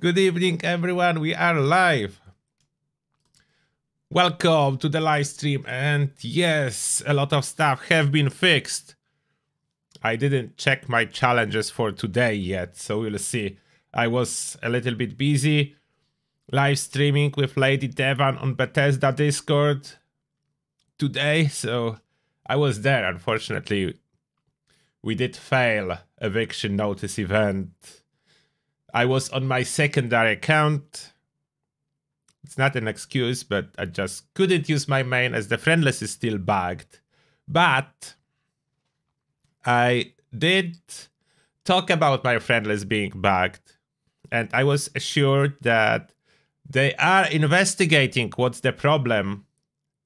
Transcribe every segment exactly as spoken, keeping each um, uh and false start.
Good evening, everyone. We are live. Welcome to the live stream. And yes, a lot of stuff have been fixed. I didn't check my challenges for today yet, so we'll see. I was a little bit busy live streaming with Lady Devan on Bethesda Discord today, so I was there. Unfortunately, we did fail eviction notice event. I was on my secondary account. It's not an excuse, but I just couldn't use my main as the friendless is still bugged. But I did talk about my friendless being bugged, and I was assured that they are investigating what's the problem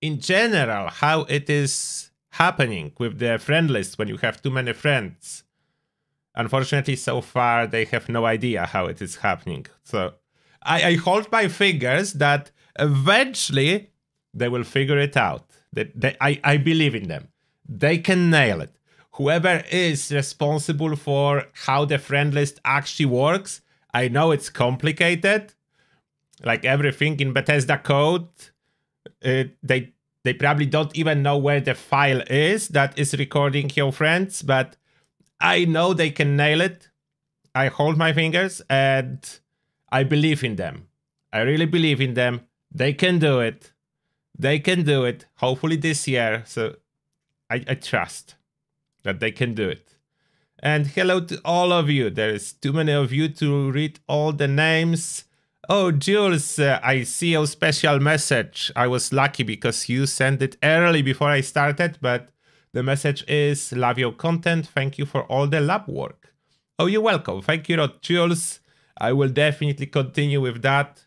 in general, how it is happening with the friend list when you have too many friends. Unfortunately, so far, they have no idea how it is happening. So I, I hold my fingers that eventually they will figure it out. That they, I, I believe in them. They can nail it. Whoever is responsible for how the friend list actually works, I know it's complicated. Like everything in Bethesda code, it, they, they probably don't even know where the file is that is recording your friends, but I know they can nail it. I hold my fingers and I believe in them. I really believe in them. They can do it. They can do it. Hopefully this year. So I, I trust that they can do it. And hello to all of you. There is too many of you to read all the names. Oh, Jules, uh, I see your special message. I was lucky because you sent it early before I started, but the message is, love your content, thank you for all the lab work. Oh, you're welcome. Thank you, Jules. I will definitely continue with that.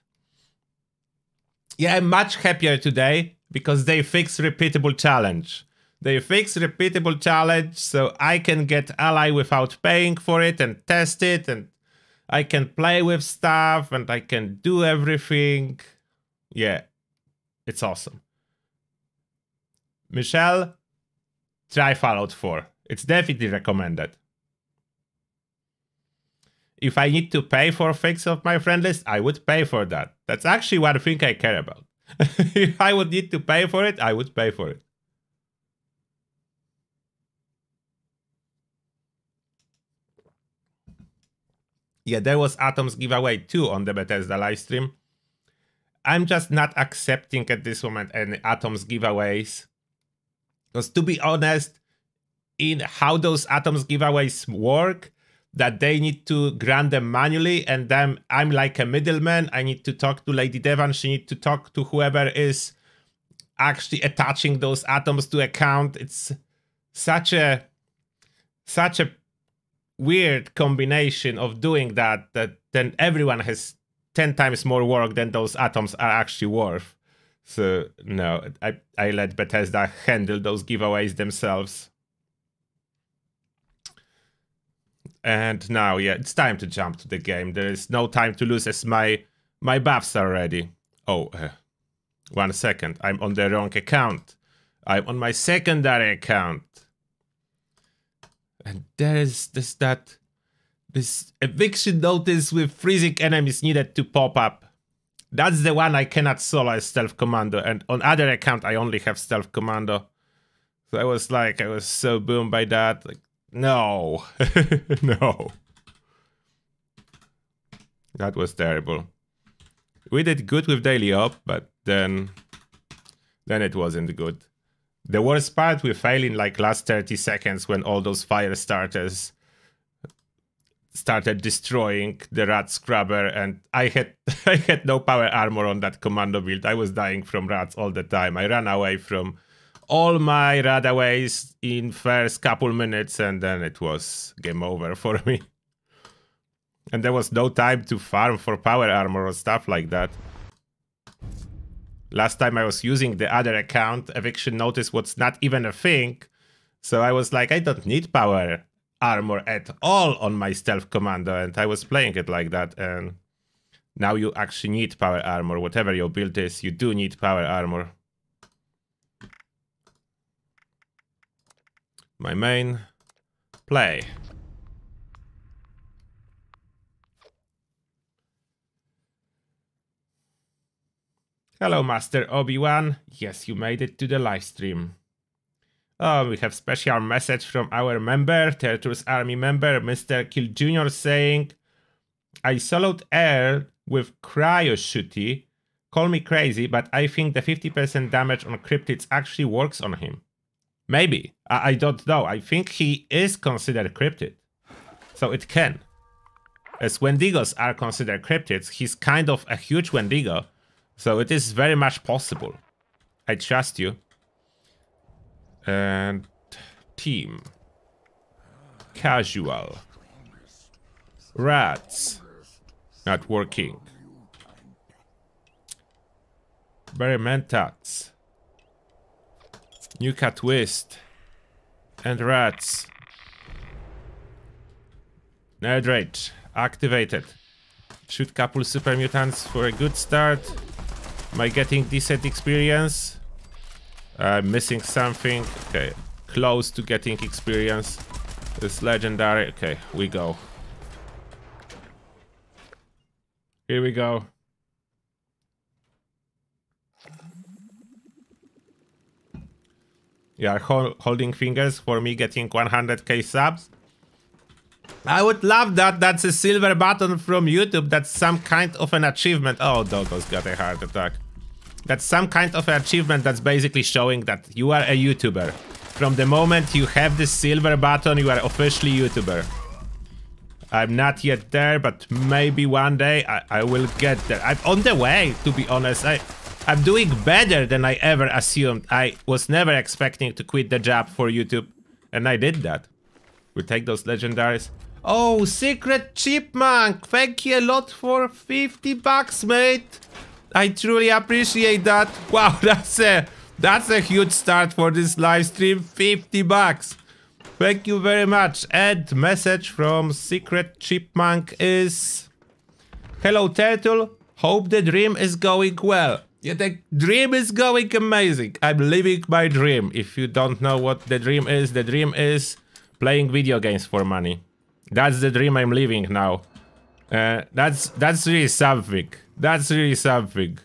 Yeah, I'm much happier today because they fix repeatable challenge. They fix repeatable challenge so I can get ally without paying for it and test it, and I can play with stuff and I can do everything. Yeah, it's awesome. Michelle, try Fallout four. It's definitely recommended. If I need to pay for a fix of my friend list, I would pay for that. That's actually one thing I care about. If I would need to pay for it, I would pay for it. Yeah, there was Atom's giveaway too on the Bethesda livestream. I'm just not accepting at this moment any Atom's giveaways. Because to be honest, in how those Atoms giveaways work, that they need to grant them manually, and then I'm like a middleman. I need to talk to Lady Devan. She needs to talk to whoever is actually attaching those Atoms to account. It's such a such a weird combination of doing that that then everyone has ten times more work than those Atoms are actually worth. So, no, I, I let Bethesda handle those giveaways themselves. And now, yeah, it's time to jump to the game. There is no time to lose as my, my buffs are ready. Oh, uh, one second. I'm on the wrong account. I'm on my secondary account. And there is this, that, this eviction notice with freezing enemies needed to pop up. That's the one I cannot solo as Stealth Commando, and on other account I only have Stealth Commando. So I was like, I was so boomed by that. Like, no. No. That was terrible. We did good with Daily Op, but then, then it wasn't good. The worst part, we failed in like last thirty seconds when all those fire starters started destroying the rat scrubber, and I had I had no power armor on that commando build. I was dying from rats all the time. I ran away from all my radaways in first couple minutes, and then it was game over for me. And there was no time to farm for power armor or stuff like that. Last time I was using the other account, eviction notice was not even a thing. So I was like, I don't need power armor at all on my Stealth Commando, and I was playing it like that, and now you actually need power armor. Whatever your build is, you do need power armor. My main, play. Hello, Master Obi-Wan. Yes, you made it to the live stream. Oh, we have special message from our member, Turtles Army member, Mister Kill Junior, saying, I soloed air with cryo-shooty. Call me crazy, but I think the fifty percent damage on cryptids actually works on him. Maybe. I, I don't know. I think he is considered cryptid. So it can. As Wendigos are considered cryptids, he's kind of a huge Wendigo. So it is very much possible. I trust you. And team. Casual. Rats. Not working. Barymentats. Nuka Twist. And rats. Nerd Rage. Activated. Shoot couple super mutants for a good start. Am I getting decent experience? I'm uh, missing something. Okay, close to getting experience. It's legendary. Okay, we go. Here we go. You are ho holding fingers for me getting one hundred K subs. I would love that. That's a silver button from YouTube. That's some kind of an achievement. Oh, Doggo's got a heart attack. That's some kind of achievement that's basically showing that you are a YouTuber. From the moment you have this silver button, you are officially YouTuber. I'm not yet there, but maybe one day I, I will get there. I'm on the way, to be honest. I, I'm doing better than I ever assumed. I was never expecting to quit the job for YouTube, and I did that. We take those legendaries. Oh, Secret Chipmunk! Thank you a lot for fifty bucks, mate! I truly appreciate that. Wow, that's a that's a huge start for this live stream. fifty bucks. Thank you very much. And message from Secret Chipmunk is, hello Turtle. Hope the dream is going well. Yeah, the dream is going amazing. I'm living my dream. If you don't know what the dream is, the dream is playing video games for money. That's the dream I'm living now. Uh, that's that's really something. That's really something.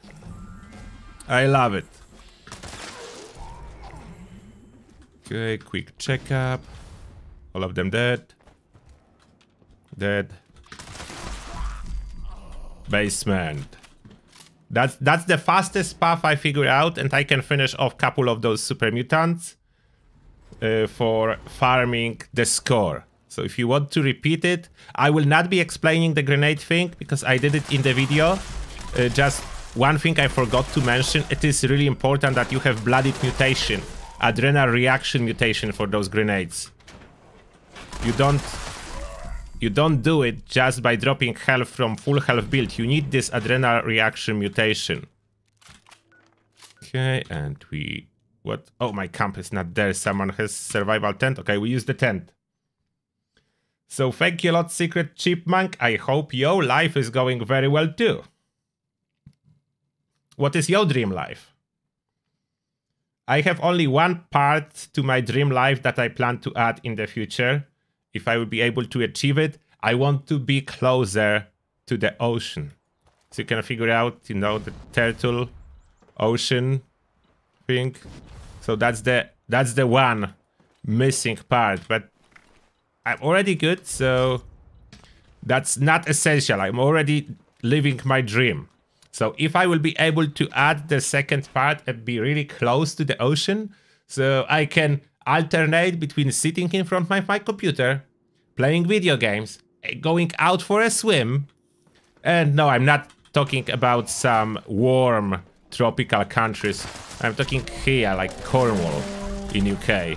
I love it. Okay, quick checkup. All of them dead. Dead. Basement. That's, that's the fastest path I figure out, and I can finish off a couple of those super mutants uh, for farming the score. So if you want to repeat it, I will not be explaining the grenade thing because I did it in the video. Uh, just one thing I forgot to mention, it is really important that you have blooded mutation, adrenal reaction mutation for those grenades. You don't, you don't do it just by dropping health from full health build. You need this adrenal reaction mutation. Okay, and we... What? Oh, my camp is not there. Someone has survival tent. Okay, we use the tent. So thank you a lot, Secret Chipmunk. I hope your life is going very well too. What is your dream life? I have only one part to my dream life that I plan to add in the future. If I will be able to achieve it, I want to be closer to the ocean. So you can figure out, you know, the turtle ocean thing. So that's the that's the one missing part, but I'm already good, so that's not essential. I'm already living my dream. So if I will be able to add the second part and be really close to the ocean, so I can alternate between sitting in front of my computer, playing video games, going out for a swim, and no, I'm not talking about some warm tropical countries. I'm talking here, like Cornwall in U K.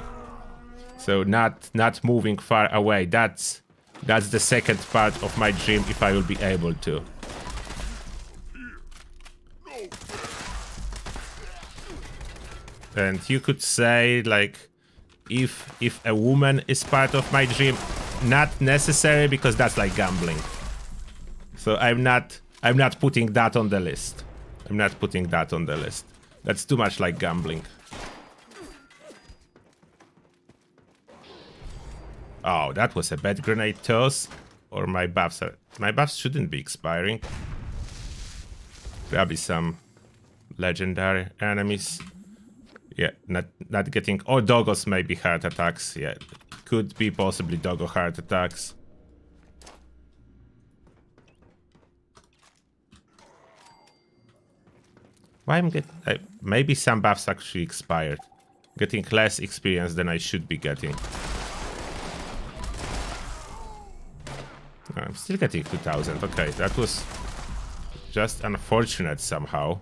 So not not moving far away. That's that's the second part of my dream if I will be able to. And you could say like if if a woman is part of my dream, not necessary because that's like gambling. So I'm not I'm not putting that on the list. I'm not putting that on the list. That's too much like gambling. Oh, that was a bad grenade toss. Or my buffs are... My buffs shouldn't be expiring. There'll be some legendary enemies. Yeah, not not getting. Or doggos may be heart attacks. Yeah, could be possibly doggo heart attacks. Why I'm getting? Uh, maybe some buffs actually expired. Getting less experience than I should be getting. I'm still getting two thousand. Okay, that was just unfortunate somehow.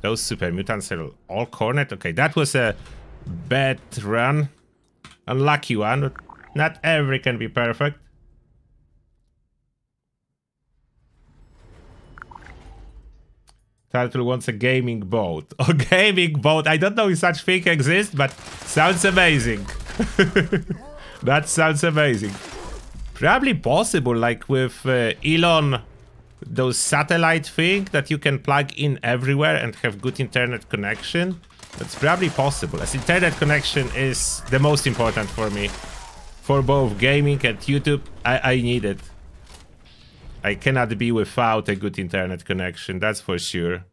Those super mutants are all cornered. Okay, that was a bad run. Unlucky one. Not every can be perfect. Turtle wants a gaming boat. Oh, gaming boat. I don't know if such thing exists, but sounds amazing. That sounds amazing. Probably possible, like with uh, Elon, those satellite thing that you can plug in everywhere and have good internet connection. That's probably possible, as internet connection is the most important for me. For both gaming and YouTube, I, I need it. I cannot be without a good internet connection, that's for sure.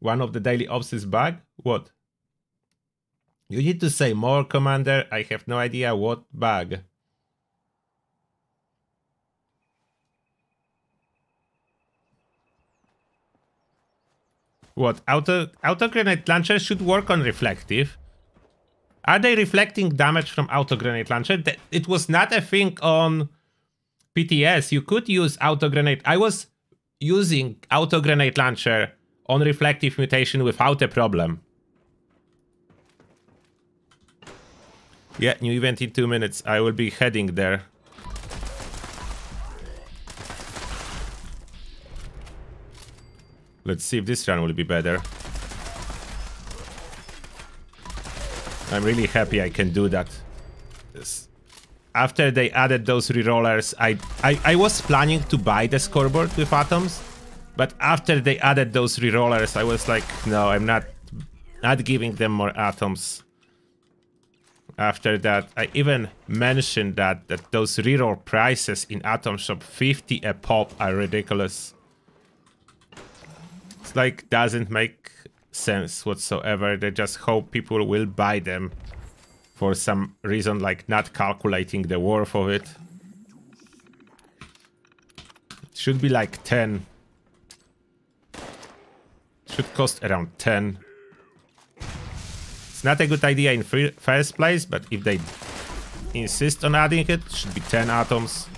One of the daily ops is bug? What? You need to say more, Commander. I have no idea what bug. What? Auto, auto grenade launcher should work on reflective. Are they reflecting damage from auto grenade launcher? That, it was not a thing on P T S. You could use auto grenade. I was using auto grenade launcher on reflective mutation without a problem. Yeah, new event in two minutes. I will be heading there. Let's see if this run will be better. I'm really happy I can do that. Yes. After they added those rerollers, I, I, I was planning to buy the scoreboard with atoms. But after they added those rerollers, I was like, no, I'm not not giving them more atoms. After that, I even mentioned that, that those reroll prices in Atom Shop, fifty a pop, are ridiculous. It's like, doesn't make sense whatsoever. They just hope people will buy them for some reason, like not calculating the worth of it. It should be like ten. Should cost around ten. It's not a good idea in first place, but if they insist on adding it, it should be ten atoms.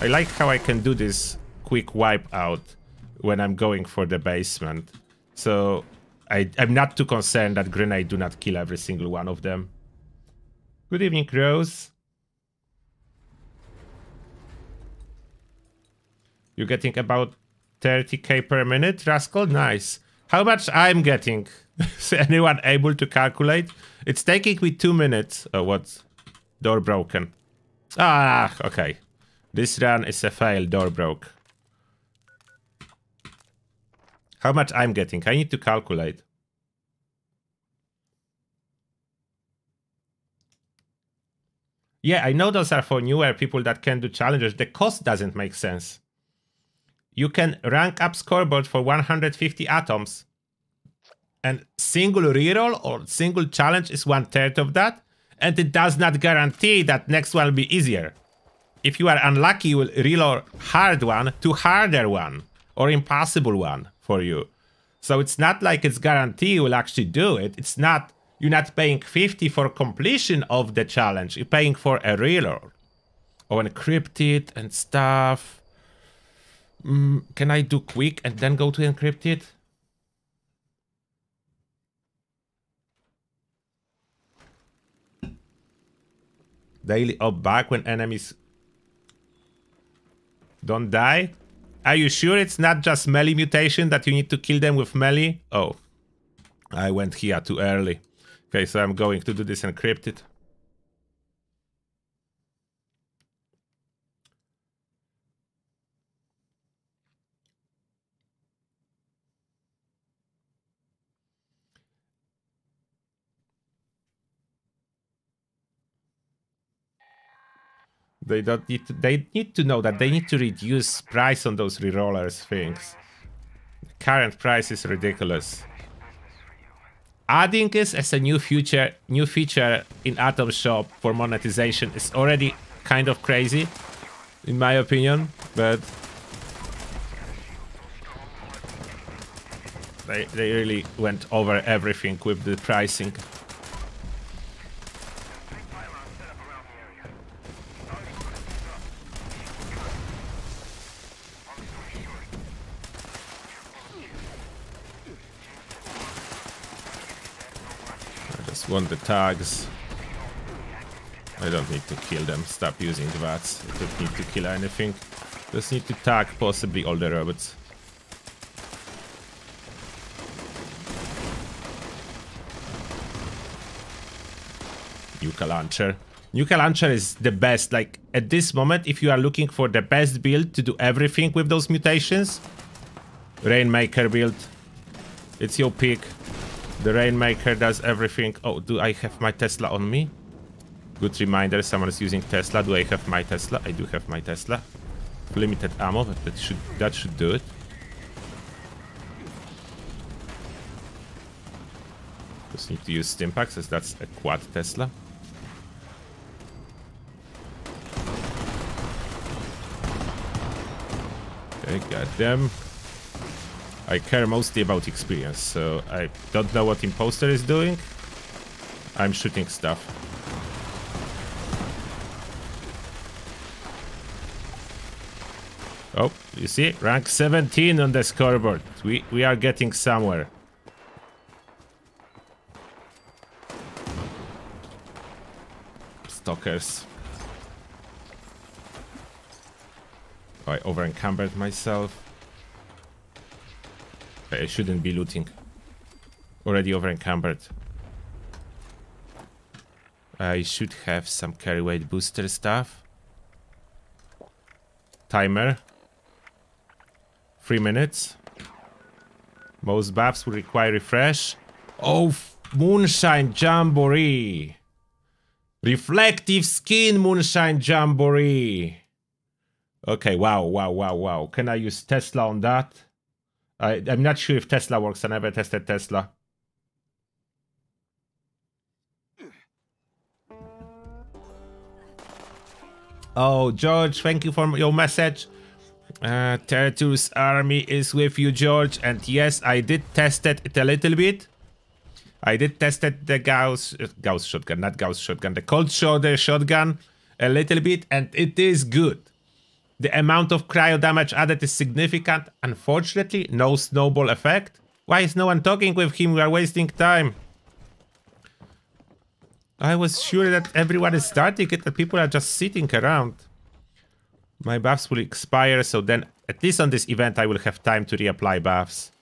I like how I can do this quick wipeout when I'm going for the basement. So I, I'm not too concerned that grenade do not kill every single one of them. Good evening, Rose. You're getting about thirty K per minute, Rascal? Nice. How much I'm getting? Is anyone able to calculate? It's taking me two minutes. Oh, what? Door broken. Ah, okay. This run is a fail, door broke. How much I'm getting? I need to calculate. Yeah, I know those are for newer people that can do challenges. The cost doesn't make sense. You can rank up scoreboard for one hundred fifty atoms. And single reroll or single challenge is one third of that. And it does not guarantee that next one will be easier. If you are unlucky, you will reroll hard one to harder one. Or impossible one for you. So it's not like it's guarantee you will actually do it. It's not, you're not paying fifty for completion of the challenge. You're paying for a reroll. Or encrypted and stuff. Mm, can I do quick and then go to encrypted? Daily up back when enemies don't die? Are you sure it's not just melee mutation that you need to kill them with melee? Oh, I went here too early. Okay, so I'm going to do this encrypted. They don't need to, they need to know that they need to reduce price on those rerollers things. Current price is ridiculous. Adding this as a new feature, new feature in Atom Shop for monetization is already kind of crazy, in my opinion. But they they really went over everything with the pricing. Want the tags. I don't need to kill them. Stop using V A Ts. I don't need to kill anything. Just need to tag possibly all the robots. Nuka Launcher. Nuka Launcher is the best. Like, at this moment, if you are looking for the best build to do everything with those mutations, Rainmaker build. It's your pick. The Rainmaker does everything. Oh, do I have my Tesla on me? Good reminder, someone is using Tesla. Do I have my Tesla? I do have my Tesla. Limited ammo, but that should, that should do it. Just need to use Stimpax, as that's a quad Tesla. Okay, got them. I care mostly about experience, so I don't know what Imposter is doing. I'm shooting stuff. Oh, you see? Rank seventeen on the scoreboard. We, we are getting somewhere. Stalkers. Oh, I over-encumbered myself. I shouldn't be looting. Already over encumbered. I should have some carry weight booster stuff. Timer. Three minutes. Most buffs will require refresh. Oh, Moonshine Jamboree! Reflective skin Moonshine Jamboree! Okay, wow, wow, wow, wow. Can I use Tesla on that? I, I'm not sure if Tesla works. I never tested Tesla. Oh, George, thank you for your message. Uh, Tertu's army is with you, George. And yes, I did test it a little bit. I did test it the Gauss, uh, Gauss shotgun, not Gauss shotgun, the cold shoulder shotgun a little bit, and it is good. The amount of cryo damage added is significant. Unfortunately, no snowball effect. Why is no one talking with him? We are wasting time. I was sure that everyone is starting it, that people are just sitting around. My buffs will expire, so then, at least on this event, I will have time to reapply buffs.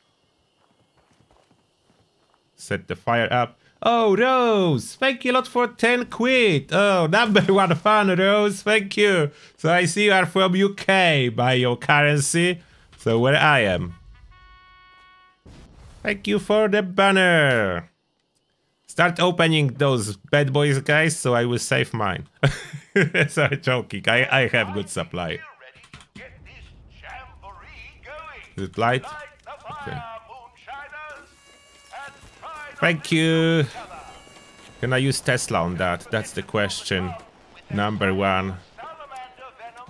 Set the fire up. Oh, Rose, thank you a lot for ten quid. Oh, number one fan, Rose, thank you. So I see you are from U K by your currency. So where I am. Thank you for the banner. Start opening those bad boys, guys, so I will save mine. Sorry, joking. I, I have good supply. Is it light? Okay. Thank you. Can I use Tesla on that? That's the question. Number one.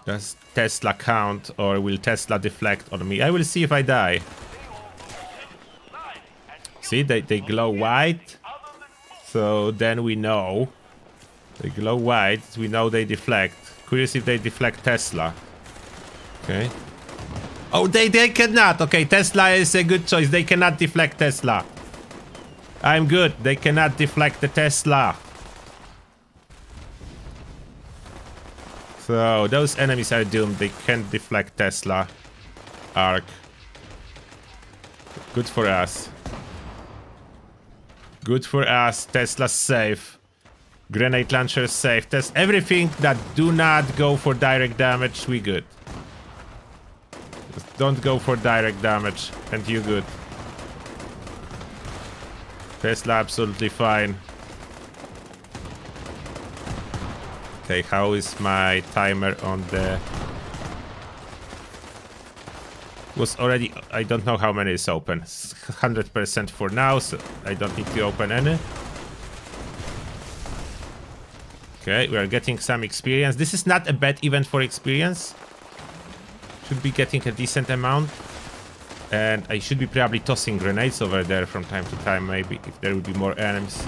Does Tesla count, or will Tesla deflect on me? I will see if I die. See, they, they glow white. So then we know. They glow white. We know they deflect. Curious if they deflect Tesla. Okay. Oh, they, they cannot. Okay, Tesla is a good choice. They cannot deflect Tesla. I'm good. They cannot deflect the Tesla. So those enemies are doomed. They can't deflect Tesla. Arc. Good for us. Good for us. Tesla safe. Grenade launcher safe. Test everything that do not go for direct damage. We good. Just don't go for direct damage. And you good. Tesla absolutely fine. Okay, how is my timer on the... Was already... I don't know how many is open. one hundred percent for now, so I don't need to open any. Okay, we are getting some experience. This is not a bad event for experience. Should be getting a decent amount. And I should be probably tossing grenades over there from time to time, maybe, if there would be more enemies.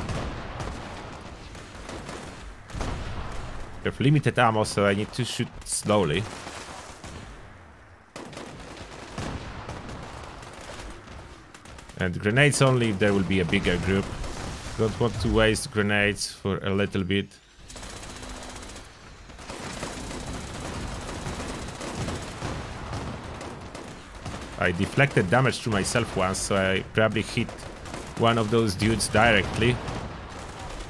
I have limited ammo, so I need to shoot slowly. And grenades only if there will be a bigger group. Don't want to waste grenades for a little bit. I deflected damage to myself once, so I probably hit one of those dudes directly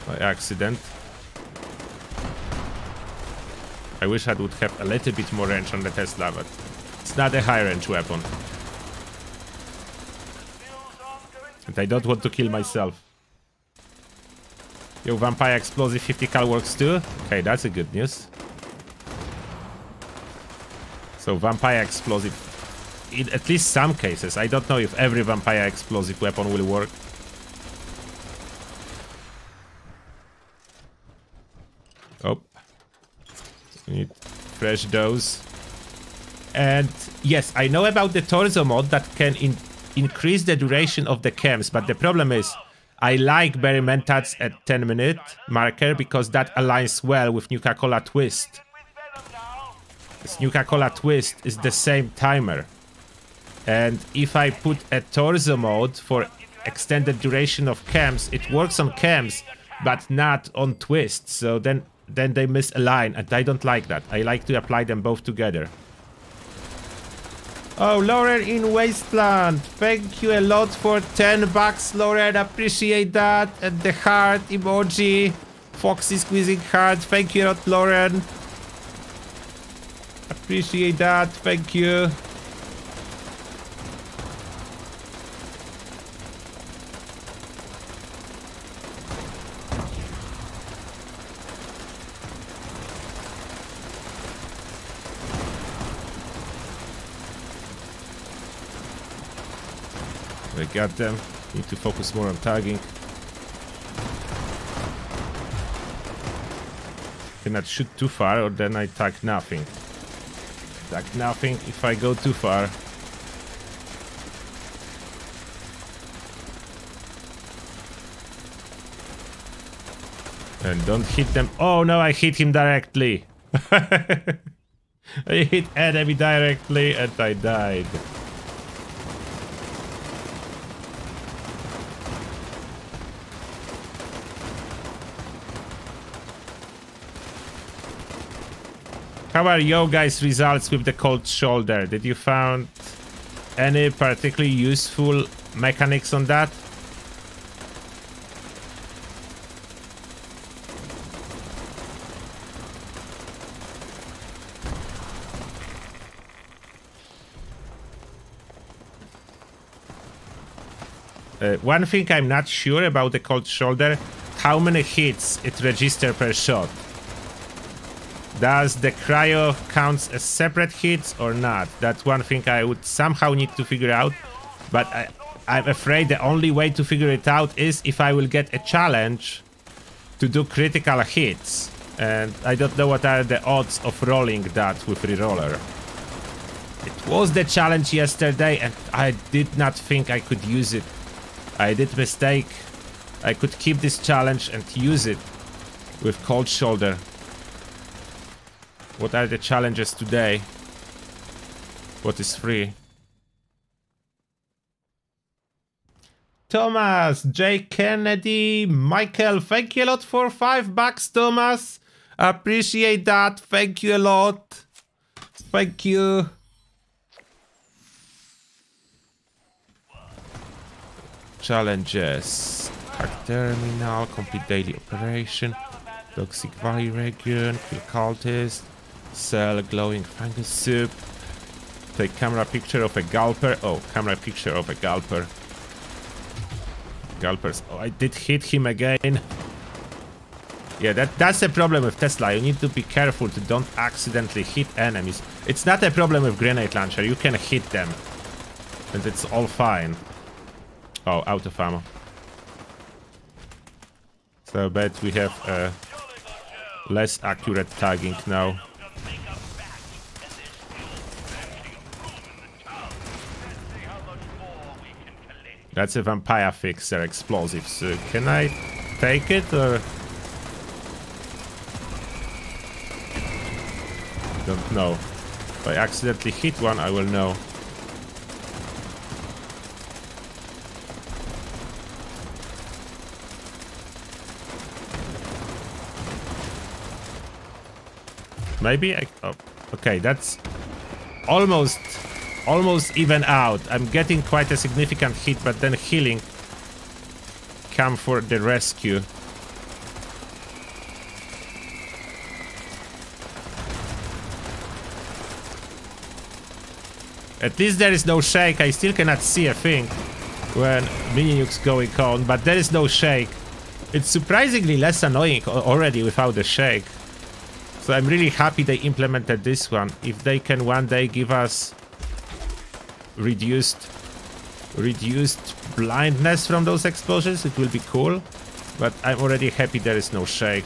by accident. I wish I would have a little bit more range on the Tesla, but it's not a high range weapon. And I don't want to kill myself. Yo, Vampire Explosive fifty cal works too? Okay, that's a good news. So, Vampire Explosive, in at least some cases. I don't know if every Vampire Explosive weapon will work. Oh. We need fresh dose. And yes, I know about the torso mod that can in increase the duration of the camps, but the problem is I like Barry Mentats at ten minute marker because that aligns well with Nuka-Cola Twist. This Nuka-Cola Twist is the same timer. And if I put a torso mode for extended duration of camps, it works on camps, but not on twists. So then, then they miss a line, and I don't like that. I like to apply them both together. Oh, Lauren in Wasteland, thank you a lot for ten bucks, Lauren, appreciate that. And the heart emoji, Foxy squeezing heart, thank you a lot, Lauren. Appreciate that, thank you. I got them. Need to focus more on tagging. Cannot shoot too far, or then I tag nothing. Tag nothing if I go too far. And don't hit them. Oh no, I hit him directly. I hit enemy directly and I died. How are you guys' results with the cold shoulder? Did you find any particularly useful mechanics on that? Uh, one thing I'm not sure about the cold shoulder, how many hits it registers per shot. Does the cryo counts as separate hits or not? That's one thing I would somehow need to figure out, but I, I'm afraid the only way to figure it out is if I will get a challenge to do critical hits, and I don't know what are the odds of rolling that with reroller. It was the challenge yesterday and I did not think I could use it. I did mistake. I could keep this challenge and use it with cold shoulder. What are the challenges today? What is free? Thomas, J. Kennedy, Michael, thank you a lot for five bucks, Thomas. Appreciate that. Thank you a lot. Thank you. Challenges. Hack terminal, complete daily operation. Toxic Virigion, kill cultist. Sell glowing fungus soup. Take camera picture of a gulper. Oh, camera picture of a gulper. Gulpers. Oh, I did hit him again. Yeah, that, that's the problem with Tesla. You need to be careful to don't accidentally hit enemies. It's not a problem with grenade launcher. You can hit them. And it's all fine. Oh, out of ammo. So, but we have uh, less accurate tagging now. That's a vampire fixer explosives. Uh, can I take it or...? Don't know. If I accidentally hit one, I will know. Maybe I... Oh, okay, that's almost, almost even out. I'm getting quite a significant hit, but then healing come for the rescue. At least there is no shake. I still cannot see a thing when mini-nukes going on, but there is no shake. It's surprisingly less annoying already without the shake. So I'm really happy they implemented this one. If they can one day give us reduced reduced blindness from those explosions, it will be cool. But I'm already happy there is no shake.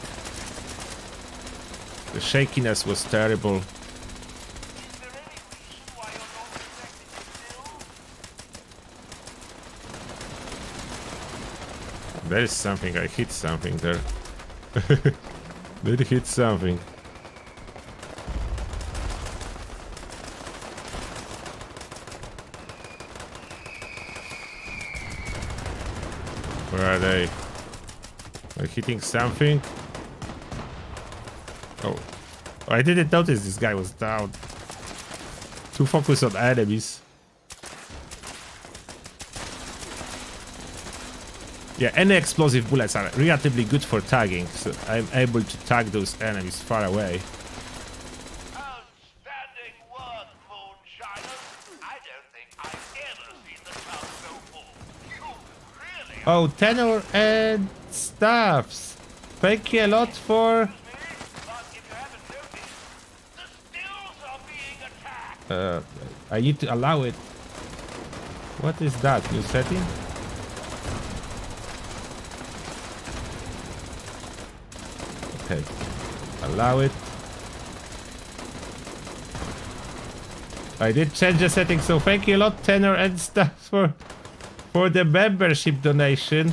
The shakiness was terrible. There is something. I hit something there. Did hit something. Where are they? Are hitting something? Oh. Oh, I didn't notice this guy was down. Too focused on enemies. Yeah, any explosive bullets are relatively good for tagging, so I'm able to tag those enemies far away. Outstanding work, Moonshiner. I don't think I've ever seen the club so full. You really are. Oh, Tenor and Staffs. Thank you a lot for... Uh, I need to allow it. What is that? New setting? Okay. Allow it. I did change the settings, so thank you a lot, Tenor and Staff, for for the membership donation.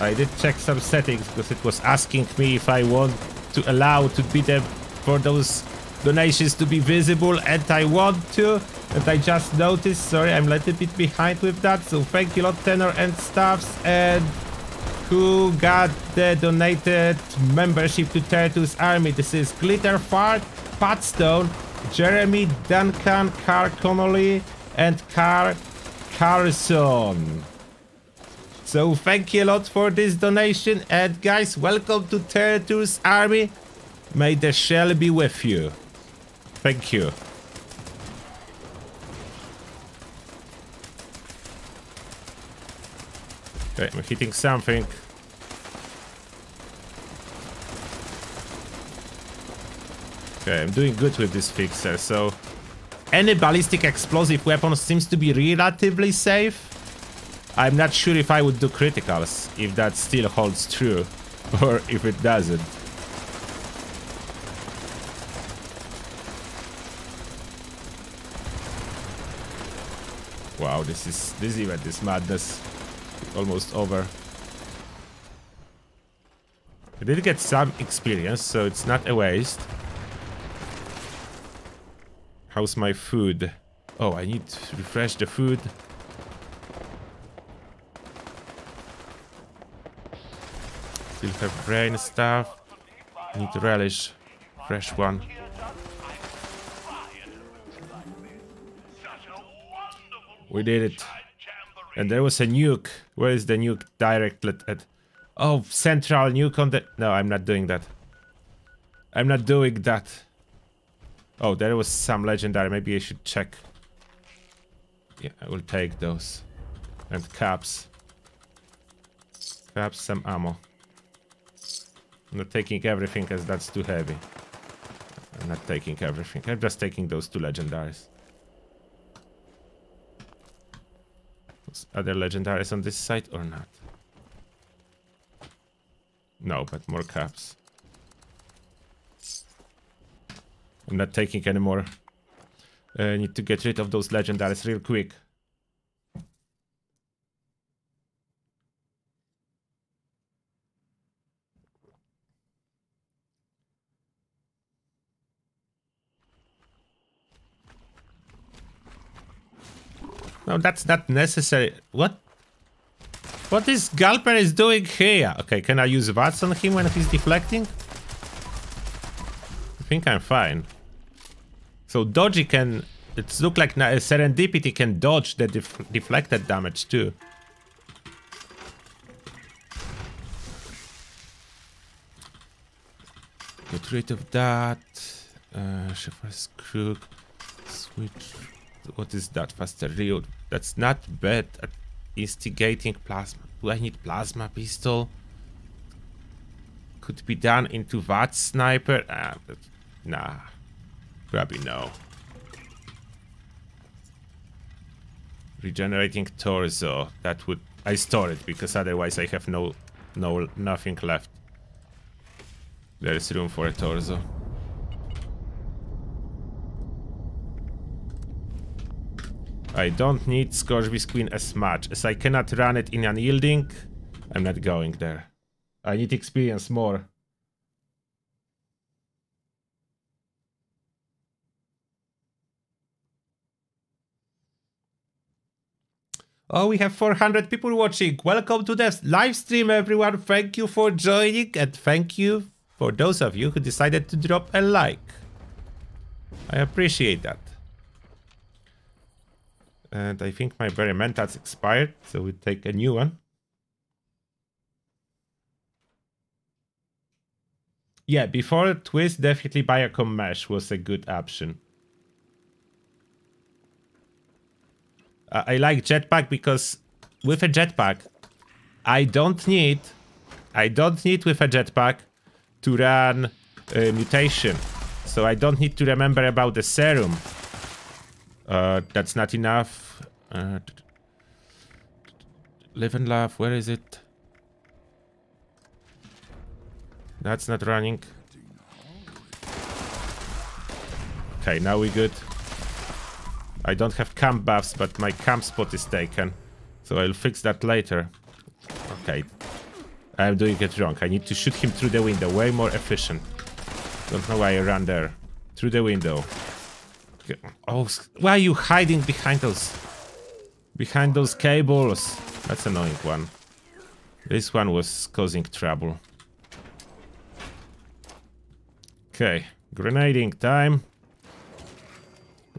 I did check some settings because it was asking me if I want to allow to be there for those donations to be visible, and I want to. And I just noticed, sorry, I'm a little bit behind with that, so thank you a lot, Tenor and Staffs, and who got the donated membership to Tertus Army. This is Glitterfart, Patstone, Jeremy, Duncan, Carl Connolly, and Carl Carson. So thank you a lot for this donation, and guys, welcome to Tertus Army. May the shell be with you. Thank you. Okay, I'm hitting something. Okay, I'm doing good with this fixer, so... Any ballistic explosive weapon seems to be relatively safe. I'm not sure if I would do criticals, if that still holds true, or if it doesn't. Wow, this is... this event is madness. Almost over. I did get some experience, so it's not a waste. How's my food? Oh, I need to refresh the food. Still have brain stuff. Need to relish. Fresh one. We did it. And there was a nuke. Where is the nuke directed at? Oh, central nuke on the... No, I'm not doing that. I'm not doing that. Oh, there was some legendary. Maybe I should check. Yeah, I will take those. and caps. Perhaps some ammo. I'm not taking everything as that's too heavy. I'm not taking everything. I'm just taking those two legendaries. Those other legendaries on this side or not? No, but more caps. I'm not taking any more. I uh, need to get rid of those legendaries real quick. No, that's not necessary. What? What is Galper is doing here? Okay, can I use V A T S on him when he's deflecting? I think I'm fine. So dodgy can... It looks like now Serendipity can dodge the def deflected damage too. Get rid of that. Uh, Shepherd's Crook. Switch... What is that? Faster reload. That's not bad at instigating plasma. Do I need plasma pistol? Could be done into V A T sniper. Ah, but nah. Probably no. Regenerating torso. That would... I store it because otherwise I have no... no... nothing left. There is room for a torso. I don't need Scourge's Queen as much, as I cannot run it in unyielding. I'm not going there. I need experience more. Oh, we have four hundred people watching. Welcome to the live stream, everyone. Thank you for joining, and thank you for those of you who decided to drop a like. I appreciate that. And I think my berry mentats expired, so we take a new one. Yeah, before twist, definitely Biocom Mesh was a good option. Uh, I like jetpack because with a jetpack, I don't need, I don't need with a jetpack to run a mutation, so I don't need to remember about the serum. Uh, that's not enough. Uh, live and laugh, where is it? That's not running. Okay, now we're good. I don't have camp buffs, but my camp spot is taken. So I'll fix that later. Okay. I'm doing it wrong. I need to shoot him through the window. Way more efficient. Don't know why I ran there. Through the window. Oh, why are you hiding behind those behind those cables? That's an annoying one. This one was causing trouble. Okay, grenading time.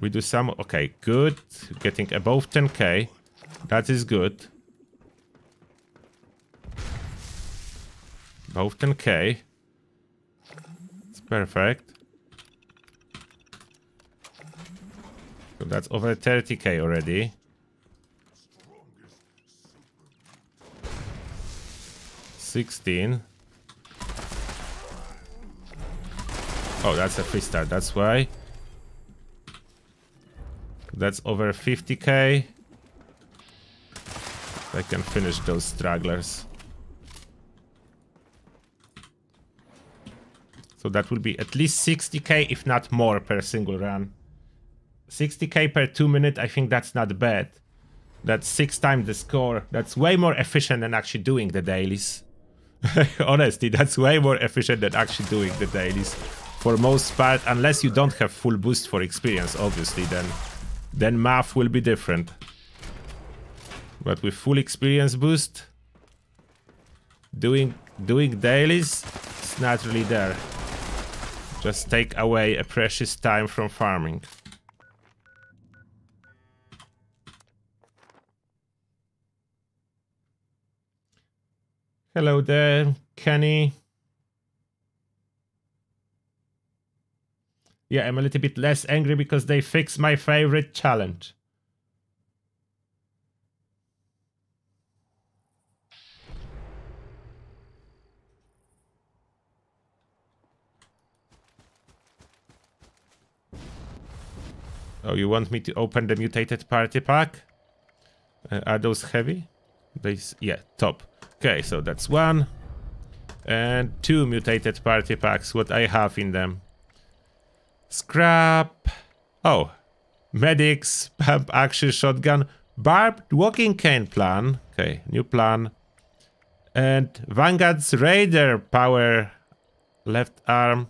We do some... Okay, good. Getting above ten K. That is good. Above ten K. It's perfect. So that's over thirty K already. sixteen. Oh, that's a free start, that's why. That's over fifty K. I can finish those stragglers. So that will be at least sixty K, if not more, per single run. sixty K per two minute, I think that's not bad. That's six times the score. That's way more efficient than actually doing the dailies. Honestly, that's way more efficient than actually doing the dailies. For most part, unless you don't have full boost for experience, obviously, then, then math will be different. But with full experience boost, doing, doing dailies, it's not really there. Just take away a precious time from farming. Hello there, Kenny. Yeah, I'm a little bit less angry because they fixed my favorite challenge. Oh, you want me to open the mutated party pack? Uh, are those heavy? These, yeah, top. Okay, so that's one. And two mutated party packs, what I have in them. Scrap. Oh. Medics, pump action shotgun, barbed walking cane plan. Okay, new plan. And Vanguard's Raider power left arm.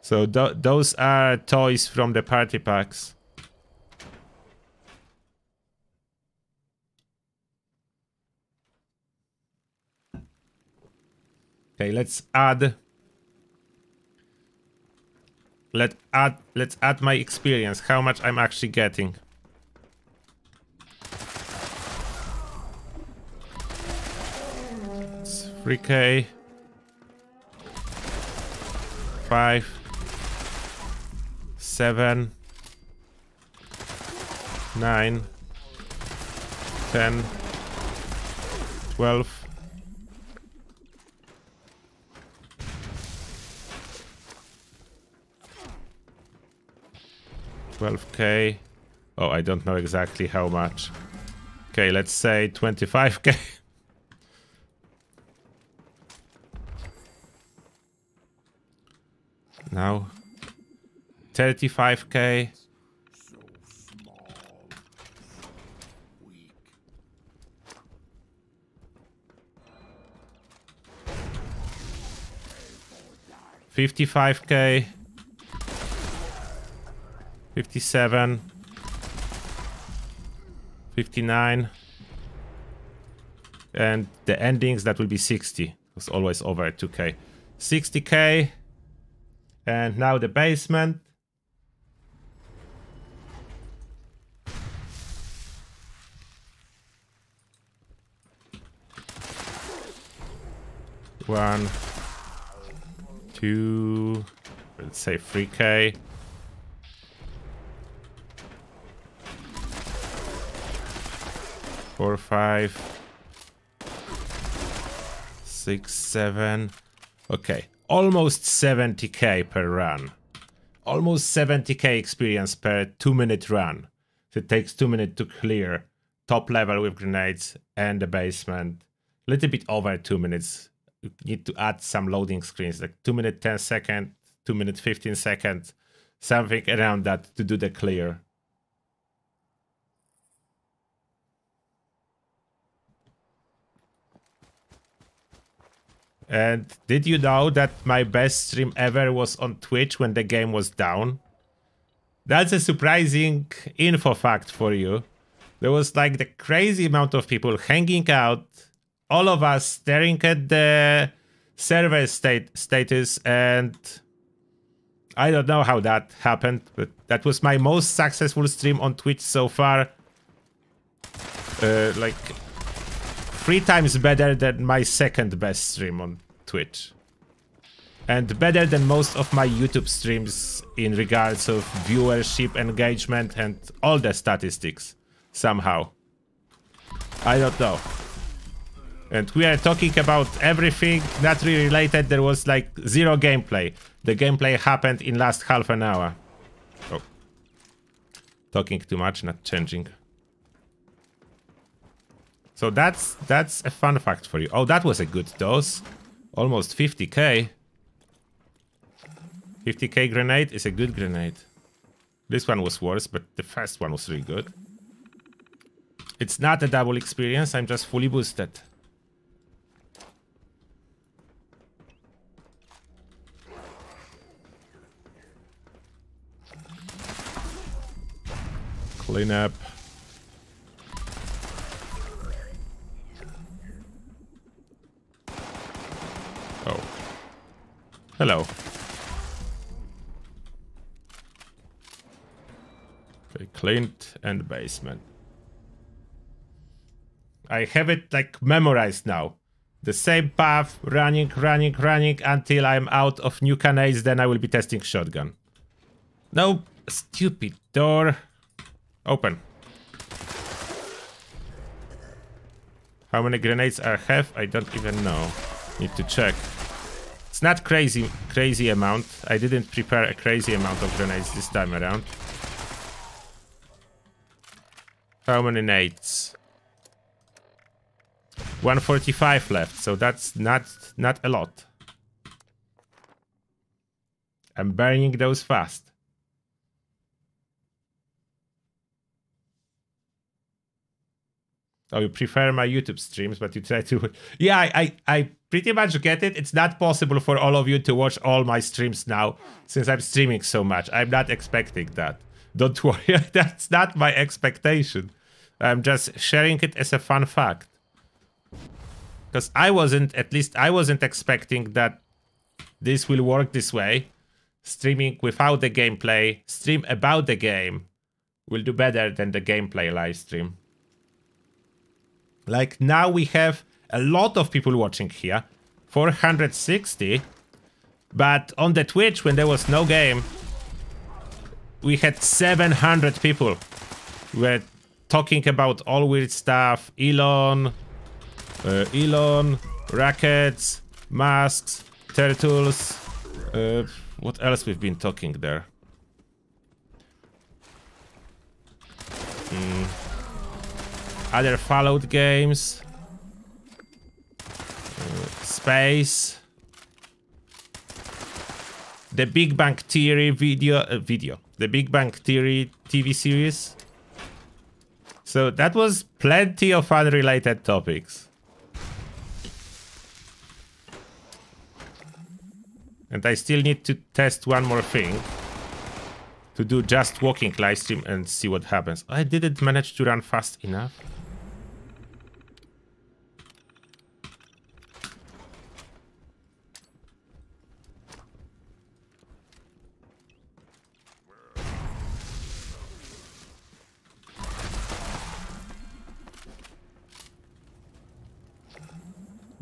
So th those are toys from the party packs. Okay, let's add. Let add let's add my experience, how much I'm actually getting. It's three K. Five. Seven. Nine. Ten. Twelve. twelve K. Oh, I don't know exactly how much. Okay, let's say twenty-five K. Now thirty-five K. So small, weak. fifty-five K. fifty-seven, fifty-nine, and the endings, that will be sixty. It's always over two K. sixty K, and now the basement. One, two, let's say three K. Four, five, six, seven. Okay, almost seventy K per run. Almost seventy K experience per two-minute run. So it takes two minutes to clear top level with grenades and the basement. A little bit over two minutes. You need to add some loading screens, like two minute ten seconds, two minute fifteen seconds, something around that to do the clear. And did you know that my best stream ever was on Twitch when the game was down? That's a surprising info fact for you. There was like the crazy amount of people hanging out, all of us staring at the server state status, and I don't know how that happened, but that was my most successful stream on Twitch so far. Uh, like... Three times better than my second best stream on Twitch. And better than most of my YouTube streams in regards of viewership, engagement, and all the statistics. Somehow. I don't know. And we are talking about everything not really related. There was like zero gameplay. The gameplay happened in last half an hour. Oh. Talking too much, not changing. So that's that's a fun fact for you. Oh, that was a good dose. Almost fifty K. fifty K grenade is a good grenade. This one was worse, but the first one was really good. It's not a double experience, I'm just fully boosted. Clean up. Oh. Hello. Okay, Clint and basement. I have it like memorized now. The same path, running, running, running until I'm out of new canades, then I will be testing shotgun. No stupid door. Open. How many grenades I have? I don't even know. Need to check. It's not crazy, crazy amount. I didn't prepare a crazy amount of grenades this time around. How many nades? one forty-five left, so that's not not a lot. I'm burning those fast. Oh, you prefer my YouTube streams, but you try to... Yeah, I, I, I pretty much get it. It's not possible for all of you to watch all my streams now, since I'm streaming so much. I'm not expecting that. Don't worry, that's not my expectation. I'm just sharing it as a fun fact. Because I wasn't, at least I wasn't expecting that this will work this way. Streaming without the gameplay, stream about the game, will do better than the gameplay live stream. Like, now we have a lot of people watching here, four hundred sixty, but on the Twitch, when there was no game, we had seven hundred people. We were talking about all weird stuff, Elon, uh, Elon, rackets, masks, turtles, uh, what else we've been talking there? Hmm. Other Fallout games, uh, space, the Big Bang Theory video, uh, video, the Big Bang Theory T V series. So that was plenty of unrelated topics. And I still need to test one more thing, to do just walking live stream and see what happens. I didn't manage to run fast enough.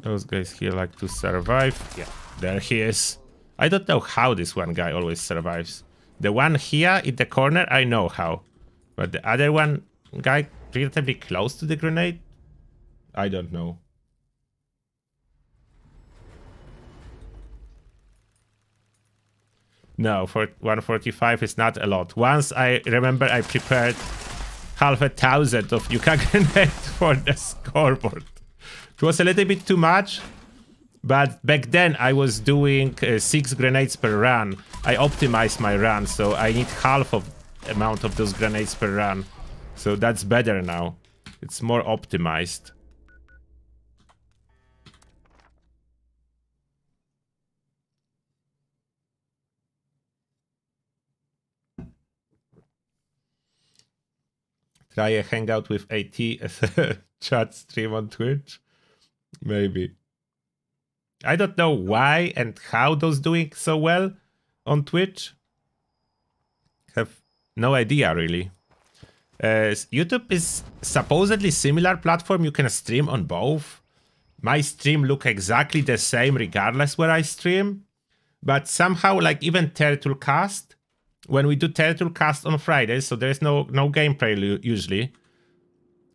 Those guys here like to survive. Yeah, there he is. I don't know how this one guy always survives. The one here in the corner, I know how. But the other one guy relatively close to the grenade? I don't know. No, for one forty-five is not a lot. Once I remember I prepared half a thousand of Yuka grenades for the scoreboard. It was a little bit too much, but back then I was doing uh, six grenades per run. I optimized my run, so I need half of the amount of those grenades per run. So that's better now. It's more optimized. Try a hangout with AT as a chat stream on Twitch. Maybe. I don't know why and how those doing so well on Twitch. Have no idea really. Uh, YouTube is supposedly similar platform. You can stream on both. My stream look exactly the same regardless where I stream. But somehow, like, even TurtleCast, when we do TurtleCast on Fridays, so there's no no gameplay usually,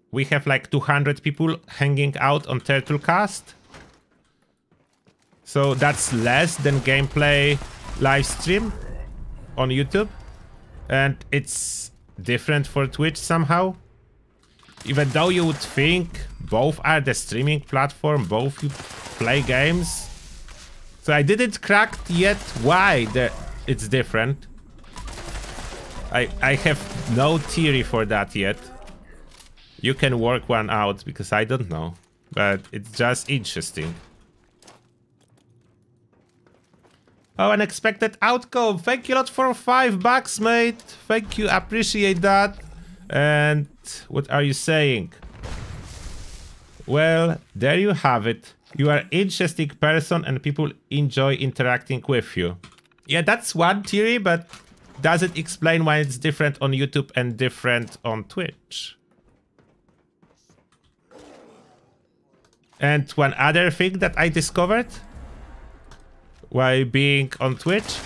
we have like two hundred people hanging out on TurtleCast. So that's less than gameplay live stream on YouTube, and it's different for Twitch somehow. Even though you would think both are the streaming platform, both you play games. So I didn't crack yet why the it's different. I I have no theory for that yet. You can work one out because I don't know, but it's just interesting. Oh, unexpected outcome. Thank you a lot for five bucks, mate. Thank you. Appreciate that. And what are you saying? Well, there you have it. You are an interesting person and people enjoy interacting with you. Yeah, that's one theory, but doesn't explain why it's different on YouTube and different on Twitch. And one other thing that I discovered while being on Twitch,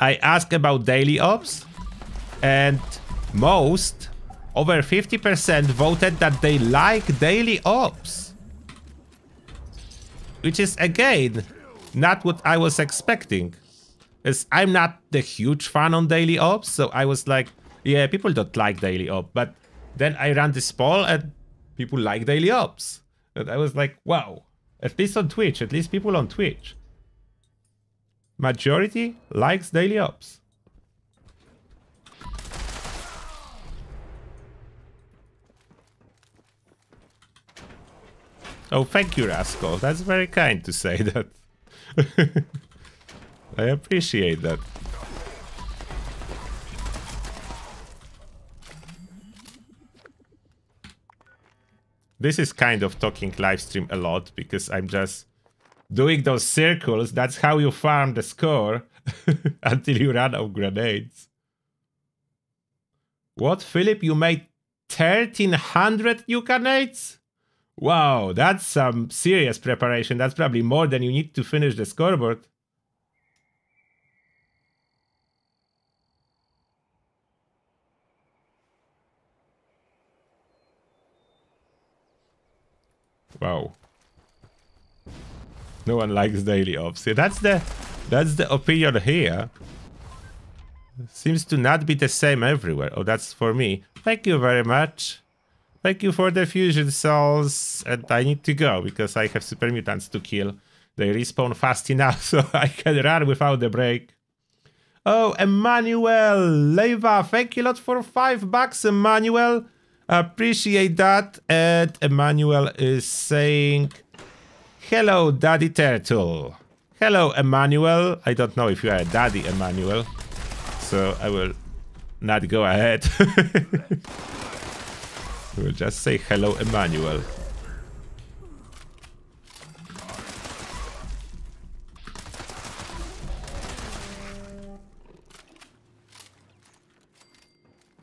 I asked about daily ops, and most, over fifty percent, voted that they like daily ops, which is again not what I was expecting, as I'm not the huge fan on daily ops. So I was like, yeah, people don't like daily ops, but Then I ran this poll and people like daily ops. And I was like, wow, at least on Twitch, at least people on Twitch. Majority likes daily ops. Oh, thank you, Rascal. That's very kind to say that. I appreciate that. This is kind of talking live stream a lot because I'm just doing those circles. That's how you farm the score until you run out of grenades. What, Philip? You made thirteen hundred new grenades? Wow, that's some serious preparation. That's probably more than you need to finish the scoreboard. Wow. No one likes daily ops. Yeah, that's the that's the opinion here. Seems to not be the same everywhere. Oh, that's for me. Thank you very much. Thank you for the fusion souls, and I need to go because I have super mutants to kill. They respawn fast enough so I can run without the break. Oh, Emmanuel Leva, thank you a lot for five bucks, Emmanuel. Appreciate that. And Emmanuel is saying, hello, Daddy Turtle. Hello, Emmanuel. I don't know if you are a daddy, Emmanuel, so I will not go ahead. We'll just say hello, Emmanuel.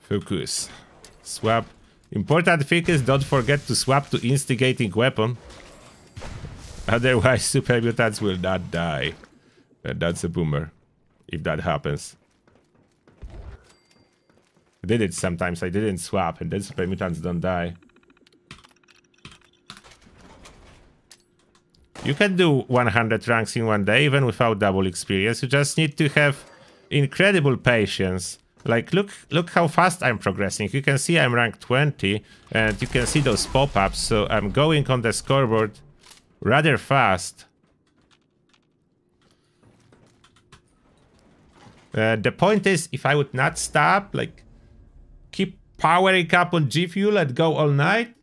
Focus. Swap. Important thing is don't forget to swap to instigating weapon. Otherwise, super mutants will not die. And that's a boomer, if that happens. I did it sometimes, I didn't swap, and then super mutants don't die. You can do one hundred ranks in one day, even without double experience. You just need to have incredible patience. Like, look look how fast I'm progressing. You can see I'm rank twenty, and you can see those pop-ups, so I'm going on the scoreboard rather fast. Uh, the point is, if I would not stop, like, keep powering up on G Fuel and go all night,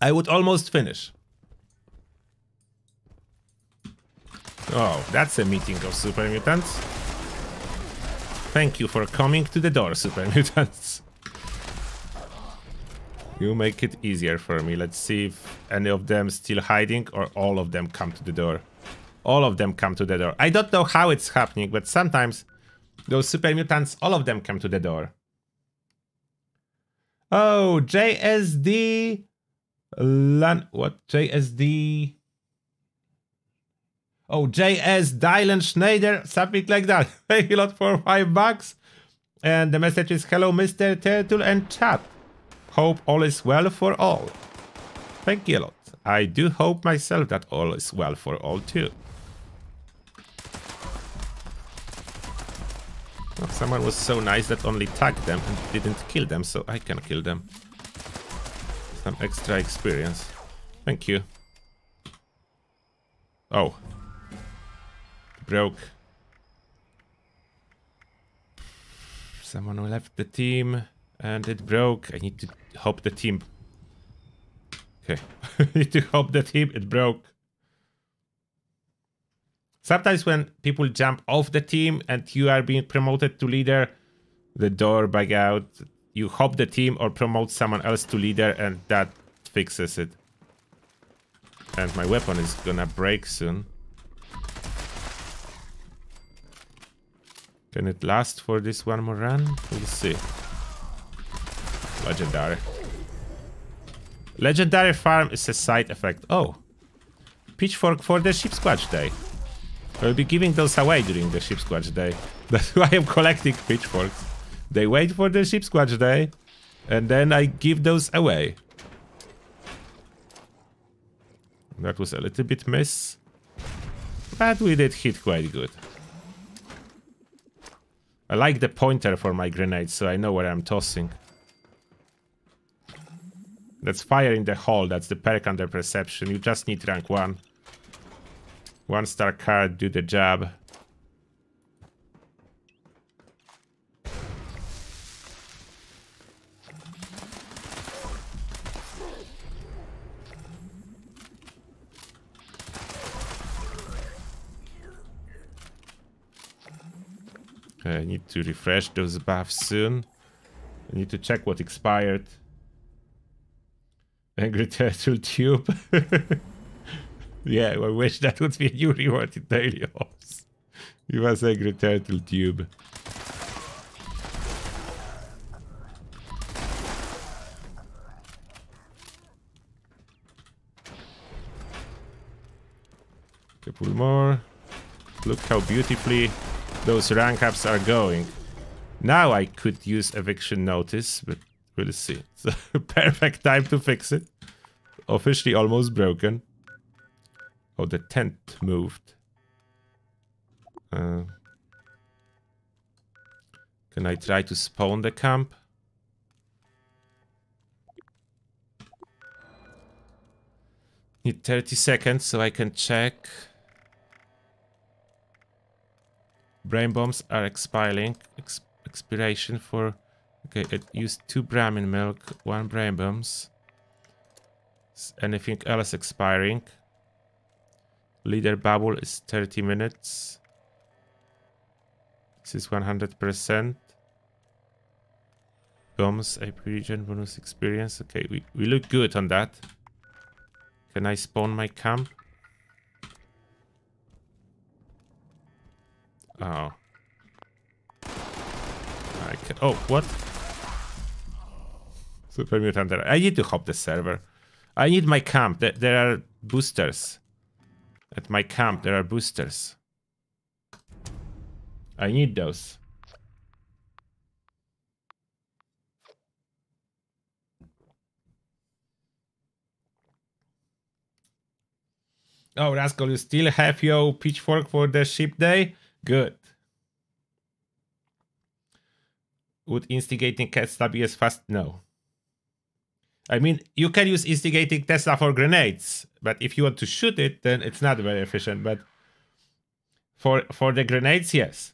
I would almost finish. Oh, that's a meeting of super mutants. Thank you for coming to the door, super mutants. You make it easier for me. Let's see if any of them still hiding or all of them come to the door. All of them come to the door. I don't know how it's happening, but sometimes those super mutants, all of them come to the door. Oh, J S D... Lan... What? J S D... Oh, J S Dylan Schneider, something like that. Thank you a lot for five bucks. And the message is, hello, Mister Turtle and chat. Hope all is well for all. Thank you a lot. I do hope myself that all is well for all, too. Oh, someone was so nice that only tagged them and didn't kill them, so I can kill them. Some extra experience. Thank you. Oh. Broke. Someone left the team and it broke. I need to hop the team. Okay. I need to hop the team. It broke. Sometimes when people jump off the team and you are being promoted to leader, the door bug out. You hop the team or promote someone else to leader and that fixes it. And my weapon is gonna break soon. Can it last for this one more run? We'll see. Legendary. Legendary farm is a side effect. Oh. Pitchfork for the ship squatch day. I'll be giving those away during the ship squatch day. That's why I'm collecting pitchforks. They wait for the ship squatch day. And then I give those away. That was a little bit miss. But we did hit quite good. I like the pointer for my grenades, so I know where I'm tossing. That's fire in the hole, that's the perk under perception. You just need rank one. One star card, do the job. I need to refresh those buffs soon. I need to check what expired. Angry Turtle Tube. Yeah, I wish that would be a new reward in Daily Ops. It was Angry Turtle Tube. Couple more. Look how beautifully those rank ups are going. Now I could use eviction notice, but we'll see. So perfect time to fix it. Officially almost broken. Oh, the tent moved. Uh, can I try to spawn the camp? Need thirty seconds so I can check. Brain bombs are expiring. Ex expiration for... Okay, it used two Brahmin milk, one brain bombs. Is anything else expiring? Leader bubble is thirty minutes. This is one hundred percent. Bombs, A P region, bonus experience. Okay, we, we look good on that. Can I spawn my camp? Oh. I can, oh, what? Super Mutant. I need to hop the server. I need my camp. There, there are boosters. At my camp, there are boosters. I need those. Oh, Rascal, you still have your pitchfork for the ship day? Good. Would instigating Tesla be as fast? No. I mean, you can use instigating Tesla for grenades, but if you want to shoot it, then it's not very efficient. But for for the grenades, yes.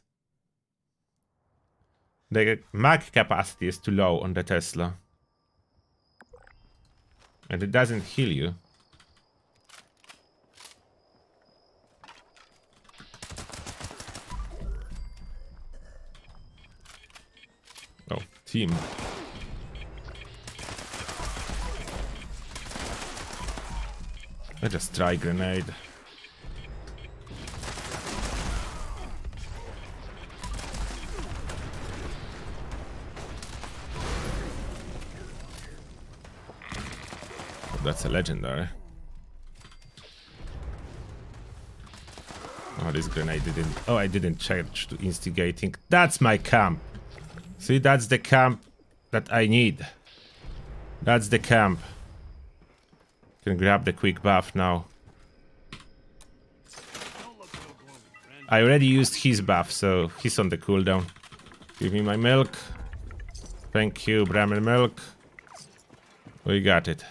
The mag capacity is too low on the Tesla. And it doesn't heal you. Oh, team. Let's just try grenade. Oh, that's a legendary. Oh, this grenade didn't... Oh, I didn't charge to instigating. That's my camp. See, that's the camp that I need. That's the camp. Can grab the quick buff now. I already used his buff, so he's on the cooldown. Give me my milk. Thank you, Brahmin milk. We got it.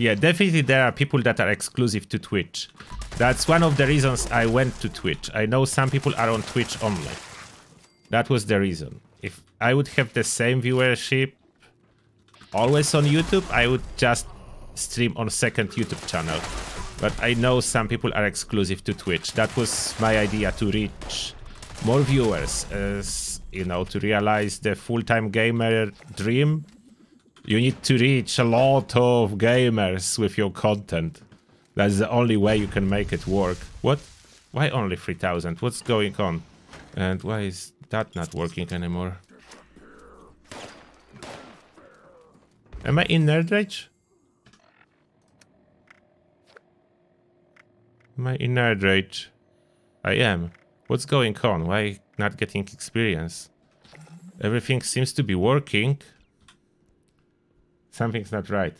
Yeah, definitely there are people that are exclusive to Twitch. That's one of the reasons I went to Twitch. I know some people are on Twitch only. That was the reason. If I would have the same viewership always on YouTube, I would just stream on a second YouTube channel. But I know some people are exclusive to Twitch. That was my idea, to reach more viewers, as, you know, to realize the full-time gamer dream. You need to reach a lot of gamers with your content. That's the only way you can make it work. What? Why only three thousand? What's going on? And why is that not working anymore? Am I in Nerd Rage? Am I in Nerd Rage? I am. What's going on? Why not getting experience? Everything seems to be working. Something's not right.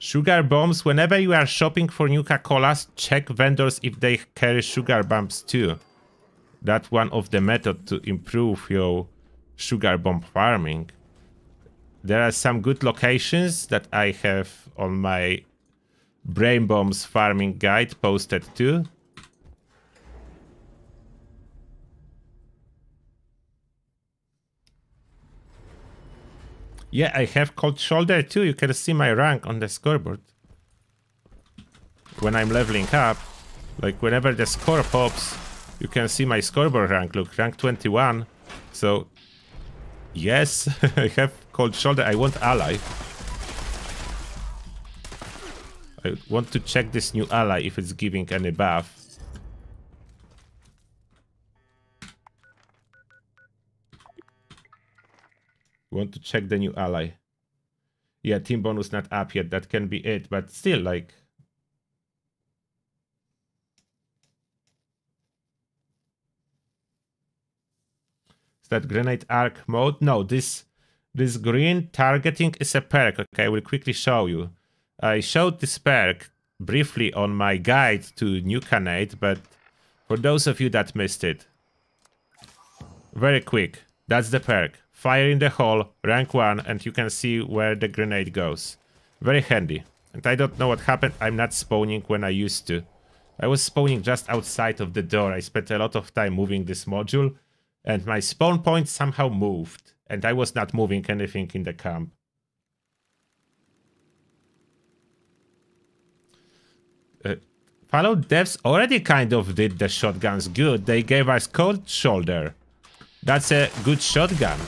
Sugar bombs. Whenever you are shopping for Nuka-Colas, check vendors if they carry sugar bombs too. That's one of the methods to improve your sugar bomb farming. There are some good locations that I have on my Brain Bombs farming guide posted too. Yeah, I have cold shoulder too. You can see my rank on the scoreboard. When I'm leveling up, like whenever the score pops, you can see my scoreboard rank. Look, rank twenty-one. So, yes, I have cold shoulder. I want ally. I want to check this new ally if it's giving any buff. Want to check the new ally. Yeah, team bonus not up yet. That can be it, but still, like... Is that grenade arc mode? No, this this green targeting is a perk. Okay, I will quickly show you. I showed this perk briefly on my guide to Nukanate, but for those of you that missed it, very quick, that's the perk. Fire in the hole, rank one, and you can see where the grenade goes. Very handy. And I don't know what happened, I'm not spawning when I used to. I was spawning just outside of the door. I spent a lot of time moving this module, and my spawn point somehow moved, and I was not moving anything in the camp. Uh, Fallout devs already kind of did the shotguns good. They gave us cold shoulder. That's a good shotgun.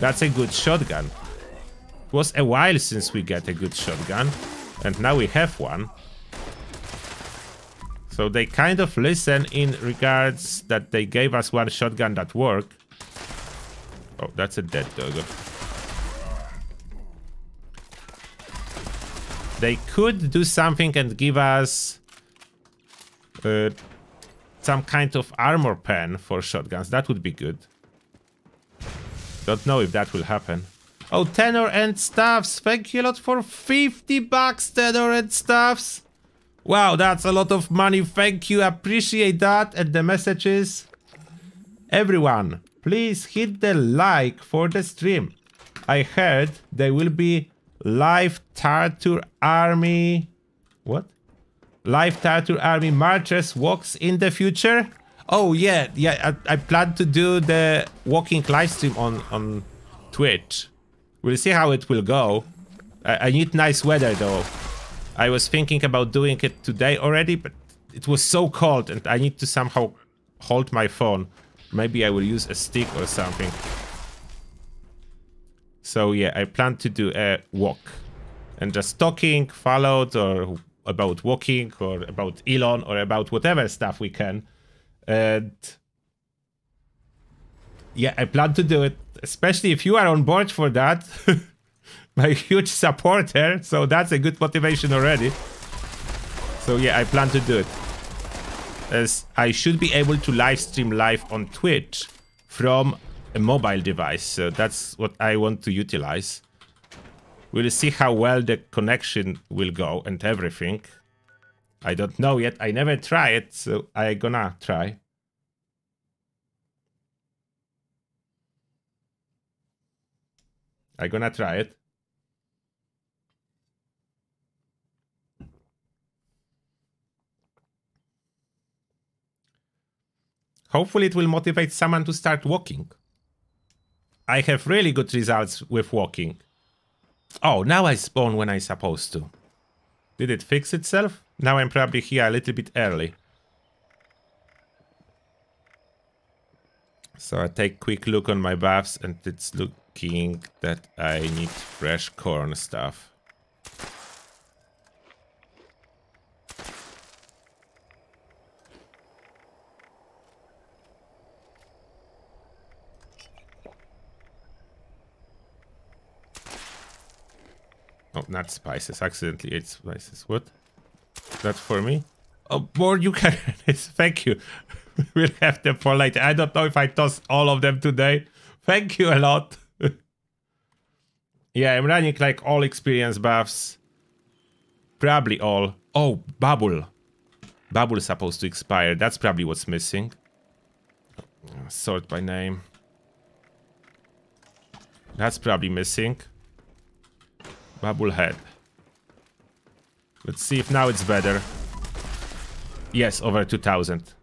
That's a good shotgun. It was a while since we got a good shotgun, and now we have one. So they kind of listen in regards that they gave us one shotgun that worked. Oh, that's a dead doggo. They could do something and give us uh, some kind of armor pen for shotguns. That would be good. Don't know if that will happen. Oh, Tenor and Stuffs! Thank you a lot for fifty bucks, Tenor and Stuffs! Wow, that's a lot of money. Thank you, appreciate that. And the messages. Everyone, please hit the like for the stream. I heard there will be live Tartur Army... What? Live Tartur Army Marchers walks in the future? Oh yeah, yeah. I, I plan to do the walking live stream on on Twitch. We'll see how it will go. I, I need nice weather though. I was thinking about doing it today already, but it was so cold, and I need to somehow hold my phone. Maybe I will use a stick or something. So yeah, I plan to do a walk, and just talking Fallout or about walking or about Elon or about whatever stuff we can. And yeah, I plan to do it, especially if you are on board for that. My huge supporter, so that's a good motivation already. So yeah, I plan to do it. As I should be able to live stream live on Twitch from a mobile device, so that's what I want to utilize. We'll see how well the connection will go and everything. I don't know yet. I never try it, so I gonna try. I gonna try it. Hopefully it will motivate someone to start walking. I have really good results with walking. Oh, now I spawn when I'm supposed to. Did it fix itself? Now I'm probably here a little bit early. So I take a quick look on my buffs, and it's looking that I need fresh corn stuff. Oh, not spices. Accidentally ate spices. What? That's for me? Oh, more eucalyptus. Thank you. We'll have them for later. I don't know if I toss all of them today. Thank you a lot. Yeah, I'm running like all experience buffs. Probably all. Oh, bubble. Bubble is supposed to expire. That's probably what's missing. Sort by name. That's probably missing. Bubble head. Let's see if now it's better. Yes, over two thousand.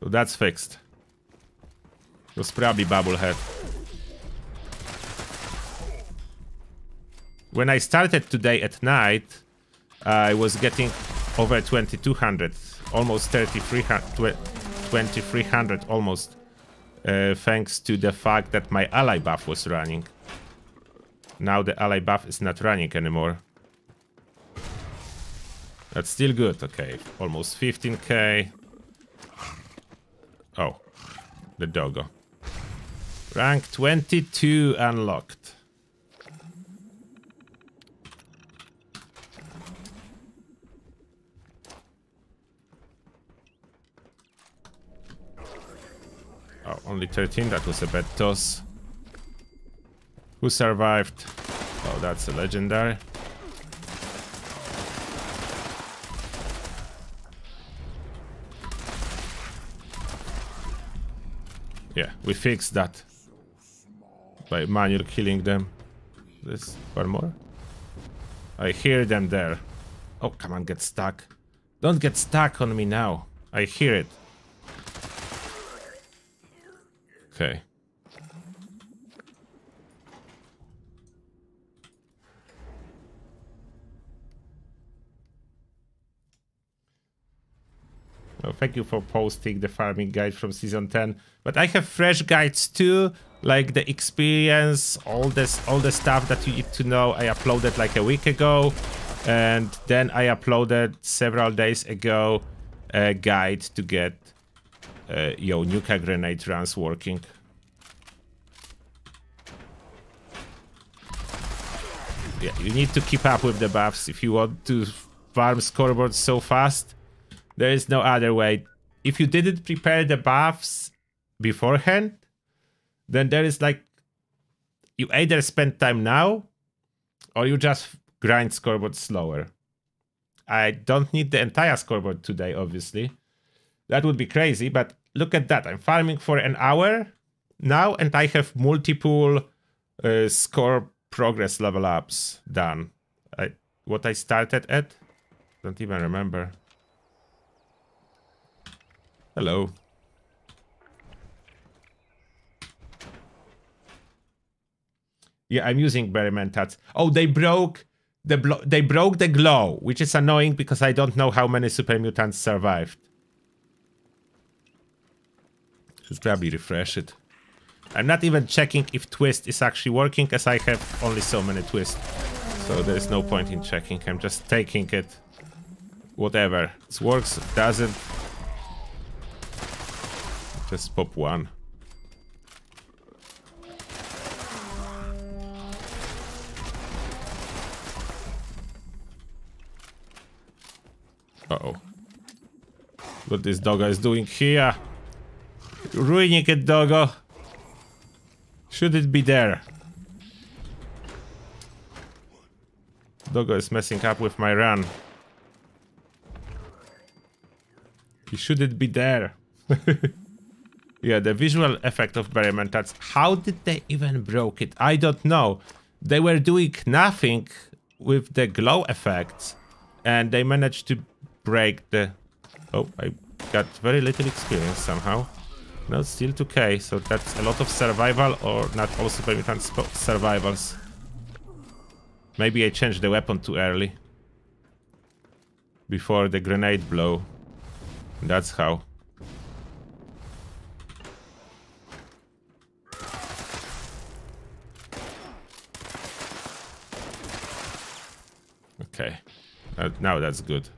So that's fixed. It was probably bubble head. When I started today at night, I was getting over twenty-two hundred, almost thirty-three hundred, twenty-three hundred almost, uh, thanks to the fact that my ally buff was running. Now the ally buff is not running anymore. That's still good. Okay, almost fifteen K. Oh, the doggo. Rank twenty-two unlocked. Oh, only thirteen. That was a bad toss. Who survived? Oh, that's a legendary. Yeah, we fixed that by manual killing them. This one more. I hear them there. Oh, come on, get stuck. Don't get stuck on me now. I hear it. Okay. Well, thank you for posting the farming guide from season ten. But I have fresh guides too, like the experience, all this, all the stuff that you need to know. I uploaded like a week ago, and then I uploaded several days ago a guide to get uh, your Nuka grenade runs working. Yeah, you need to keep up with the buffs if you want to farm scoreboards so fast. There is no other way. If you didn't prepare the buffs beforehand, then there is like, you either spend time now or you just grind scoreboard slower. I don't need the entire scoreboard today, obviously. That would be crazy, but look at that. I'm farming for an hour now and I have multiple uh, score progress level ups done. I, what I started at? Don't even remember. Hello. Yeah, I'm using Berryman Tats. Oh, they broke the blo they broke the glow, which is annoying because I don't know how many super mutants survived. Should probably refresh it. I'm not even checking if twist is actually working, as I have only so many twists. So there is no point in checking. I'm just taking it. Whatever. It works, it doesn't. Let's pop one. Uh-oh. What this doggo is doing here? Ruining it, doggo. Should it be there? Doggo is messing up with my run. He shouldn't be there. Yeah, the visual effect of Berryman Tats. How did they even broke it? I don't know. They were doing nothing with the glow effects, and they managed to break the... Oh, I got very little experience somehow. No, still two K, so that's a lot of survival, or not all super mutant survivals. Maybe I changed the weapon too early. Before the grenade blow. That's how. Okay, uh, now that's good.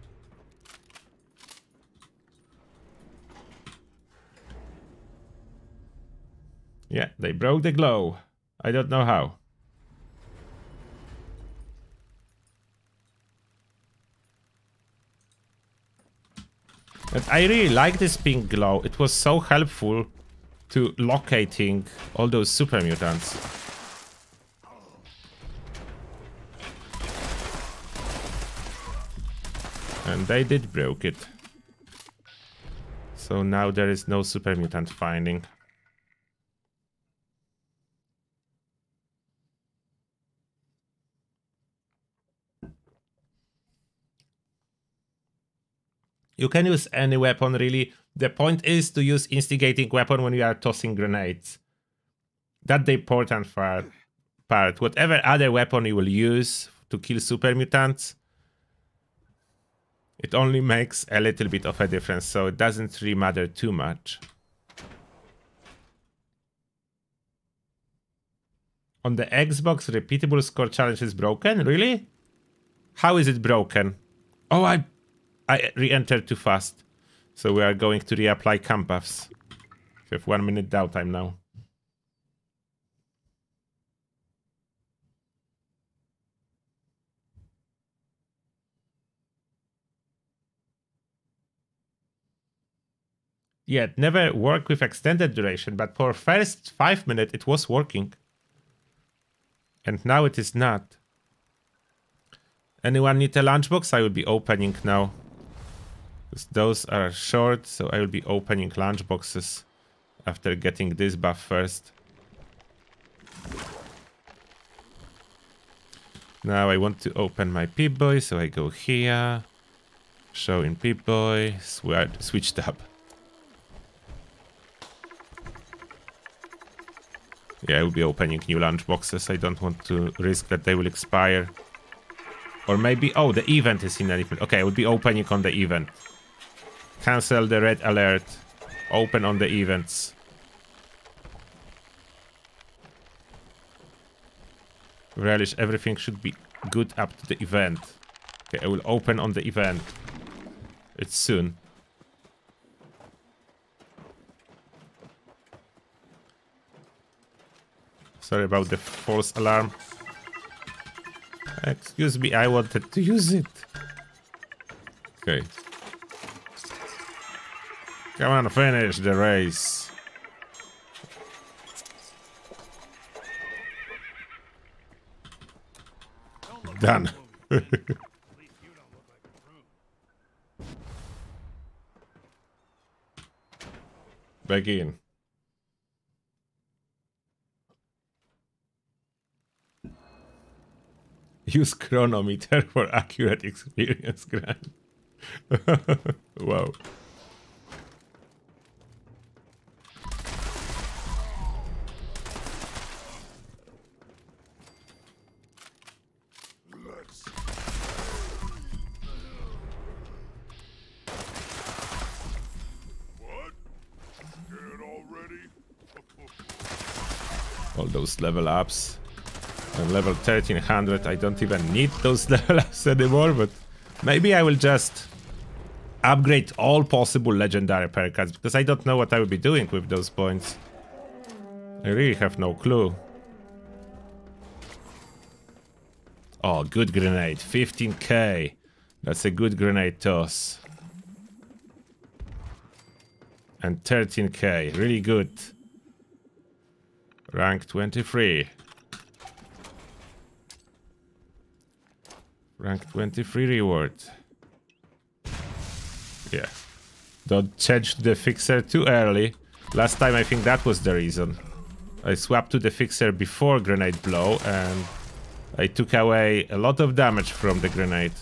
Yeah, they broke the glow. I don't know how. But I really like this pink glow. It was so helpful to locating all those super mutants. And they did broke it. So now there is no super mutant finding. You can use any weapon, really. The point is to use instigating weapon when you are tossing grenades. That's the important part. Whatever other weapon you will use to kill super mutants, it only makes a little bit of a difference, so it doesn't really matter too much. On the Xbox, repeatable score challenge is broken? Really? How is it broken? Oh, I... I re-entered too fast, so we are going to reapply camp buffs. We have one minute downtime now. Yeah, it never worked with extended duration, but for first five minutes it was working. And now it is not. Anyone need a lunchbox? I will be opening now. Those are short, so I will be opening lunch boxes after getting this buff first. Now I want to open my Pip-Boy, so I go here, show in Pip-Boy, switch tab. Yeah, I will be opening new lunch boxes. I don't want to risk that they will expire. Or maybe, oh, the event is in a different... Okay, I will be opening on the event. Cancel the red alert. Open on the events. Relish, everything should be good up to the event. Okay, I will open on the event. It's soon. Sorry about the false alarm. Excuse me, I wanted to use it. Okay. Come on, finish the race. Done. Begin. Use chronometer for accurate experience grant. Wow. Those level ups and level thirteen hundred. I don't even need those level ups anymore, but maybe I will just upgrade all possible legendary perks, because I don't know what I will be doing with those points. I really have no clue. Oh, good grenade. fifteen K. That's a good grenade toss. And thirteen K. Really good. Rank twenty-three. Rank twenty-three reward. Yeah. Don't change the fixer too early. Last time I think that was the reason. I swapped to the fixer before grenade blow and I took away a lot of damage from the grenade.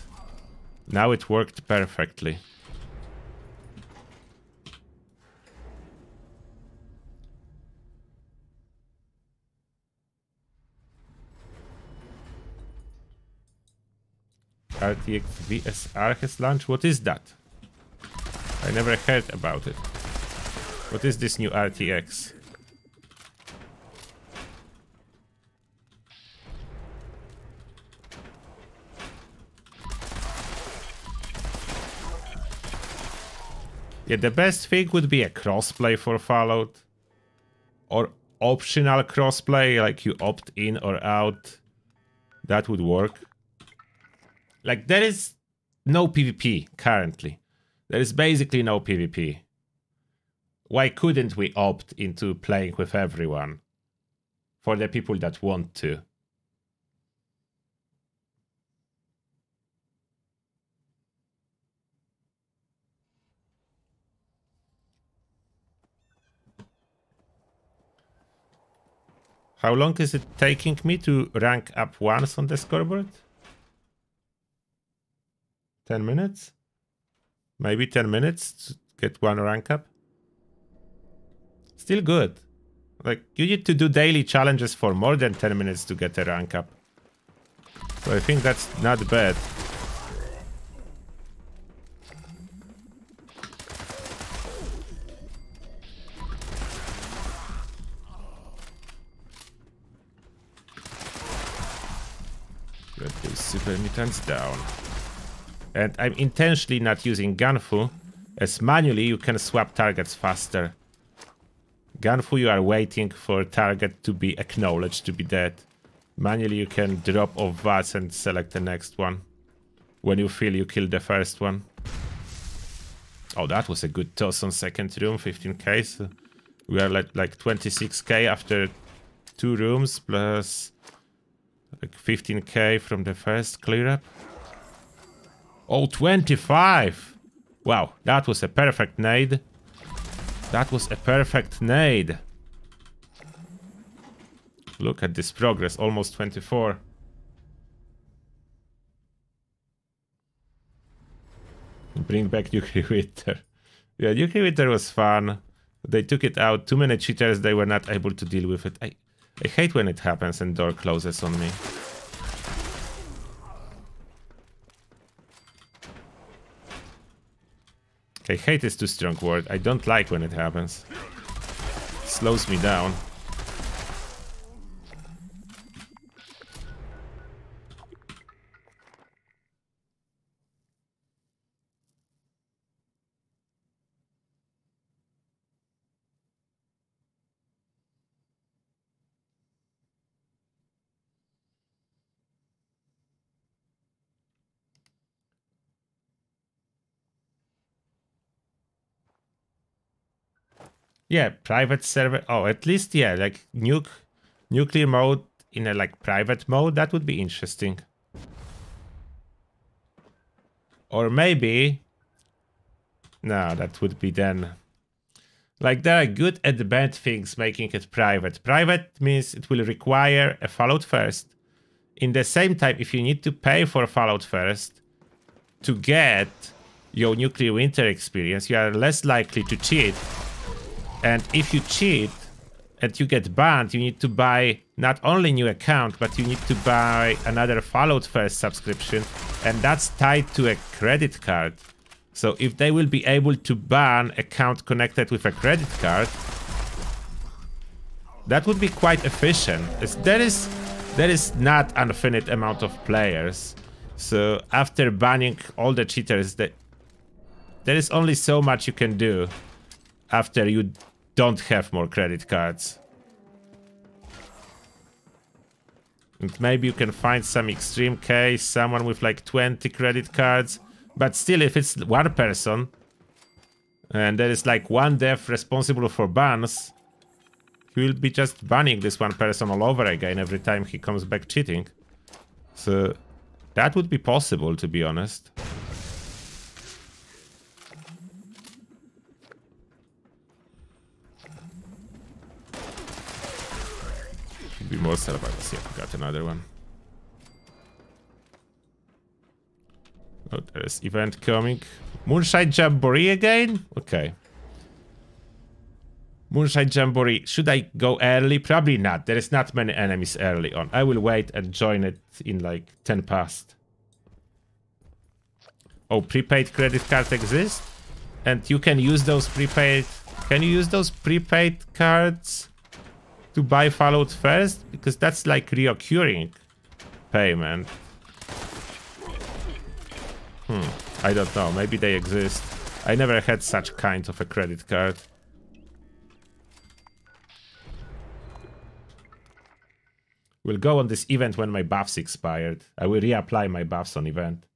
Now it worked perfectly. R T X V S R has launched? What is that? I never heard about it. What is this new R T X? Yeah, the best thing would be a crossplay for Fallout. Or optional crossplay, like you opt in or out. That would work. Like, there is no PvP currently. There is basically no PvP. Why couldn't we opt into playing with everyone? For the people that want to. How long is it taking me to rank up once on the scoreboard? ten minutes? Maybe ten minutes to get one rank up? Still good. Like, you need to do daily challenges for more than ten minutes to get a rank up. So I think that's not bad. Super mutants down. And I'm intentionally not using Ganfu, as manually you can swap targets faster. Ganfu, you are waiting for a target to be acknowledged to be dead. Manually you can drop off VATS and select the next one when you feel you killed the first one. Oh, that was a good toss on second room, fifteen K. So we are like, like twenty-six K after two rooms plus... like fifteen K from the first clear up. Oh, twenty-five! Wow, that was a perfect nade. That was a perfect nade. Look at this progress, almost twenty-four. Bring back Nuclear Winter. Yeah, Nuclear Winter was fun. They took it out. Too many cheaters, they were not able to deal with it. I I hate when it happens and door closes on me. Okay, hate is too strong word. I don't like when it happens. It slows me down. Yeah, private server. Oh, at least, yeah, like nuke, nuclear mode in a like private mode. That would be interesting. Or maybe, no, that would be then. Like there are good and bad things making it private. Private means it will require a Fallout First. In the same time, if you need to pay for Fallout First to get your Nuclear Winter experience, you are less likely to cheat. And if you cheat and you get banned, you need to buy not only new account, but you need to buy another Fallout First subscription, and that's tied to a credit card. So if they will be able to ban account connected with a credit card, that would be quite efficient. It's, there is there is not infinite amount of players, so after banning all the cheaters, that there is only so much you can do after you don't have more credit cards. And maybe you can find some extreme case, someone with like twenty credit cards, but still, if it's one person and there is like one dev responsible for bans, he will be just banning this one person all over again every time he comes back cheating. So that would be possible, to be honest. Be more survivors. Yeah, got another one. Oh, there's event coming. Moonshine Jamboree again? Okay. Moonshine Jamboree. Should I go early? Probably not. There is not many enemies early on. I will wait and join it in like ten past. Oh, prepaid credit card exists? And you can use those prepaid... Can you use those prepaid cards to buy Fallout First? Because that's like reoccurring payment. Hmm, I don't know, maybe they exist. I never had such kind of a credit card. We'll go on this event when my buffs expired. I will reapply my buffs on event.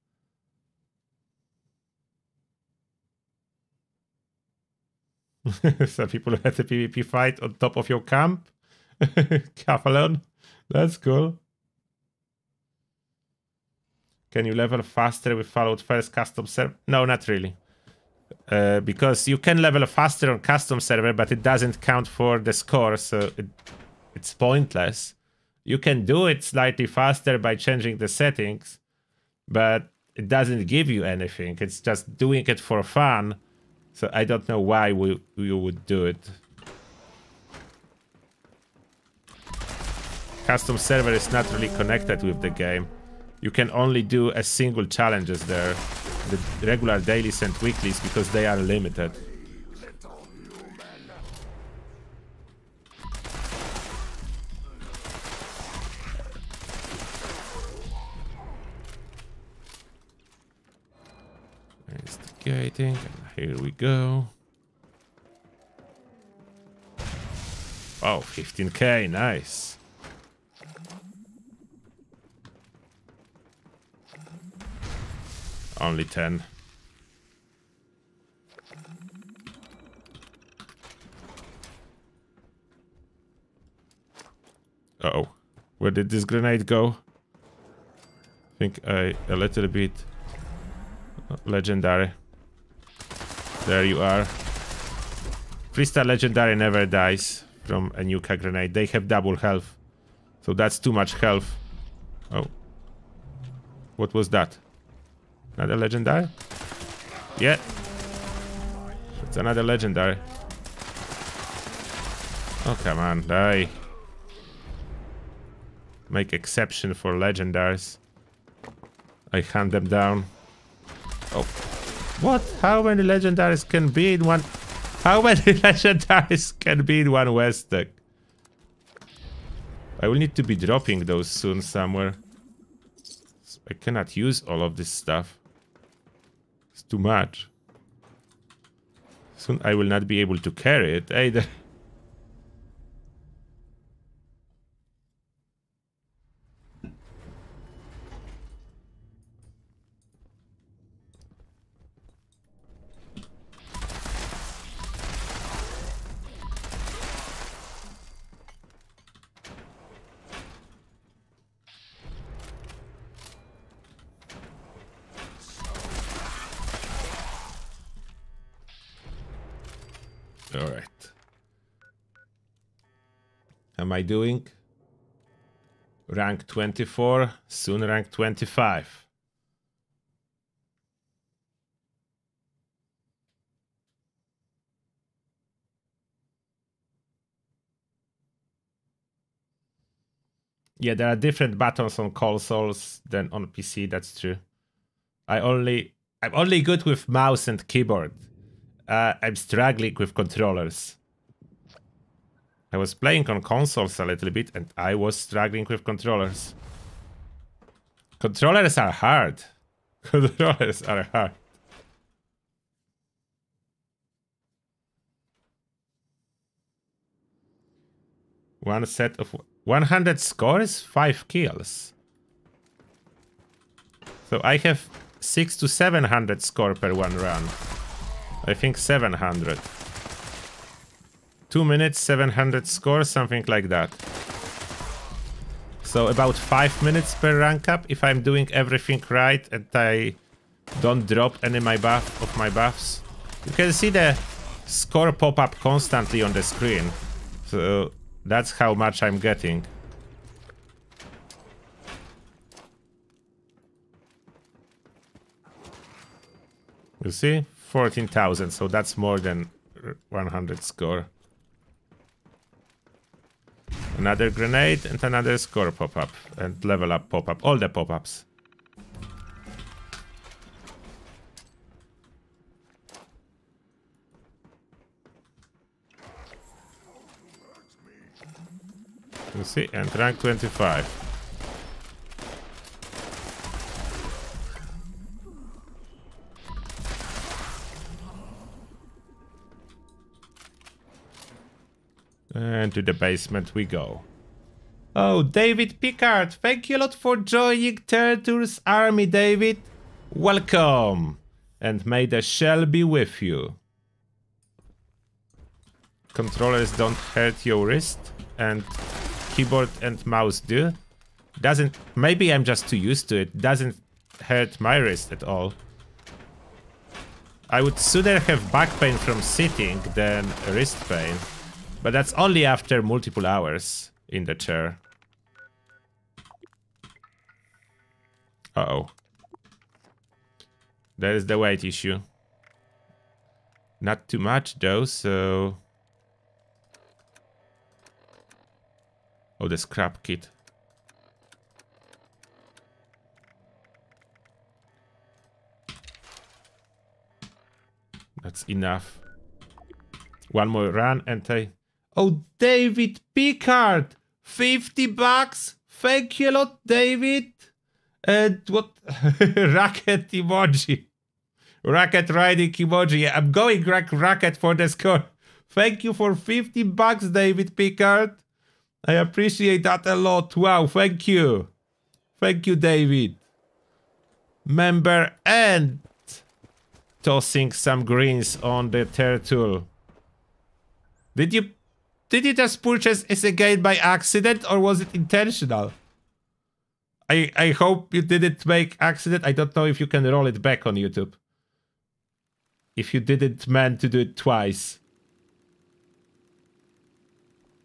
So people who had the PvP fight on top of your camp. Cavalon. That's cool. Can you level faster with Fallout first custom server? No, not really. Uh, because you can level faster on custom server, but it doesn't count for the score, so it, it's pointless. You can do it slightly faster by changing the settings, but it doesn't give you anything. It's just doing it for fun, so I don't know why we, we would do it. Custom server is not really connected with the game. You can only do a single challenges there. The regular dailies and weeklies, because they are limited. Investigating, and here we go. Oh, fifteen K, nice. Only ten. Uh oh. Where did this grenade go? I think I a little bit legendary. There you are. Three-star legendary never dies from a Nuka grenade. They have double health. So that's too much health. Oh. What was that? Another legendary? Yeah. It's another legendary. Oh, come on, die. Make exception for legendaries. I hunt them down. Oh. What? How many legendaries can be in one... How many legendaries can be in one West deck? I will need to be dropping those soon somewhere. I cannot use all of this stuff. Too much. Soon I will not be able to carry it either. Am I doing? Rank twenty-four, soon rank twenty-five. Yeah, there are different buttons on consoles than on P C, that's true. I only I'm only good with mouse and keyboard. Uh, I'm struggling with controllers. I was playing on consoles a little bit, and I was struggling with controllers. Controllers are hard. Controllers are hard. One set of one hundred scores, five kills. So I have six to seven hundred score per one run. I think seven hundred. two minutes, seven hundred score, something like that. So about five minutes per rank up, if I'm doing everything right and I don't drop any my buff of my buffs. You can see the score pop up constantly on the screen. So that's how much I'm getting. You see? fourteen thousand, so that's more than one hundred score. Another grenade and another score pop-up and level up pop-up. All the pop-ups. You see, and rank twenty-five. And to the basement we go. Oh, David Picard, thank you a lot for joining Turtles Army, David. Welcome. And may the shell be with you. controllers don't hurt your wrist and keyboard and mouse do. Doesn't, maybe I'm just too used to it, doesn't hurt my wrist at all. I would sooner have back pain from sitting than wrist pain, but that's only after multiple hours in the chair. Uh-oh. There is the weight issue. Not too much though, so... Oh, the scrap kit. That's enough. One more run and I... Oh, David Pickard! fifty bucks! Thank you a lot, David! And what? Racket emoji. Racket riding emoji. I'm going rack racket for the score. Thank you for fifty bucks, David Pickard. I appreciate that a lot. Wow, thank you. Thank you, David. Member and... tossing some greens on the turtle. Did you... Did you just purchase this again by accident or was it intentional? I, I hope you didn't make accident. I don't know if you can roll it back on YouTube. If you didn't meant to do it twice.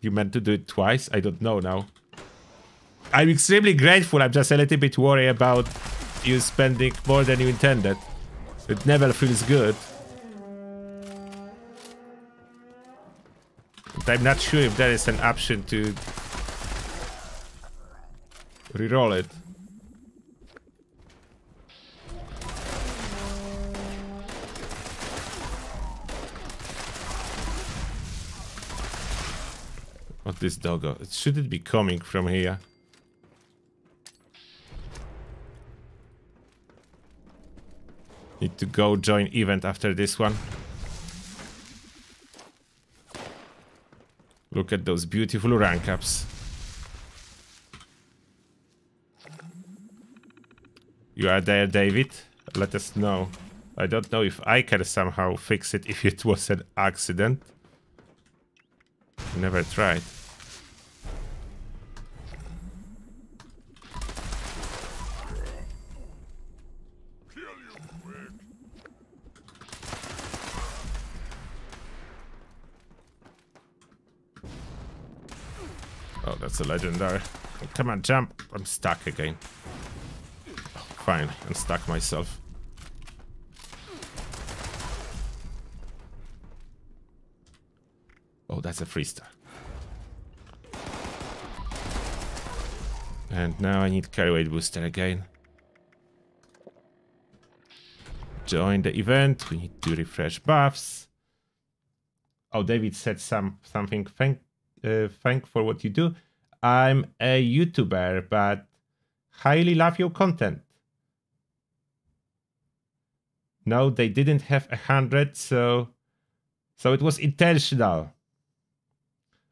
You meant to do it twice? I don't know now. I'm extremely grateful. I'm just a little bit worried about you spending more than you intended. It never feels good. But I'm not sure if there is an option to... reroll it. What this doggo? It shouldn't be coming from here. Need to go join event after this one. Look at those beautiful rank ups. You are there, David? Let us know. I don't know if I can somehow fix it if it was an accident. Never tried. Oh, that's a legendary. Oh, come on, jump. I'm stuck again. Fine, and stack myself. Oh, that's a three star. And now I need carry weight booster again. Join the event. We need to refresh buffs. Oh, David said some something. Thank, uh, thank for what you do. I'm a YouTuber, but highly love your content. No, they didn't have a hundred, so... So it was intentional.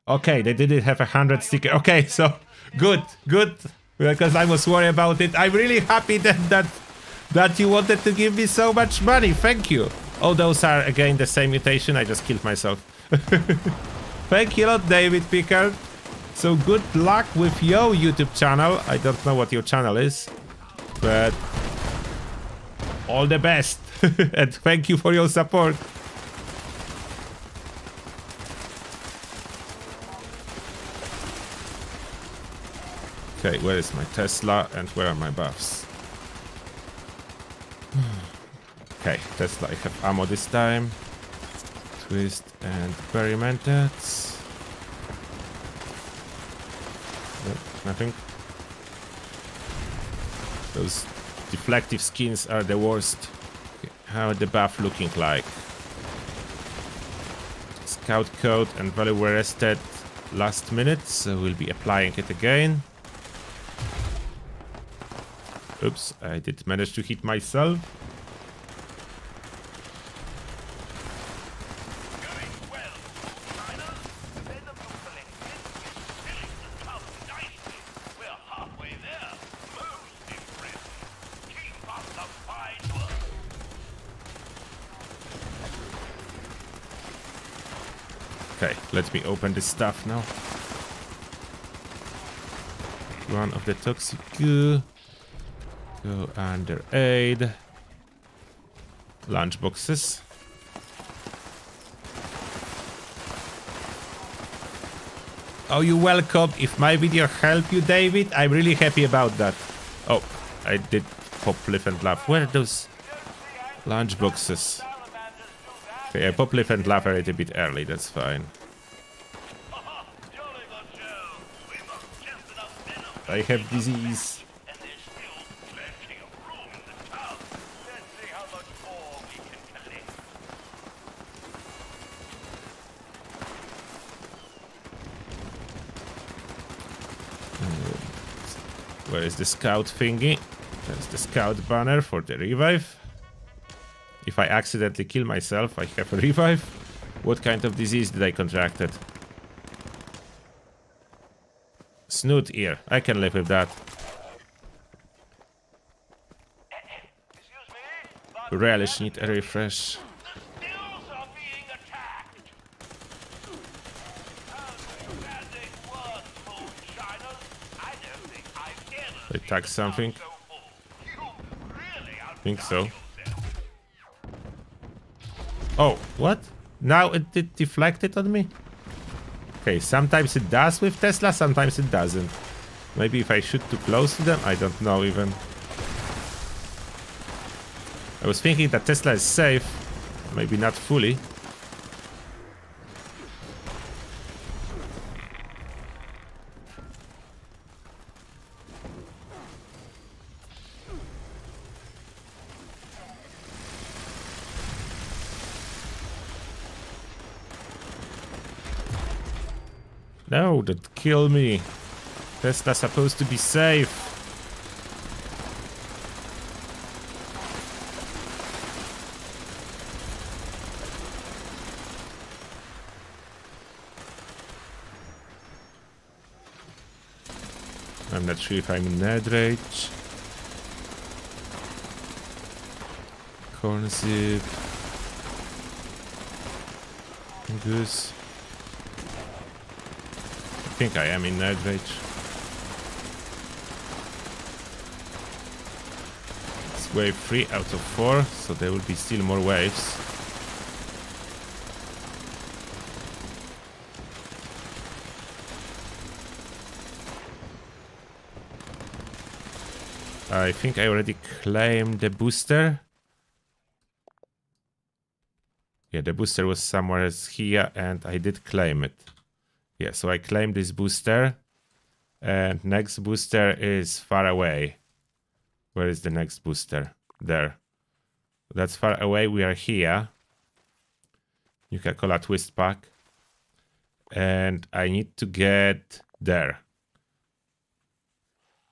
Okay, they didn't have a hundred sticker. Okay, so... Good, good. Because I was worried about it. I'm really happy that, that... That you wanted to give me so much money. Thank you. Oh, those are, again, the same mutation. I just killed myself. Thank you a lot, David Pickard. So good luck with your YouTube channel. I don't know what your channel is. But... all the best. And thank you for your support. Okay, where is my Tesla and where are my buffs? Okay, Tesla, I have ammo this time. Twist and bury mandates. No, nothing. Those deflective skins are the worst. How the buff looking like? Scout code and value were rested last minute, so we'll be applying it again. Oops, I did manage to hit myself. Okay, let me open this stuff now. One of the toxic goo. Go under aid. Lunch boxes. Oh, you're welcome. If my video helped you, David, I'm really happy about that. Oh, I did pop, live and laugh. Where are those lunch boxes? Okay, I pop, live and laugh a little bit early. That's fine. I have disease. Where is the scout thingy? There's the scout banner for the revive. If I accidentally kill myself, I have a revive. What kind of disease did I contract? Snoot ear. I can live with that. Relish need a refresh. Attack something? I think so. Oh, what? Now it, it deflected on me? Okay, sometimes it does with Tesla, sometimes it doesn't. Maybe if I shoot too close to them? I don't know even. I was thinking that Tesla is safe. Maybe not fully. No, that kill me. Tesla's supposed to be safe. I'm not sure if I'm in Ned Rage. Corn Zip. Goose. I think I am in Nerd Rage. It's wave three out of four, so there will be still more waves. I think I already claimed the booster. Yeah, the booster was somewhere here and I did claim it. Yeah, so I claim this booster, and next booster is far away. Where is the next booster? There. That's far away, we are here. Nuka-Cola twist pack. And I need to get there.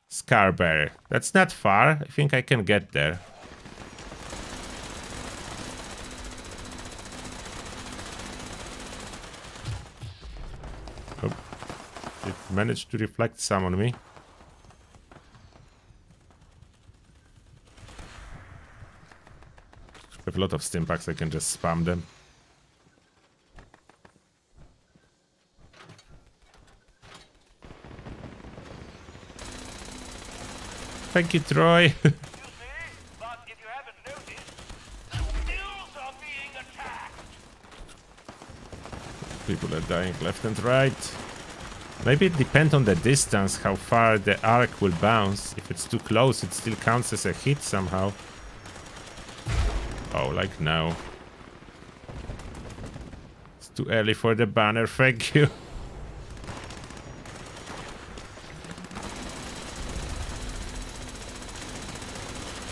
Scarberry. That's not far, I think I can get there. It managed to reflect some on me. I have a lot of stim packs, I can just spam them. Thank you, Troy. People are dying left and right. Maybe it depends on the distance, how far the arc will bounce. If it's too close, it still counts as a hit somehow. Oh, like now. It's too early for the banner, thank you.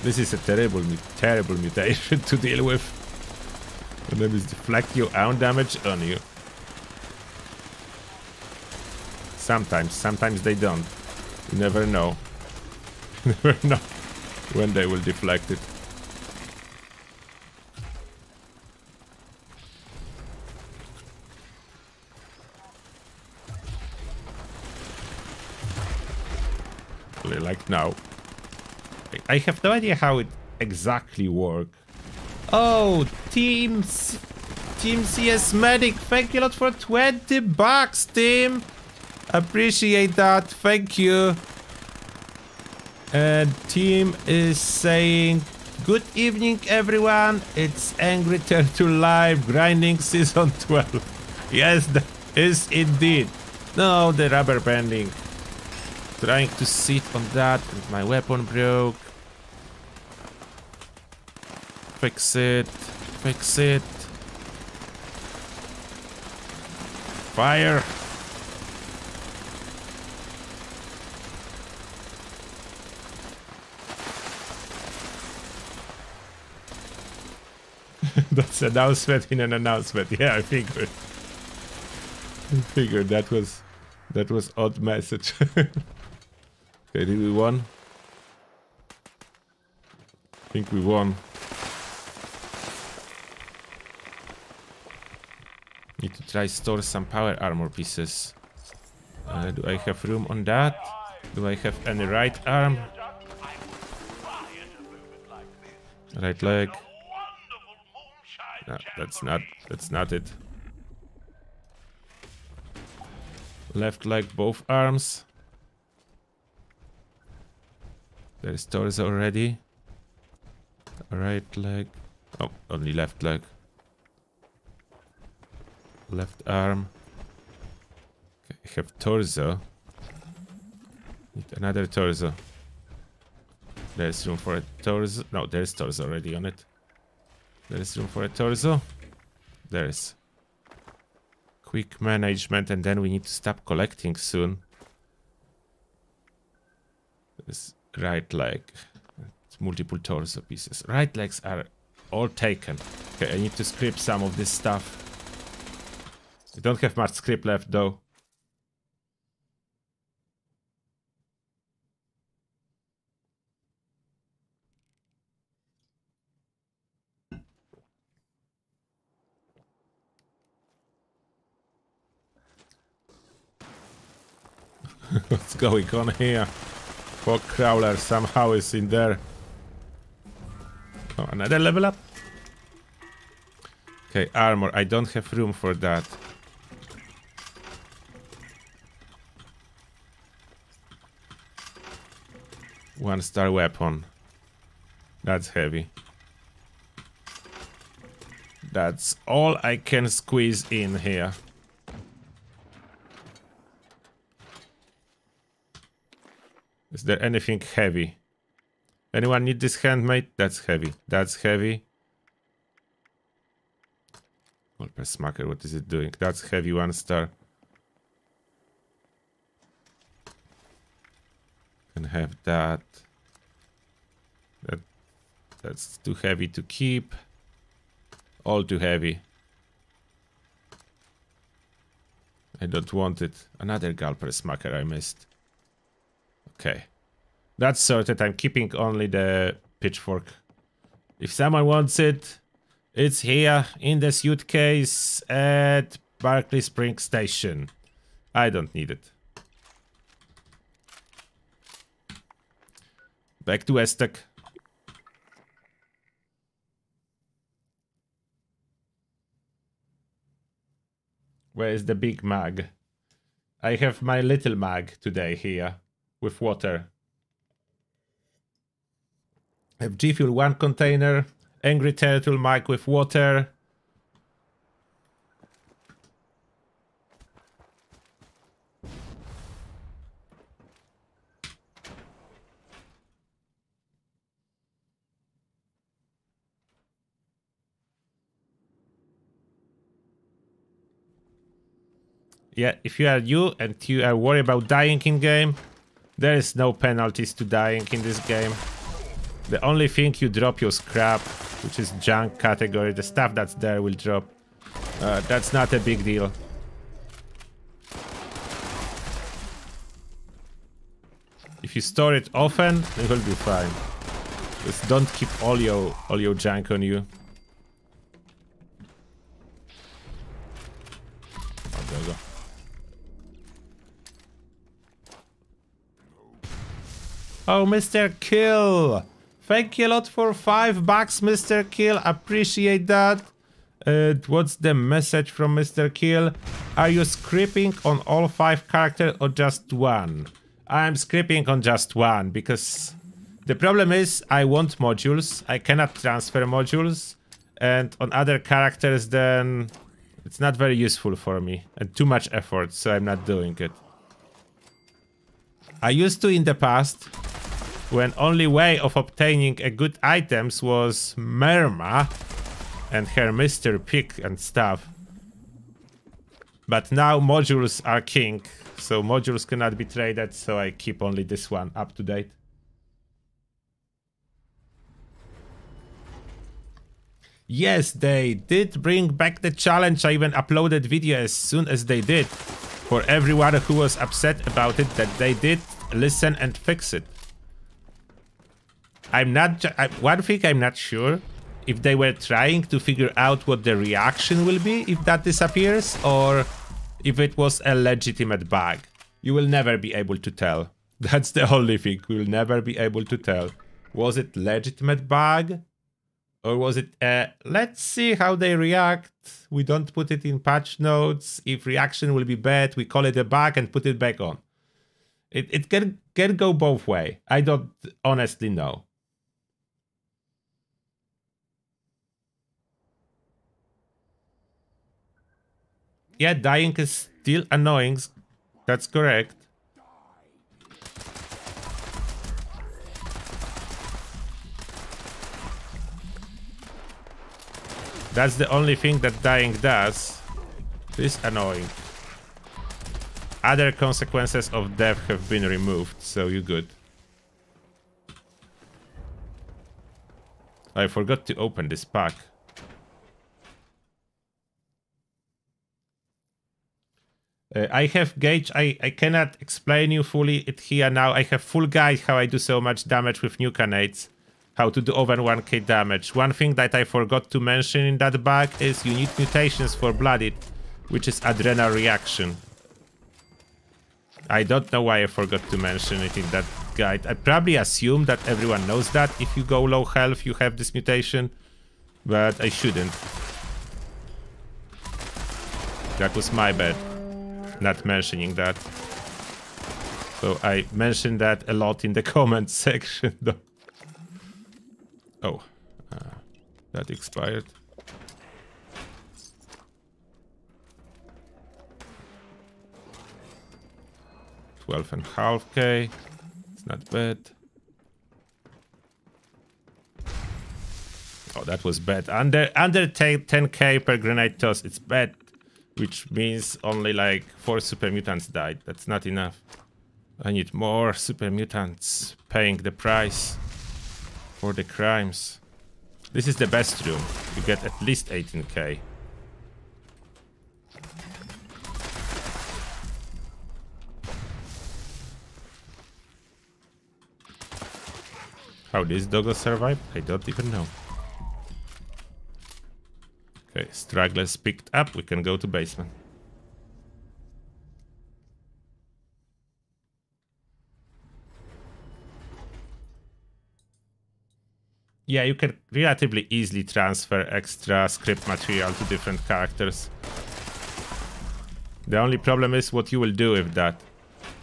This is a terrible, terrible mutation to deal with. And then it's deflect your own damage on you. Sometimes, sometimes they don't. You never know. You never know when they will deflect it. Like now. I have no idea how it exactly works. Oh, teams. Team C S Medic, thank you a lot for twenty bucks, team. Appreciate that. Thank you. And team is saying good evening, everyone. It's Angry Turtle Live grinding season twelve. Yes, that is indeed. No, the rubber banding. Trying to sit on that, and my weapon broke. Fix it. Fix it. Fire. That's an announcement in an announcement. Yeah, I figured. I figured that was that was odd message. Okay, did we won? I think we won. Need to try store some power armor pieces. Uh, do I have room on that? Do I have any right arm? Right leg. No, that's not that's not it. Left leg, both arms. There's torso already. Right leg. Oh, only left leg. Left arm. Okay, I have torso. Need another torso. There's room for a torso. No, there's torso already on it. There's room for a torso. There's quick management, and then we need to stop collecting soon. There's right leg. It's multiple torso pieces. Right legs are all taken. Okay, I need to scrap some of this stuff. I don't have much script left though. What's going on here? Fog Crawler somehow is in there. Oh, another level up. Okay, armor. I don't have room for that. One star weapon. That's heavy. That's all I can squeeze in here. Is there anything heavy? Anyone need this handmade? That's heavy. That's heavy. Golper Smacker, what is it doing? That's heavy, one star. Have that. that that's too heavy to keep. All too heavy. I don't want it. Another Golper Smacker I missed. Okay, that's sorted. I'm keeping only the pitchfork. If someone wants it, it's here in the suitcase at Barclay Springs Station. I don't need it. Back to Estek. Where is the big mug? I have my little mug today here with water. I have G Fuel one container, Angry Turtle mug with water. Yeah, if you are you and you are worried about dying in game, there is no penalties to dying in this game. The only thing you drop your scrap, which is junk category, the stuff that's there will drop. Uh, that's not a big deal. If you store it often, it will be fine. Just don't keep all your all your junk on you. Oh, there you go. Oh, Mister Kill! Thank you a lot for five bucks, Mister Kill. Appreciate that. Uh, what's the message from Mister Kill? Are you scripting on all five characters or just one? I'm scripting on just one because the problem is I want modules. I cannot transfer modules, and on other characters then it's not very useful for me and too much effort, so I'm not doing it. I used to in the past, when only way of obtaining a good items was Merma and her Mister Pig and stuff. But now modules are king, so modules cannot be traded, so I keep only this one up to date. Yes, they did bring back the challenge. I even uploaded video as soon as they did. For everyone who was upset about it, that they did listen and fix it. I'm not... I, one thing I'm not sure, if they were trying to figure out what the reaction will be if that disappears, or if it was a legitimate bug. You will never be able to tell. That's the only thing. We'll never be able to tell. Was it legitimate bug? Or was it a, let's see how they react, we don't put it in patch notes, if reaction will be bad, we call it a bug and put it back on. It, it can, can go both ways. I don't honestly know. Yeah, dying is still annoying. That's correct. That's the only thing that dying does. It is annoying. Other consequences of death have been removed, so you're good. I forgot to open this pack. Uh, I have gauge. I, I cannot explain you fully it here now. I have full guide how I do so much damage with nuke-nades. How to do over one K damage. One thing that I forgot to mention in that bug is you need mutations for Blooded, which is adrenal reaction. I don't know why I forgot to mention it in that guide. I probably assume that everyone knows that if you go low health you have this mutation, but I shouldn't. That was my bad, not mentioning that. So I mentioned that a lot in the comment section though. Oh, uh, that expired. twelve and a half K. It's not bad. Oh, that was bad. Under under ten K per grenade toss. It's bad, which means only like four super mutants died. That's not enough. I need more super mutants paying the price for the crimes. This is the best room. You get at least eighteen K. How this doggo survived? I don't even know. Okay, stragglers picked up. We can go to basement. Yeah, you can relatively easily transfer extra script material to different characters. The only problem is what you will do with that.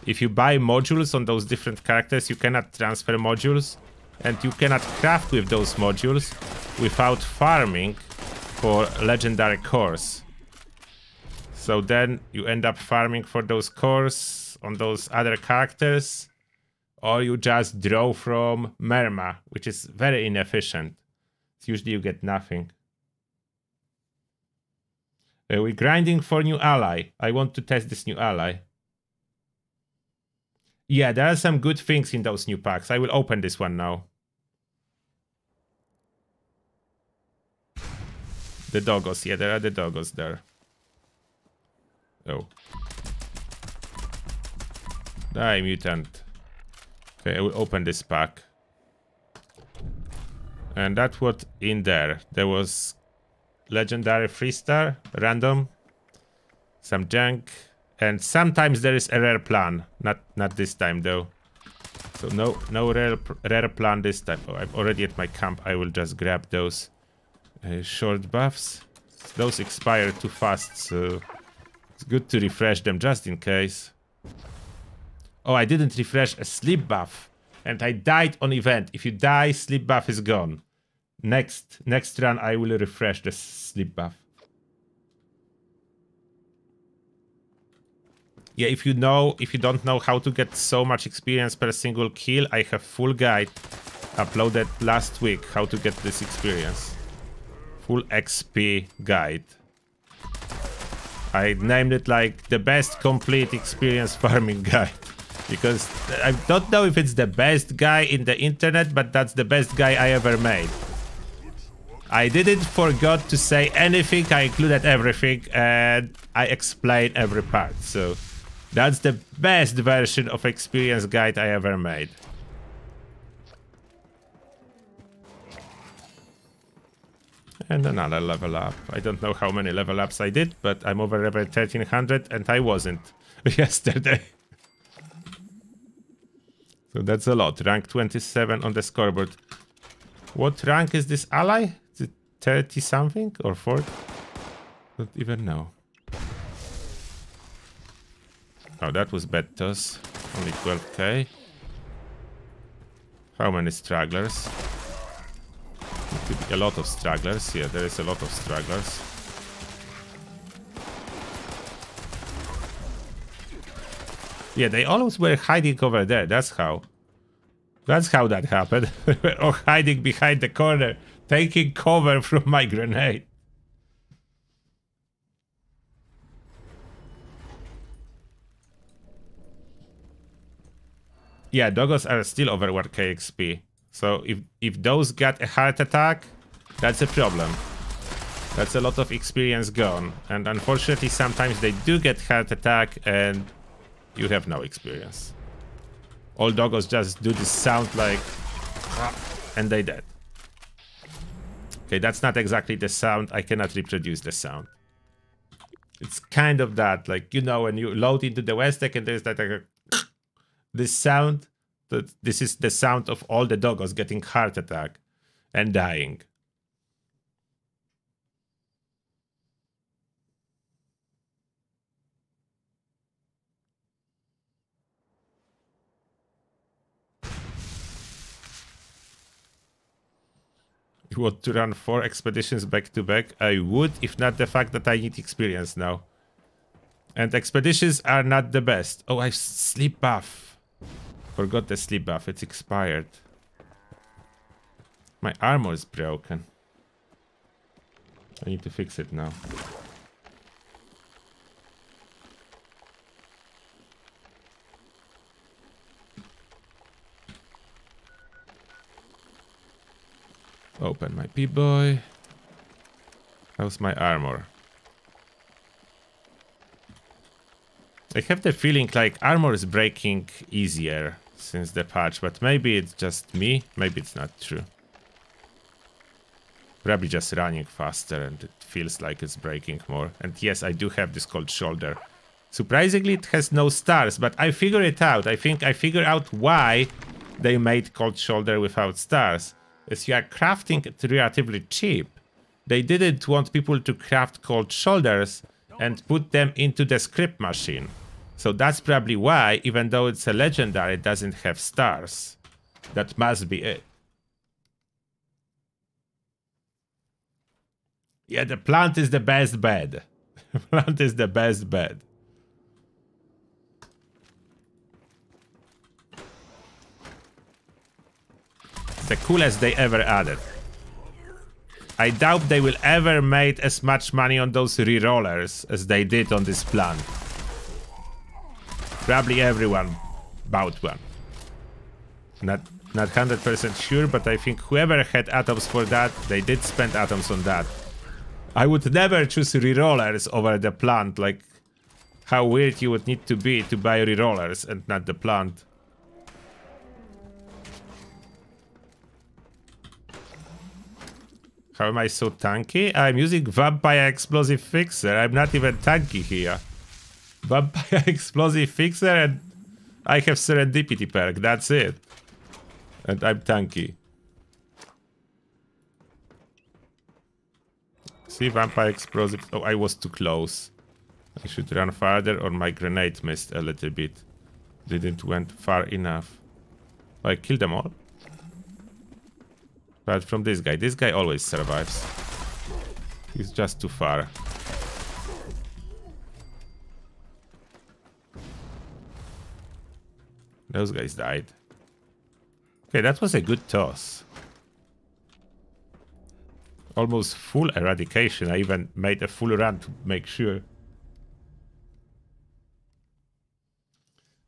If you buy modules on those different characters, you cannot transfer modules, and you cannot craft with those modules without farming for legendary cores. So then you end up farming for those cores on those other characters, or you just draw from Merma, which is very inefficient. Usually you get nothing. Uh, we're grinding for new ally. I want to test this new ally. Yeah, there are some good things in those new packs. I will open this one now. The doggos. Yeah, there are the doggos there. Oh. Die, mutant. Okay, I will open this pack. And that's what in there. There was legendary three star, random, some junk, and sometimes there is a rare plan. Not not this time though. So no no rare rare plan this time. Oh, I'm already at my camp. I will just grab those uh, short buffs. Those expire too fast, so it's good to refresh them just in case. Oh, I didn't refresh a sleep buff, and I died on event. If you die, sleep buff is gone. Next next run, I will refresh the sleep buff. Yeah, if you know, if you don't know how to get so much experience per single kill, I have full guide uploaded last week how to get this experience. Full X P guide. I named it like the best complete experience farming guide, because I don't know if it's the best guy in the internet, but that's the best guy I ever made. I didn't forget to say anything, I included everything, and I explained every part, so that's the best version of experience guide I ever made. And another level up. I don't know how many level ups I did, but I'm over level thirteen hundred and I wasn't yesterday. So that's a lot. Rank twenty-seven on the scoreboard. What rank is this ally? Is it thirty something or forty? Don't even know. Oh, that was bad toss. Only twelve K. How many stragglers? Could be a lot of stragglers. Yeah, there is a lot of stragglers. Yeah, they always were hiding over there. That's how. That's how that happened. Or hiding behind the corner, taking cover from my grenade. Yeah, doggos are still over one K X P. So if, if those got a heart attack, that's a problem. That's a lot of experience gone. And unfortunately, sometimes they do get heart attack and you have no experience. All doggos just do this sound like... and they dead. Okay, that's not exactly the sound. I cannot reproduce the sound. It's kind of that, like, you know, when you load into the Westec and there's that... like, this sound... that this is the sound of all the doggos getting heart attack and dying. You want to run four expeditions back to back? I would, if not the fact that I need experience now. And expeditions are not the best. Oh, I sleep buff. Forgot the sleep buff, it's expired. My armor is broken. I need to fix it now. Open my P-Boy. How's my armor? I have the feeling like armor is breaking easier since the patch, but maybe it's just me, maybe it's not true. Probably just running faster and it feels like it's breaking more. And yes, I do have this cold shoulder. Surprisingly, it has no stars, but I figure it out. I think I figure out why they made cold shoulder without stars. As you are crafting it relatively cheap, they didn't want people to craft cold shoulders and put them into the script machine. So that's probably why, even though it's a legendary, it doesn't have stars. That must be it. Yeah, the plant is the best bed. Plant is the best bed. The coolest they ever added. I doubt they will ever make as much money on those rerollers as they did on this plant. Probably everyone bought one. Not not one hundred percent sure, but I think whoever had atoms for that, they did spend atoms on that. I would never choose rerollers over the plant, like how weird you would need to be to buy rerollers and not the plant. How am I so tanky? I'm using Vampire Explosive Fixer. I'm not even tanky here. Vampire Explosive Fixer and I have Serendipity perk. That's it. And I'm tanky. See, vampire explosives. Oh, I was too close. I should run farther, or my grenade missed a little bit. Didn't went far enough. Oh, I killed them all. But from this guy. This guy always survives. He's just too far. Those guys died. Okay, that was a good toss. Almost full eradication. I even made a full run to make sure.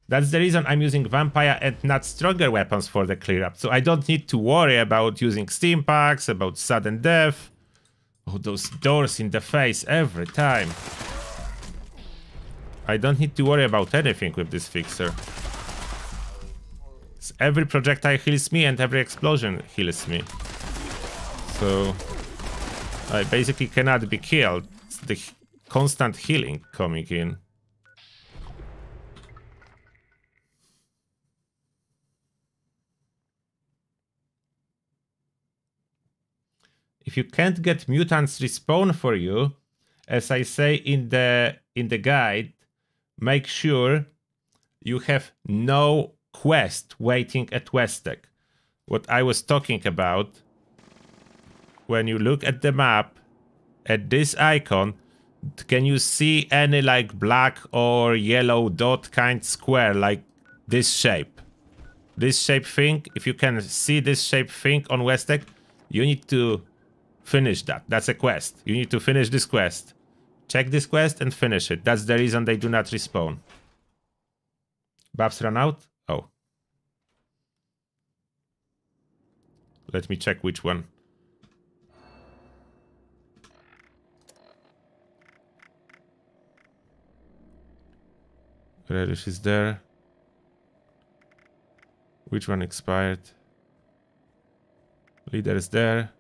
That's the reason I'm using Vampire and not stronger weapons for the clear up. So I don't need to worry about using steam packs, about sudden death. Oh, those doors in the face every time. I don't need to worry about anything with this fixer. Every projectile heals me and every explosion heals me. So I basically cannot be killed. It's the constant healing coming in. If you can't get mutants respawn for you, as I say in the in the guide, make sure you have no quest waiting at Westec. What I was talking about, when you look at the map, at this icon, can you see any like black or yellow dot kind square like this shape? This shape thing, if you can see this shape thing on Westec, you need to finish that. That's a quest. You need to finish this quest. Check this quest and finish it. That's the reason they do not respawn. Buffs run out? Oh. Let me check which one. Reddish is there. Which one expired? Leader is there.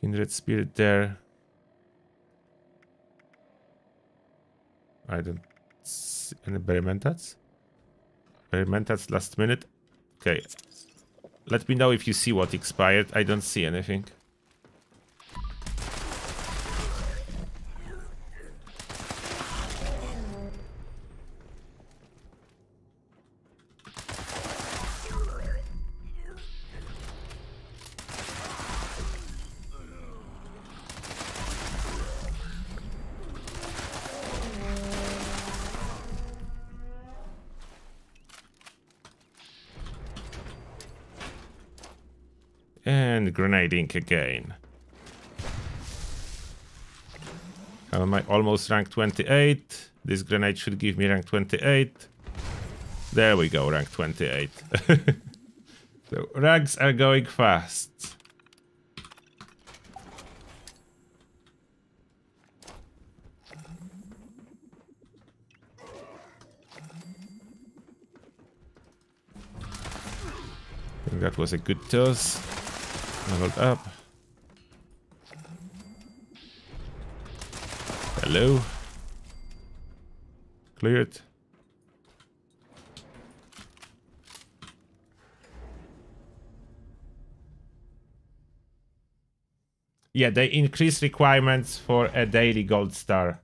Kindred Spirit there. I don't see any Barymentats. Barymentats last minute. Okay. Let me know if you see what expired. I don't see anything. And grenading again. Am I almost rank twenty-eight? This grenade should give me rank twenty-eight. There we go, rank twenty-eight. So ranks are going fast. I think that was a good toss. Leveled up. Hello. Cleared. Yeah, they increase requirements for a daily gold star.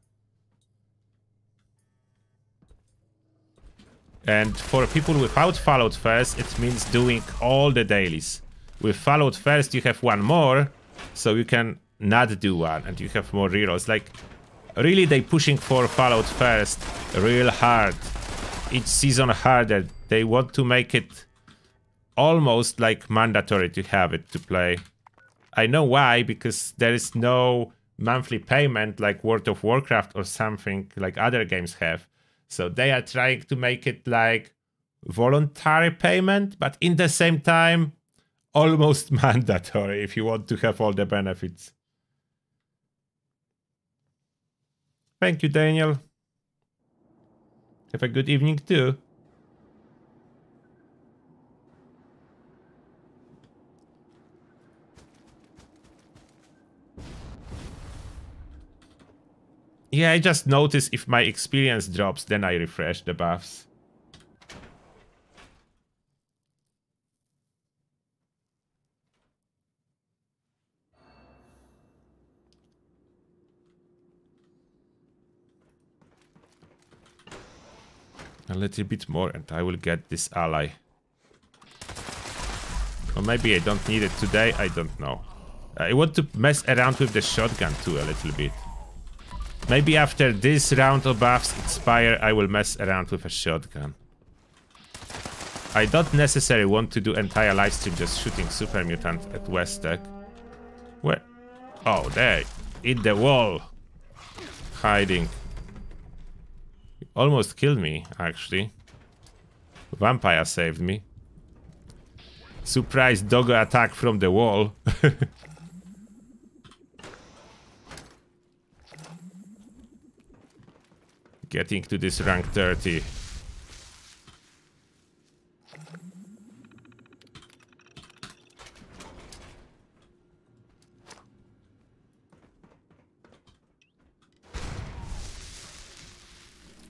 And for people without Fallout First, it means doing all the dailies. With Fallout First, you have one more, so you can not do one, and you have more rerolls. Like, really, they pushing for Fallout First real hard. Each season harder. They want to make it almost like mandatory to have it to play. I know why, because there is no monthly payment like World of Warcraft or something like other games have. So they are trying to make it like voluntary payment, but in the same time, almost mandatory if you want to have all the benefits. Thank you, Daniel. Have a good evening too. Yeah, I just noticed if my experience drops, then I refresh the buffs. a little bit more and I will get this ally. Or maybe I don't need it today, I don't know. I want to mess around with the shotgun too a little bit. Maybe after this round of buffs expire, I will mess around with a shotgun. I don't necessarily want to do entire livestream just shooting super mutant at West Tech. Where? Oh, there! Hit the wall! Hiding. Almost killed me, actually. Vampire saved me. Surprise doggo attack from the wall. Getting to this rank thirty.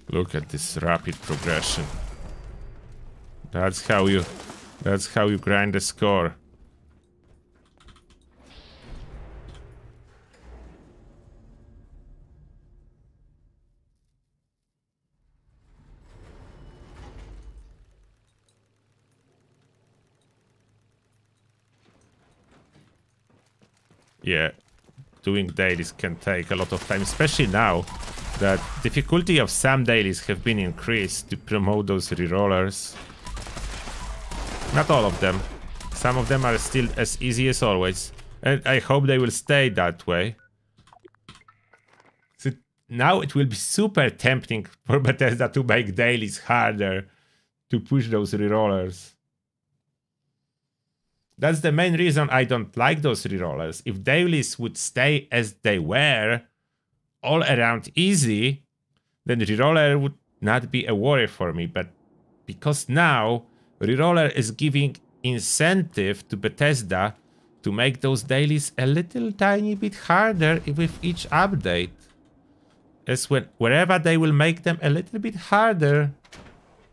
Look at this rapid progression. That's how you that's how you grind the score. Yeah, doing dailies can take a lot of time, especially now that difficulty of some dailies have been increased to promote those rerollers. Not all of them. Some of them are still as easy as always, and I hope they will stay that way. So now it will be super tempting for Bethesda to make dailies harder to push those rerollers. That's the main reason I don't like those rerollers. If dailies would stay as they were, all around easy, then reroller would not be a worry for me. But because now reroller is giving incentive to Bethesda to make those dailies a little tiny bit harder with each update. As when wherever they will make them a little bit harder,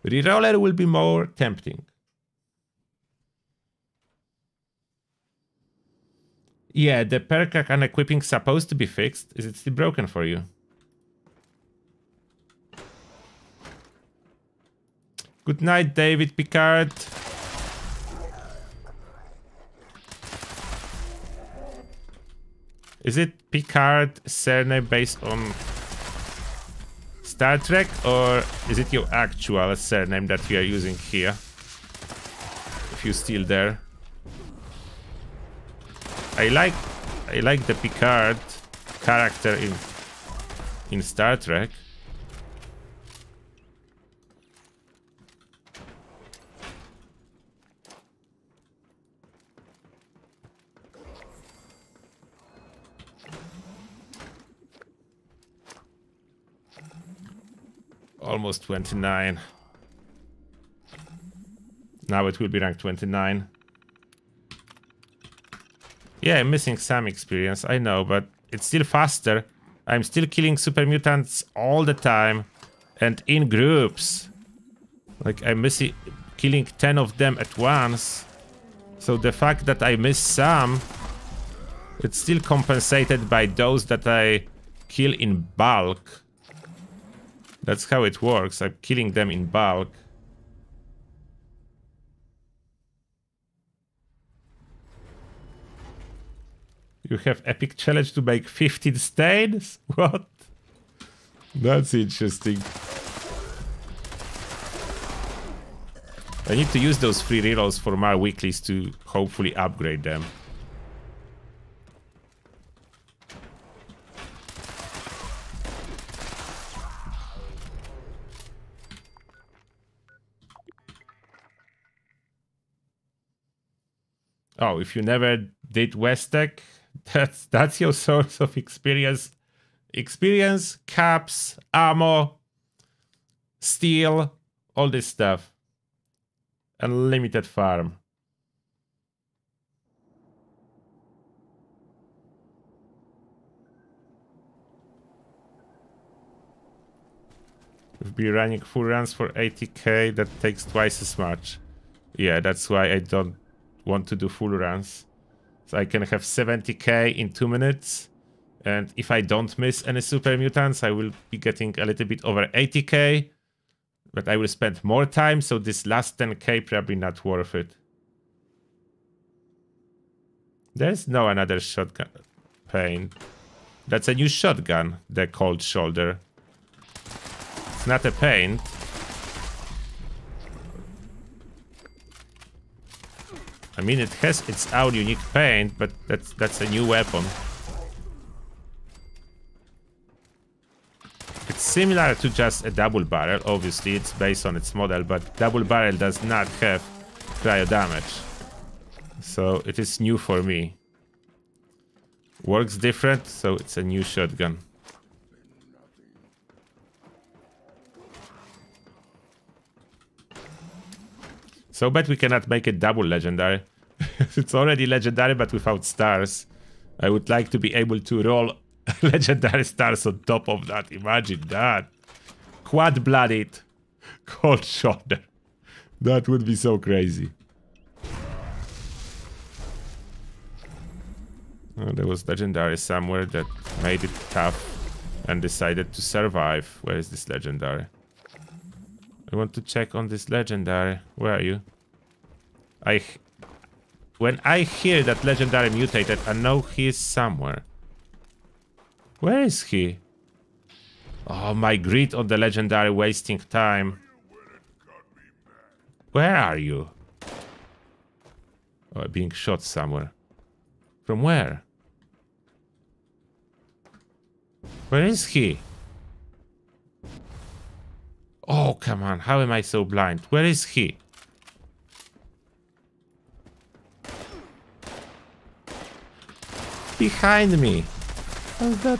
reroller will be more tempting. Yeah, the perk and equipping supposed to be fixed. Is it still broken for you? Good night, David Picard. Is it Picard surname based on Star Trek, or is it your actual surname that you are using here? If you're still there. I like I like the Picard character in in Star Trek. Almost twenty-nine. Now it will be rank twenty-nine. Yeah, I'm missing some experience, I know, but it's still faster. I'm still killing super mutants all the time and in groups. Like, I'm missing killing ten of them at once. So the fact that I miss some, it's still compensated by those that I kill in bulk. That's how it works. I'm killing them in bulk. You have epic challenge to make fifteen stains? What? That's interesting. I need to use those free rerolls for my weeklies to hopefully upgrade them. Oh, if you never did West Tech, That's that's your source of experience. Experience, caps, ammo, steel, all this stuff. Unlimited farm. We'll be running full runs for eighty K, that takes twice as much. Yeah, that's why I don't want to do full runs. So I can have seventy K in two minutes, and if I don't miss any super mutants, I will be getting a little bit over eighty K, But I will spend more time, so this last ten K probably not worth it. There's no another shotgun pain. That's a new shotgun, the Cold Shoulder. It's not a paint. I mean, it has its own unique paint, but that's that's a new weapon. It's similar to just a double barrel. Obviously, it's based on its model, but double barrel does not have cryo damage. So it is new for me. Works different, so it's a new shotgun. So bad we cannot make it double legendary. It's already legendary, but without stars. I would like to be able to roll legendary stars on top of that. Imagine that. Quad-blooded Cold Shoulder. That would be so crazy. Oh, there was legendary somewhere that made it tough and decided to survive. Where is this legendary? I want to check on this legendary. Where are you? I... When I hear that legendary mutated, I know he is somewhere. Where is he? Oh, my greed on the legendary wasting time. Where are you? Oh, I'm being shot somewhere. From where? Where is he? Oh, come on. How am I so blind? Where is he? Behind me. How's that?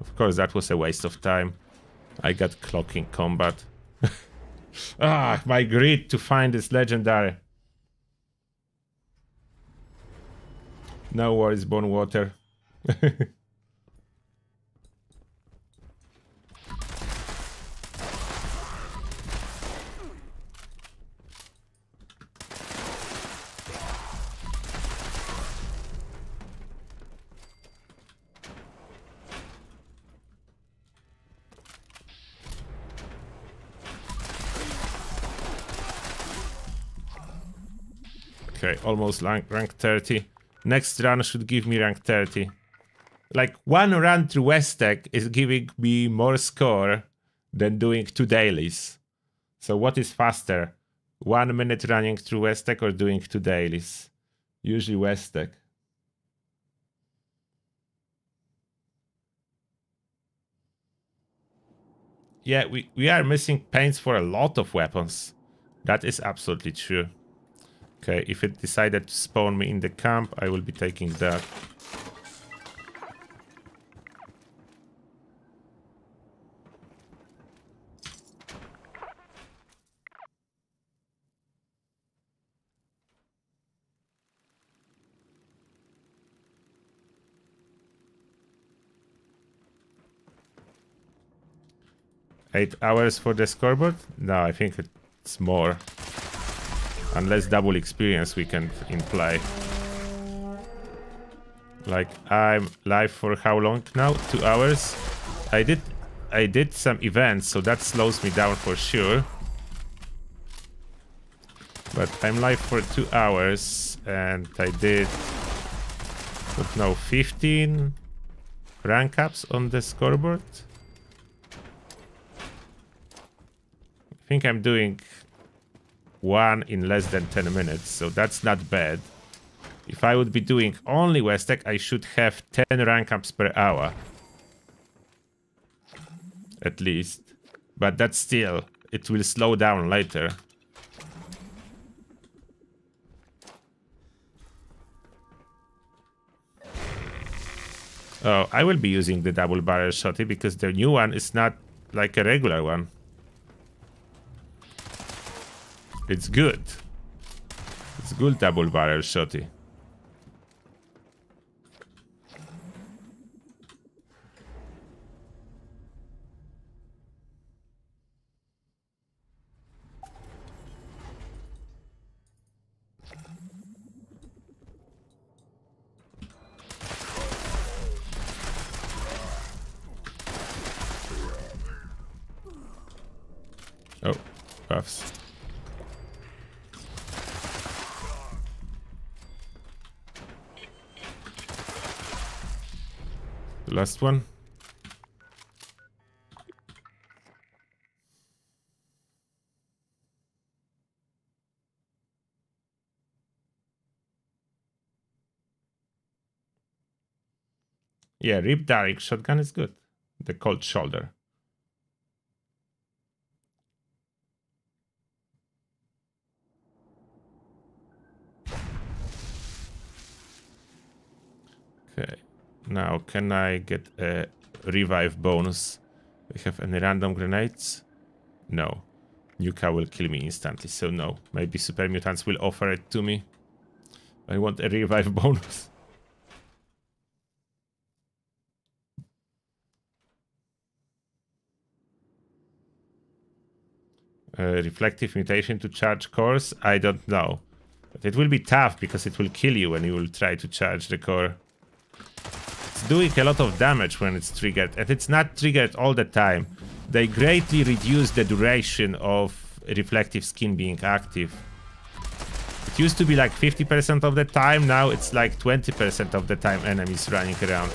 Of course, that was a waste of time. I got clocked in combat. Ah, my greed to find this legendary. No worries, Bone Water. Okay, almost rank thirty. Next run should give me rank thirty. Like, one run through Westech is giving me more score than doing two dailies. So what is faster? One minute running through Westech or doing two dailies? Usually Westech. Yeah, we, we are missing paints for a lot of weapons. That is absolutely true. Okay, if it decided to spawn me in the camp, I will be taking that. Eight hours for the scoreboard? No, I think it's more. Unless double experience we can in play. Like, I'm live for how long now? Two hours. I did I did some events, so that slows me down for sure. But I'm live for two hours and I did but no fifteen rank ups on the scoreboard. I think I'm doing one in less than ten minutes, so that's not bad. If I would be doing only Westech, I should have ten rank ups per hour. At least. But that's still, it will slow down later. Oh, I will be using the double barrel shotty because the new one is not like a regular one. It's good. It's good double barrel shotty. handcuffs. The last one. Yeah, Rip Darrick shotgun is good. The cold shoulder. Okay, now can I get a revive bonus? We have any random grenades? No. Nuka will kill me instantly, so no. Maybe Super Mutants will offer it to me. I want a revive bonus. Uh, reflective mutation to charge cores? I don't know. But it will be tough because it will kill you when you will try to charge the core. It's doing a lot of damage when it's triggered, and it's not triggered all the time. They greatly reduce the duration of reflective skin being active. It used to be like fifty percent of the time, now it's like twenty percent of the time enemies running around.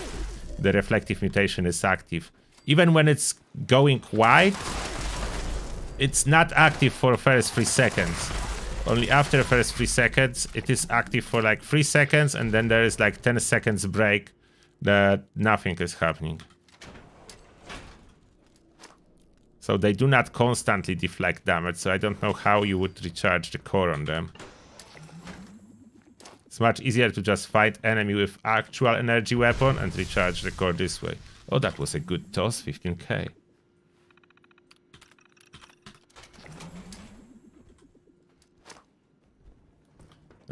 The reflective mutation is active. Even when it's going wide, it's not active for first three seconds. Only after first three seconds, it is active for like three seconds, and then there is like ten seconds break that nothing is happening. So they do not constantly deflect damage, so I don't know how you would recharge the core on them. It's much easier to just fight enemy with actual energy weapon and recharge the core this way. Oh, that was a good toss, fifteen K.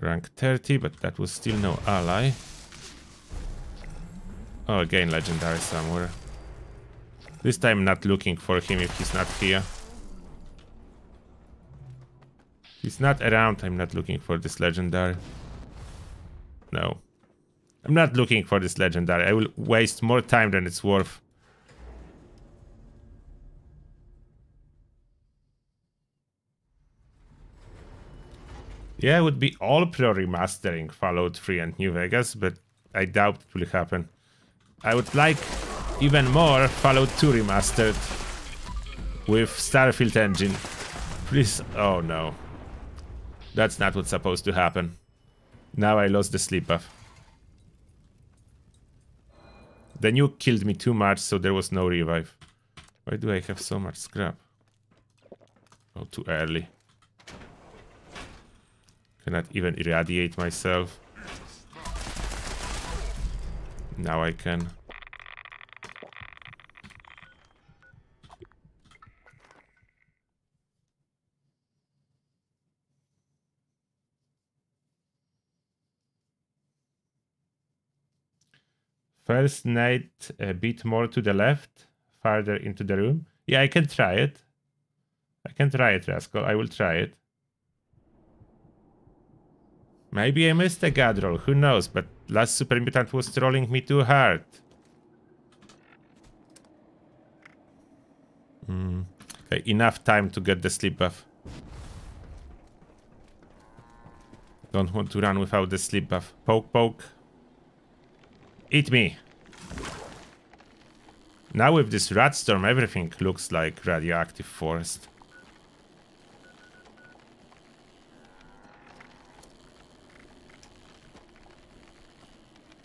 Rank thirty, but that was still no ally. Oh, again legendary somewhere. This time not looking for him if he's not here. If he's not around, I'm not looking for this legendary. No. I'm not looking for this legendary. I will waste more time than it's worth. Yeah, it would be all pro remastering Fallout three and New Vegas, but I doubt it will happen. I would like even more Fallout two remastered with Starfield engine. Please, oh no. That's not what's supposed to happen. Now I lost the sleep buff. The nuke killed me too much, so there was no revive. Why do I have so much scrap? Oh, too early. Cannot even irradiate myself. Now I can. First night a bit more to the left, farther into the room. Yeah, I can try it. I can try it, Rascal. I will try it. Maybe I missed a god roll, who knows, but last Super Mutant was trolling me too hard. Mm. Okay, enough time to get the sleep buff. Don't want to run without the sleep buff. Poke, poke. Eat me. Now with this rat storm, everything looks like radioactive forest.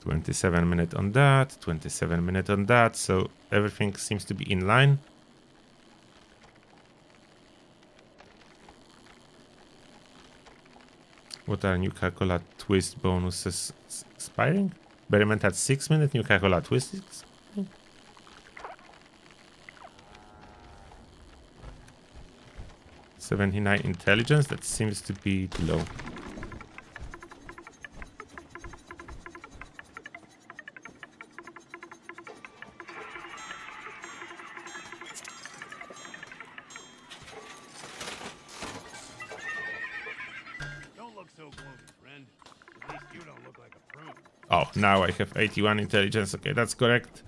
twenty-seven minutes on that, twenty-seven minutes on that, so everything seems to be in line. What are new Nuka-Cola twist bonuses expiring? Berryment at six minutes, new Nuka-Cola twist is expiring. seventy-nine intelligence, that seems to be low. Now I have eighty-one intelligence. Okay, that's correct.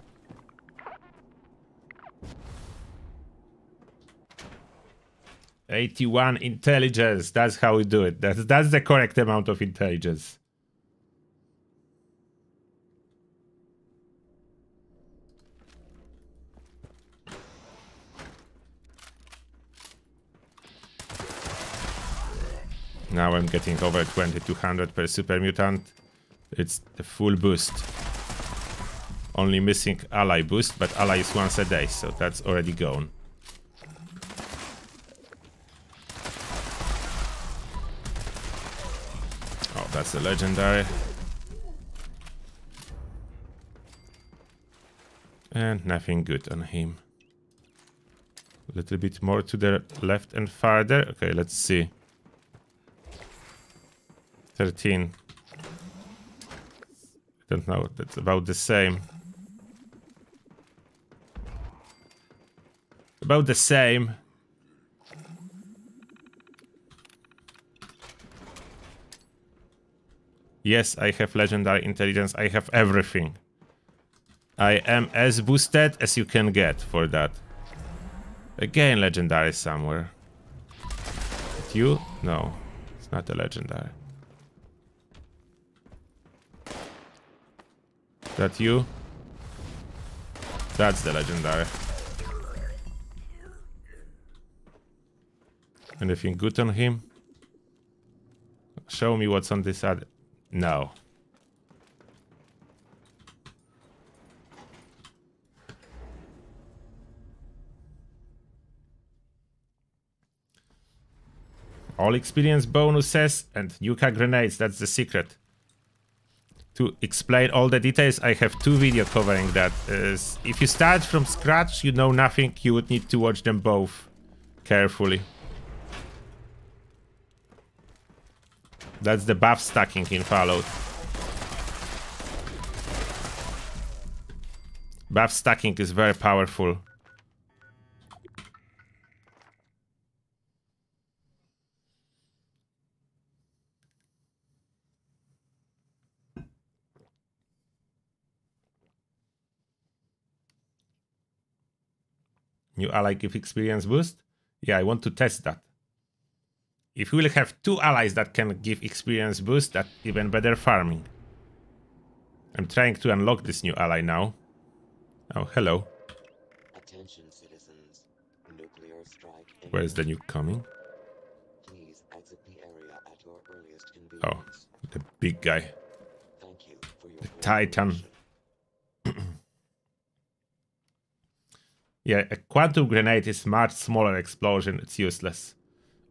eighty-one intelligence. That's how we do it. That's, that's the correct amount of intelligence. Now I'm getting over twenty-two hundred per super mutant. It's the full boost. Only missing ally boost, but ally is once a day, so that's already gone. Oh, that's a legendary. And nothing good on him. A little bit more to the left and farther. Okay, let's see. thirteen. Don't know, that's about the same. About the same. Yes, I have legendary intelligence. I have everything. I am as boosted as you can get for that. Again, legendary somewhere. Is it you? No, it's not a legendary. That you? That's the legendary. Anything good on him? Show me what's on this other. No. All experience bonuses and Yuka grenades. That's the secret. To explain all the details, I have two videos covering that. Uh, if you start from scratch, you know nothing, you would need to watch them both carefully. That's the buff stacking in Fallout. Buff stacking is very powerful. New ally give experience boost? Yeah, I want to test that. If we will have two allies that can give experience boost, that's even better farming. I'm trying to unlock this new ally now. Oh, hello. Attention, citizens. Nuclear strike. Where is the nuke coming? Please exit the area at your earliest convenience. Oh, the big guy. Thank you for your the Titan. Yeah, a quantum grenade is much smaller explosion, it's useless.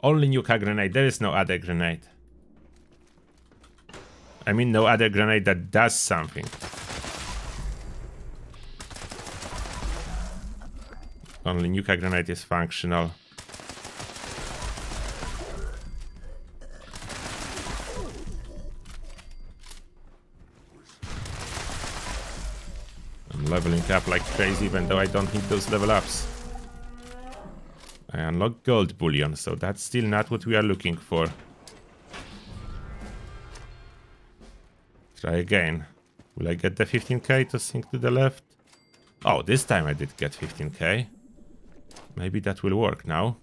Only Nuka grenade, there is no other grenade. I mean no other grenade that does something. Only Nuka grenade is functional. Leveling up like crazy, even though I don't need those level ups. I unlock gold bullion, so that's still not what we are looking for. Try again. Will I get the fifteen K to sink to the left? Oh, this time I did get fifteen K. Maybe that will work now.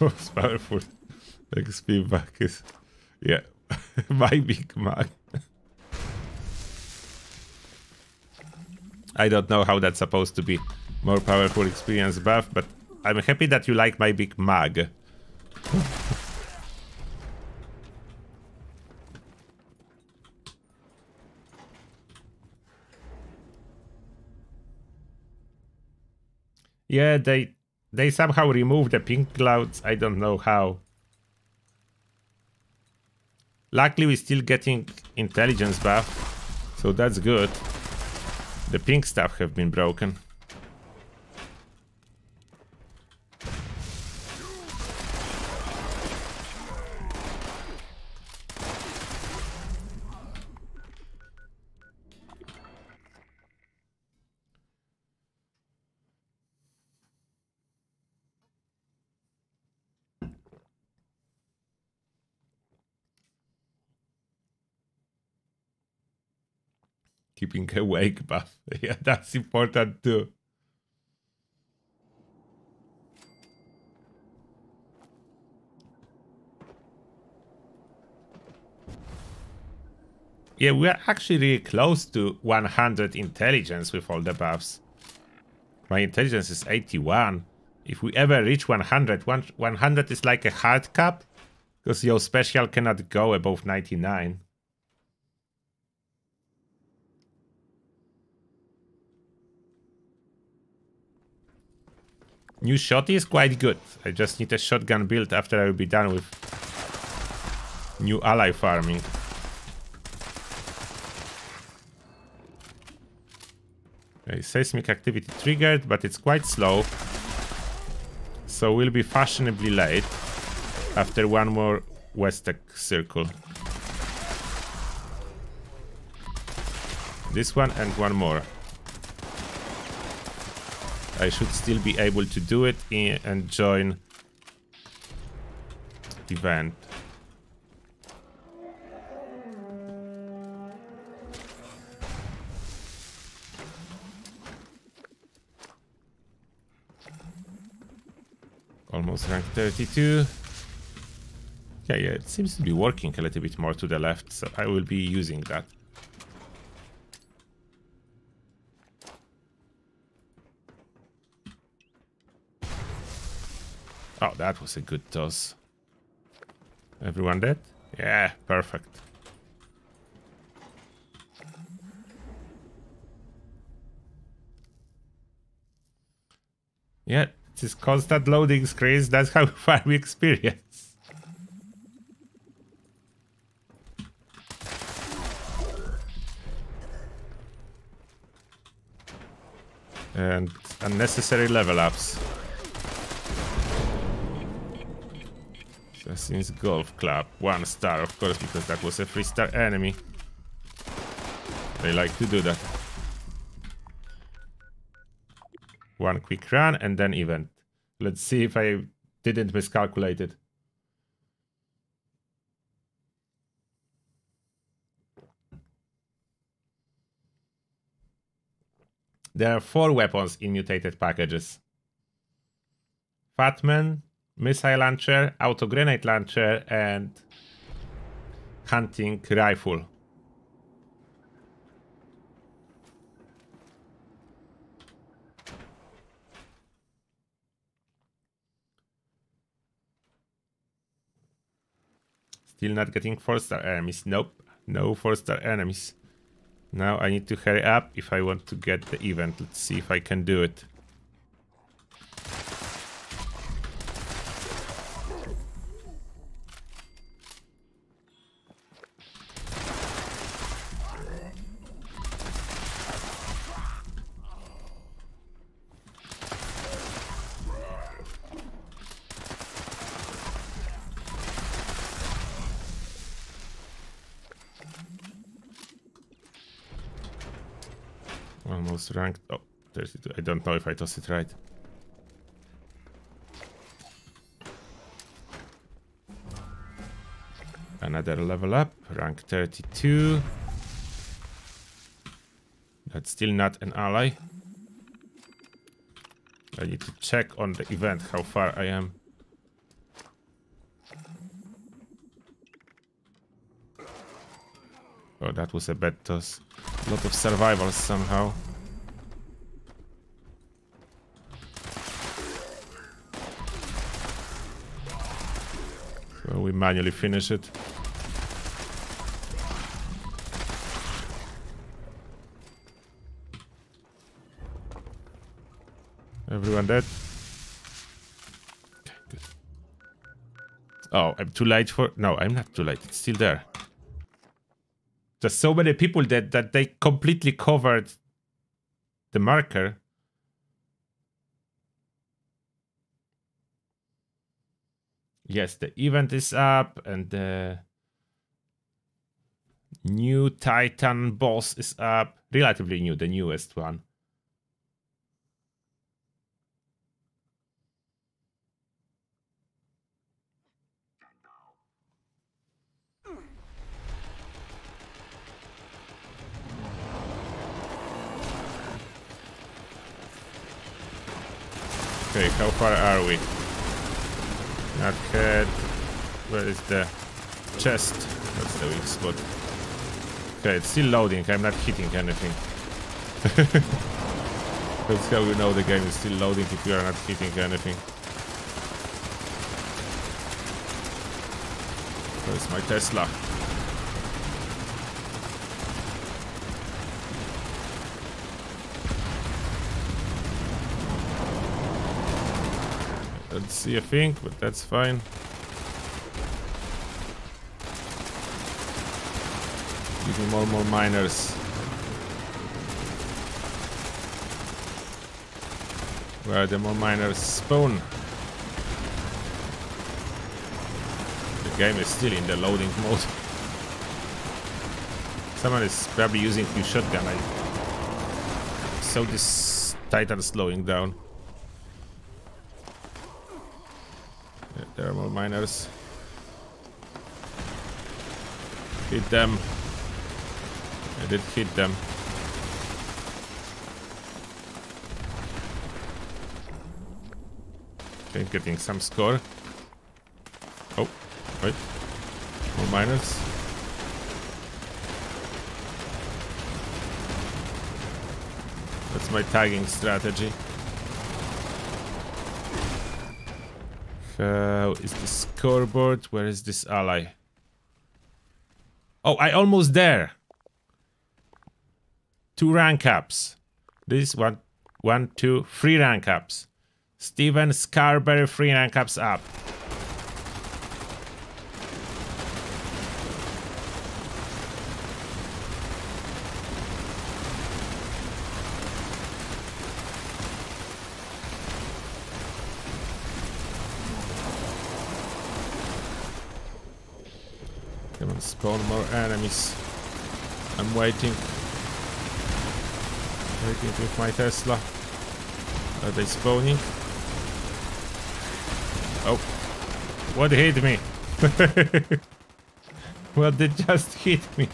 It's powerful. X P back is, yeah, my Big Mac. I don't know how that's supposed to be more powerful experience buff, but I'm happy that you like my Big Mag. Yeah, they they somehow removed the pink clouds. I don't know how. Luckily, we're still getting intelligence buff, so that's good. The pink stuff have been broken. keeping awake, but yeah, that's important too. Yeah, we are actually close to one hundred intelligence with all the buffs. My intelligence is eighty-one. If we ever reach one hundred, one hundred is like a hard cap, because your special cannot go above ninety-nine. New shotty is quite good. I just need a shotgun build after I will be done with new ally farming. Okay, seismic activity triggered, but it's quite slow. So we'll be fashionably late after one more Westec circle. This one and one more. I should still be able to do it and join event. Almost rank thirty-two. Yeah, yeah, it seems to be working a little bit more to the left, so I will be using that. Oh, that was a good toss. Everyone dead? Yeah, perfect. Yeah. This constant loading screens, that's how far we experience. And unnecessary level ups. Assassin's Golf Club, one star, of course, because that was a three star enemy. They like to do that. One quick run and then event. Let's see if I didn't miscalculate it. There are four weapons in mutated packages. Fatman, missile launcher, auto grenade launcher, and hunting rifle. Still not getting four star enemies. Nope, no four star enemies. Now I need to hurry up if I want to get the event. Let's see if I can do it. Almost ranked. Oh, thirty-two. I don't know if I tossed it right. Another level up, rank thirty-two. That's still not an ally. I need to check on the event how far I am. Oh, that was a bad toss. A lot of survivors somehow. So we manually finish it. Everyone dead? Okay, good. Oh, I'm too late for... No, I'm not too late. It's still there. There's so many people that, that they completely covered the marker. Yes, the event is up and the new Titan boss is up. Relatively new, the newest one. Okay, how far are we? Not head. Where is the chest? That's the weak spot. Okay, it's still loading. I'm not hitting anything. That's how you know the game is still loading, if you are not hitting anything. Where's my Tesla? I don't see a thing, but that's fine. Give me more, more miners. Where are the more miners spawn? The game is still in the loading mode. Someone is probably using new shotgun. I saw this Titan slowing down. There are more miners. Hit them. I did hit them. I'm getting some score. Oh, wait. More miners. That's my tagging strategy. Uh, is the scoreboard? Where is this ally? Oh, I almost there. Two rank ups. This one, one, two, three rank ups. Steven Scarberry, three rank ups up. Spawn more enemies. I'm waiting. Waiting with my Tesla. Are they spawning? Oh. What hit me? What did just hit me?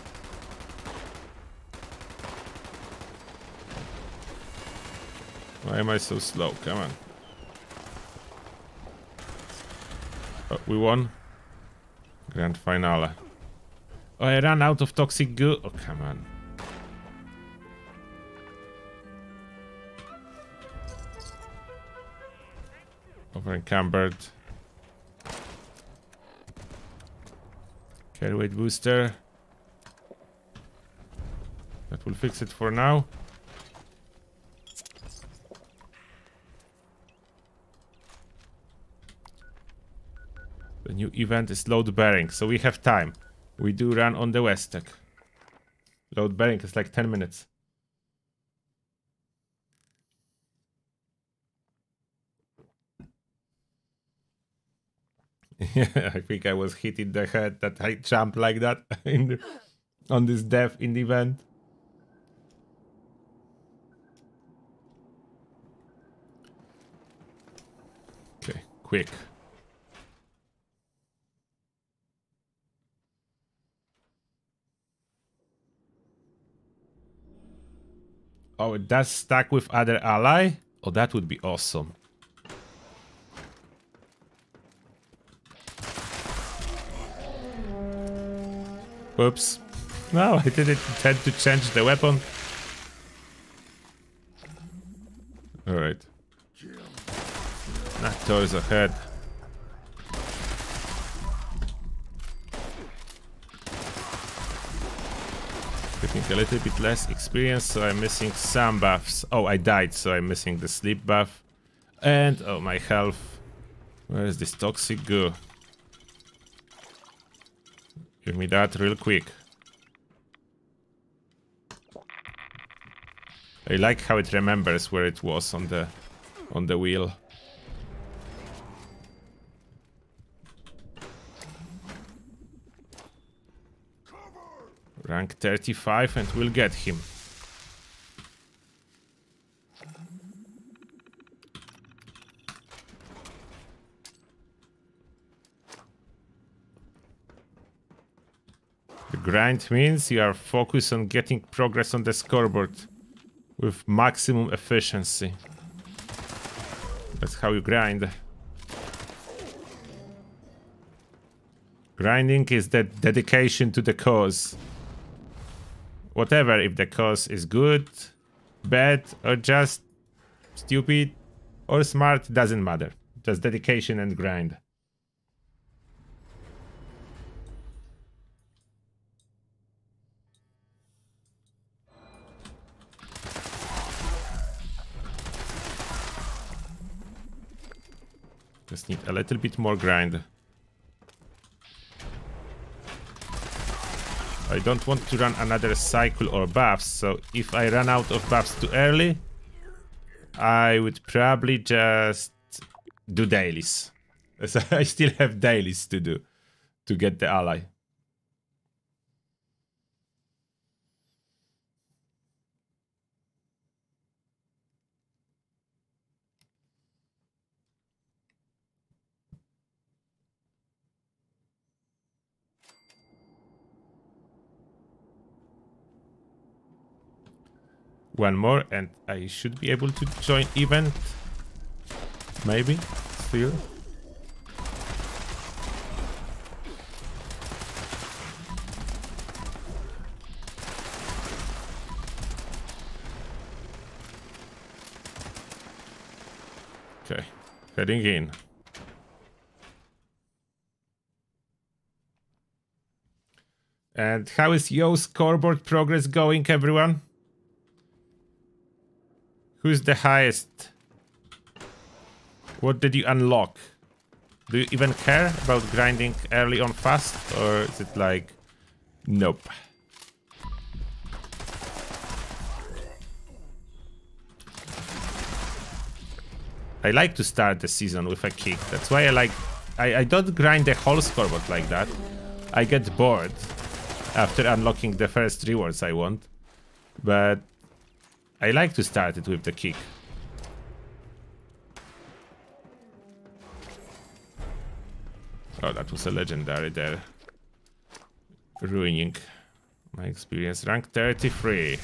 Why am I so slow? Come on. Oh, we won. Grand finale. Oh, I ran out of toxic goo. Oh, come on. Over encumbered. Carry weight booster. That will fix it for now. The new event is load bearing, so we have time. We do run on the west stack. Load bearing is like ten minutes. Yeah, I think I was hit in the head that I jumped like that in the, on this death in the event. Okay, quick. Oh, it does stack with other ally? Oh, that would be awesome. Whoops. No, I didn't intend to change the weapon. Alright. That towards ahead. A little bit less experience, so I'm missing some buffs. Oh, I died, so I'm missing the sleep buff. And, oh, my health. Where is this toxic goo? Give me that real quick. I like how it remembers where it was on the, on the wheel. Rank thirty-five and we'll get him. The grind means you are focused on getting progress on the scoreboard with maximum efficiency. That's how you grind. Grinding is that dedication to the cause. Whatever, if the cause is good, bad, or just stupid, or smart, doesn't matter. Just dedication and grind. Just need a little bit more grind. I don't want to run another cycle or buffs, so if I run out of buffs too early, I would probably just do dailies. So I still have dailies to do to get the ally. One more and I should be able to join event. Maybe, still. Okay, heading in. And how is Yo scoreboard progress going, everyone? Who's the highest? What did you unlock? Do you even care about grinding early on fast, or is it like, nope? I like to start the season with a kick. That's why I like, I, I don't grind the whole scoreboard like that. I get bored after unlocking the first rewards I want, but I like to start it with the kick. Oh, that was a legendary there. Ruining my experience. Rank thirty-three.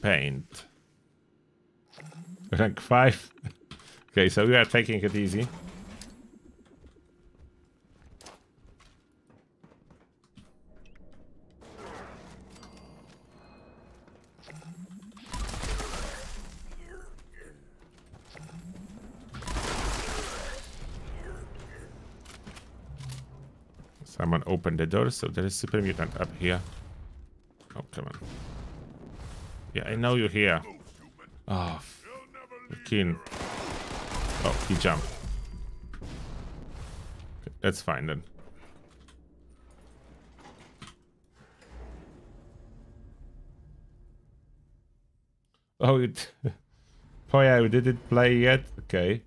Paint. Rank five. Okay, so we are taking it easy. Someone opened the door, so there is super mutant up here. Oh, come on. Yeah, I know you're here. Oh, fucking. Oh, he jumped. Okay, that's fine then. Oh, it. Poya, we didn't play yet? Okay.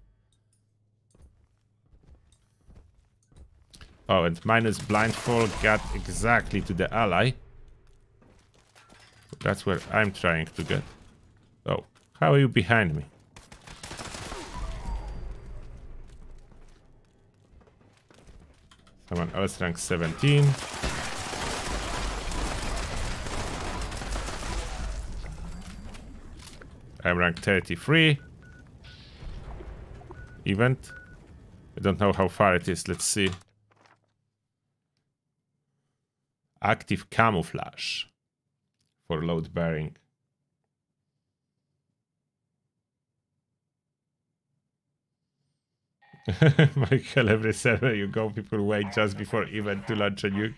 Oh, and minus blindfold got exactly to the ally. That's where I'm trying to get. Oh, how are you behind me? Someone else rank seventeen. I'm rank thirty-three. Event. I don't know how far it is. Let's see. Active camouflage for load bearing. Michael, every server you go, people wait just before event to launch a nuke.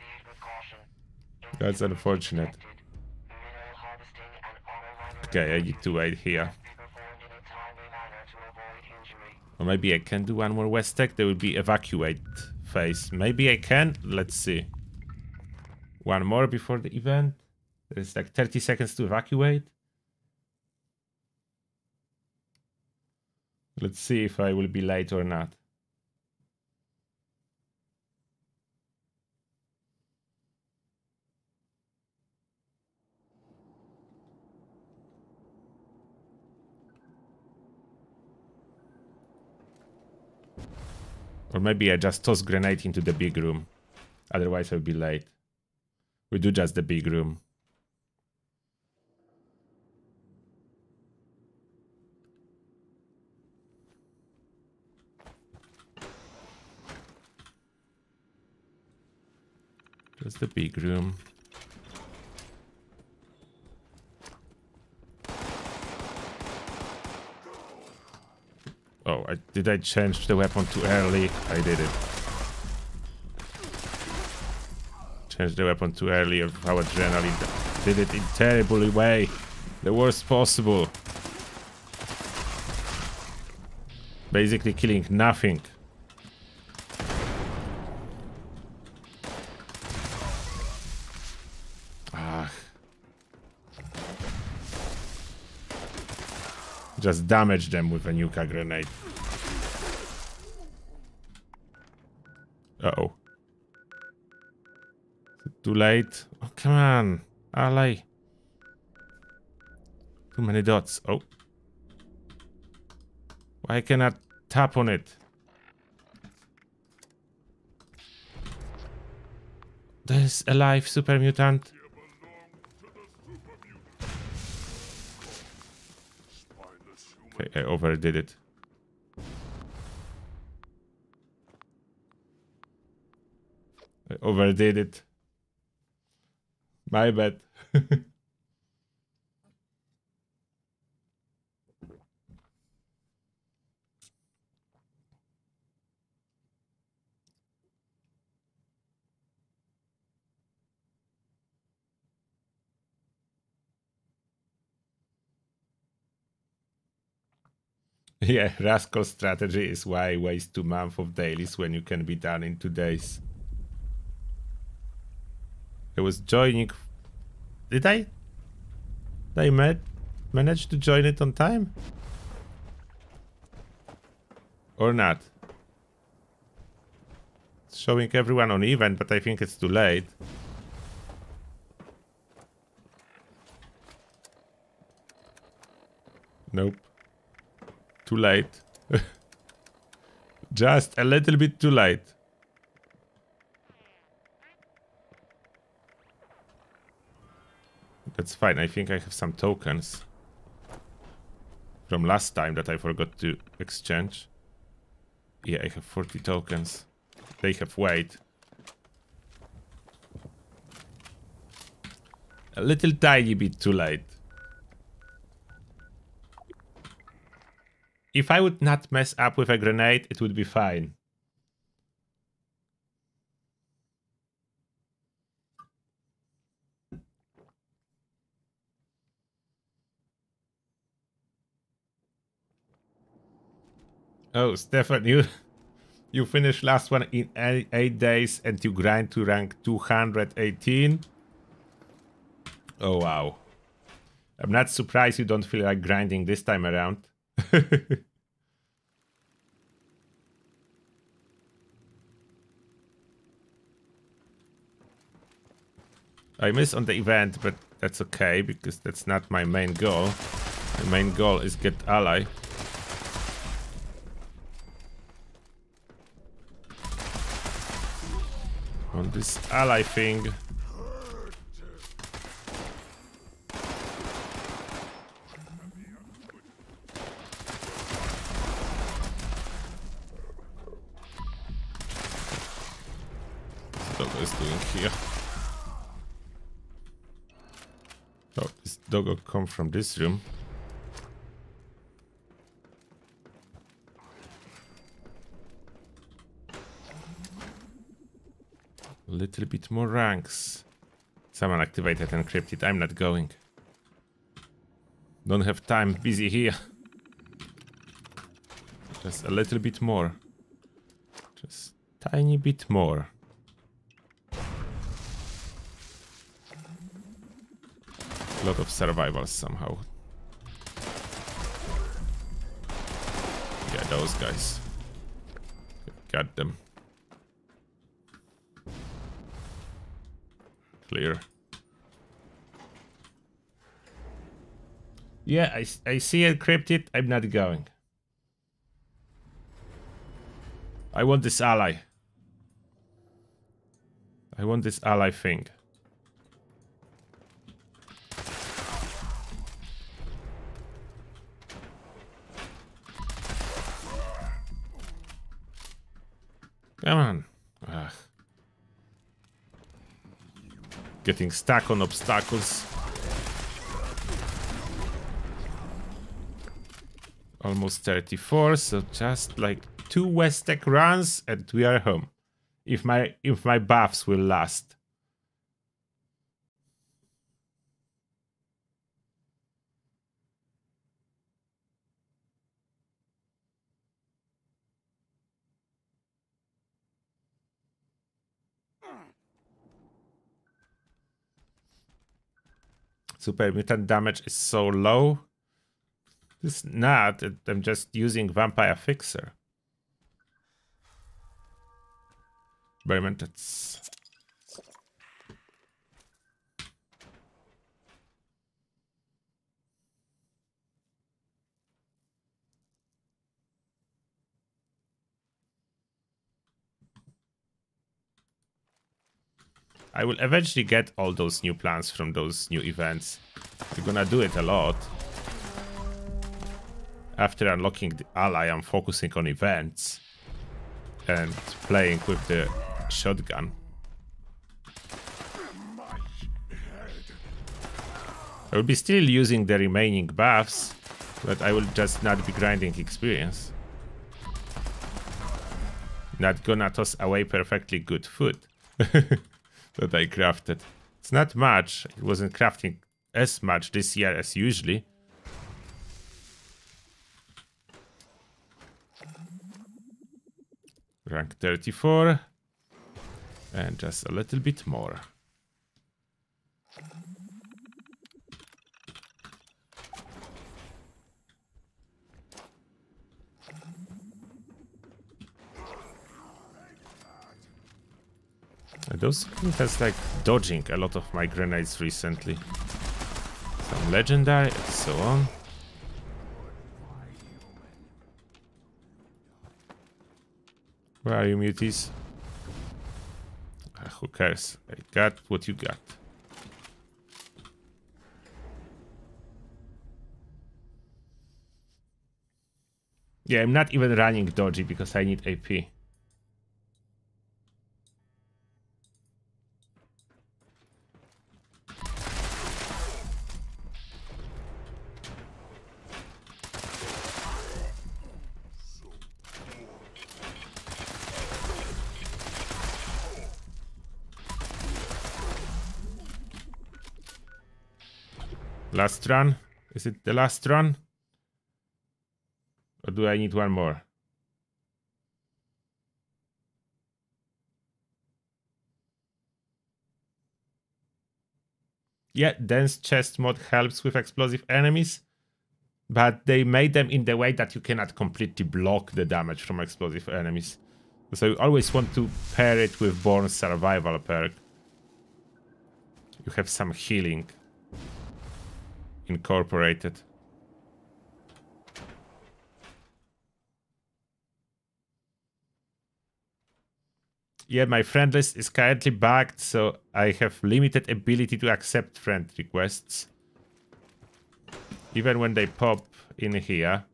That's unfortunate. Okay, I need to wait here. Or maybe I can do one more West Tech. There will be evacuate phase. Maybe I can. Let's see. One more before the event. There's like thirty seconds to evacuate. Let's see if I will be late or not. Or maybe I just toss grenade into the big room. Otherwise I'll be late. We do just the big room. There's the big room. Oh, I, did I change the weapon too early? I did it. Change the weapon too early. Our adrenaline did it in a terrible way. The worst possible. Basically killing nothing. Ah. Just damage them with a nuka grenade. Uh-oh. Too late. Oh, come on, ally. Too many dots. Oh. Why cannot tap on it? There's a live super mutant. Okay, I overdid it. I overdid it. My bad. Yeah, Rascal's strategy is why waste two months of dailies when you can be done in two days. I was joining... Did I? Did I ma manage to join it on time? Or not? It's showing everyone on event, but I think it's too late. Nope. Too late. Just a little bit too late. That's fine. I think I have some tokens from last time that I forgot to exchange. Yeah, I have forty tokens. They have weight. A little tiny bit too late. If I would not mess up with a grenade, it would be fine. Oh, Stefan, you you finished last one in eight days and you grind to rank two hundred eighteen. Oh, wow. I'm not surprised you don't feel like grinding this time around. I miss on the event, but that's okay because that's not my main goal. My main goal is get ally. On this ally thing. Doggo come from this room. A little bit more ranks. Someone activated and encrypted. I'm not going. Don't have time. Busy here. Just a little bit more. Just tiny bit more. A lot of survivors somehow. Yeah, those guys. Got them. Clear. Yeah, I, I see encrypted. I'm not going. I want this ally. I want this ally thing. Come on. Ugh. Getting stuck on obstacles. Almost thirty-four, so just like two West Tech runs and we are home. If my if my buffs will last. Super mutant damage is so low. It's not, I'm just using Vampire Fixer. Experiment. I will eventually get all those new plants from those new events. We're gonna do it a lot. After unlocking the ally, I'm focusing on events and playing with the shotgun. I will be still using the remaining buffs, but I will just not be grinding experience. Not gonna toss away perfectly good food that I crafted. It's not much. It wasn't crafting as much this year as usually. Rank thirty-four. And just a little bit more. And those that's like dodging a lot of my grenades recently. Some legendary and so on. Where are you, muties? Who cares? I got what you got. Yeah, I'm not even running dodgy because I need A P. Last run? Is it the last run? Or do I need one more? Yeah, dense chest mod helps with explosive enemies, but they made them in the way that you cannot completely block the damage from explosive enemies. So you always want to pair it with Born's survival perk. You have some healing incorporated. Yeah, my friend list is currently bugged, so I have limited ability to accept friend requests. Even when they pop in here,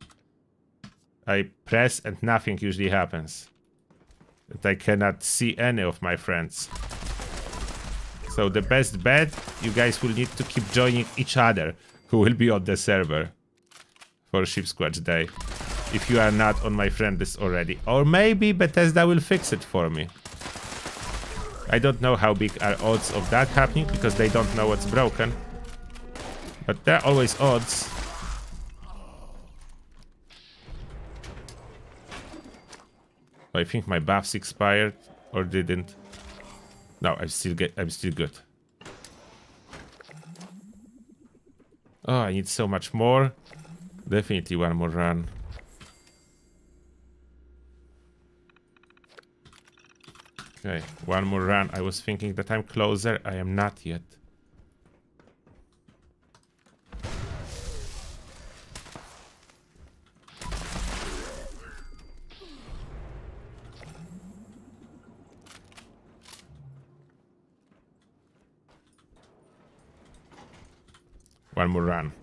I press and nothing usually happens. And I cannot see any of my friends. So the best bet, you guys will need to keep joining each other who will be on the server for Ship Squatch Day, if you are not on my friend list already. Or maybe Bethesda will fix it for me. I don't know how big are odds of that happening, because they don't know what's broken. But there are always odds. I think my buffs expired, or didn't. No, I'm still, get, I'm still good. Oh, I need so much more. Definitely one more run. Okay, one more run. I was thinking that I'm closer. I am not yet. One more run.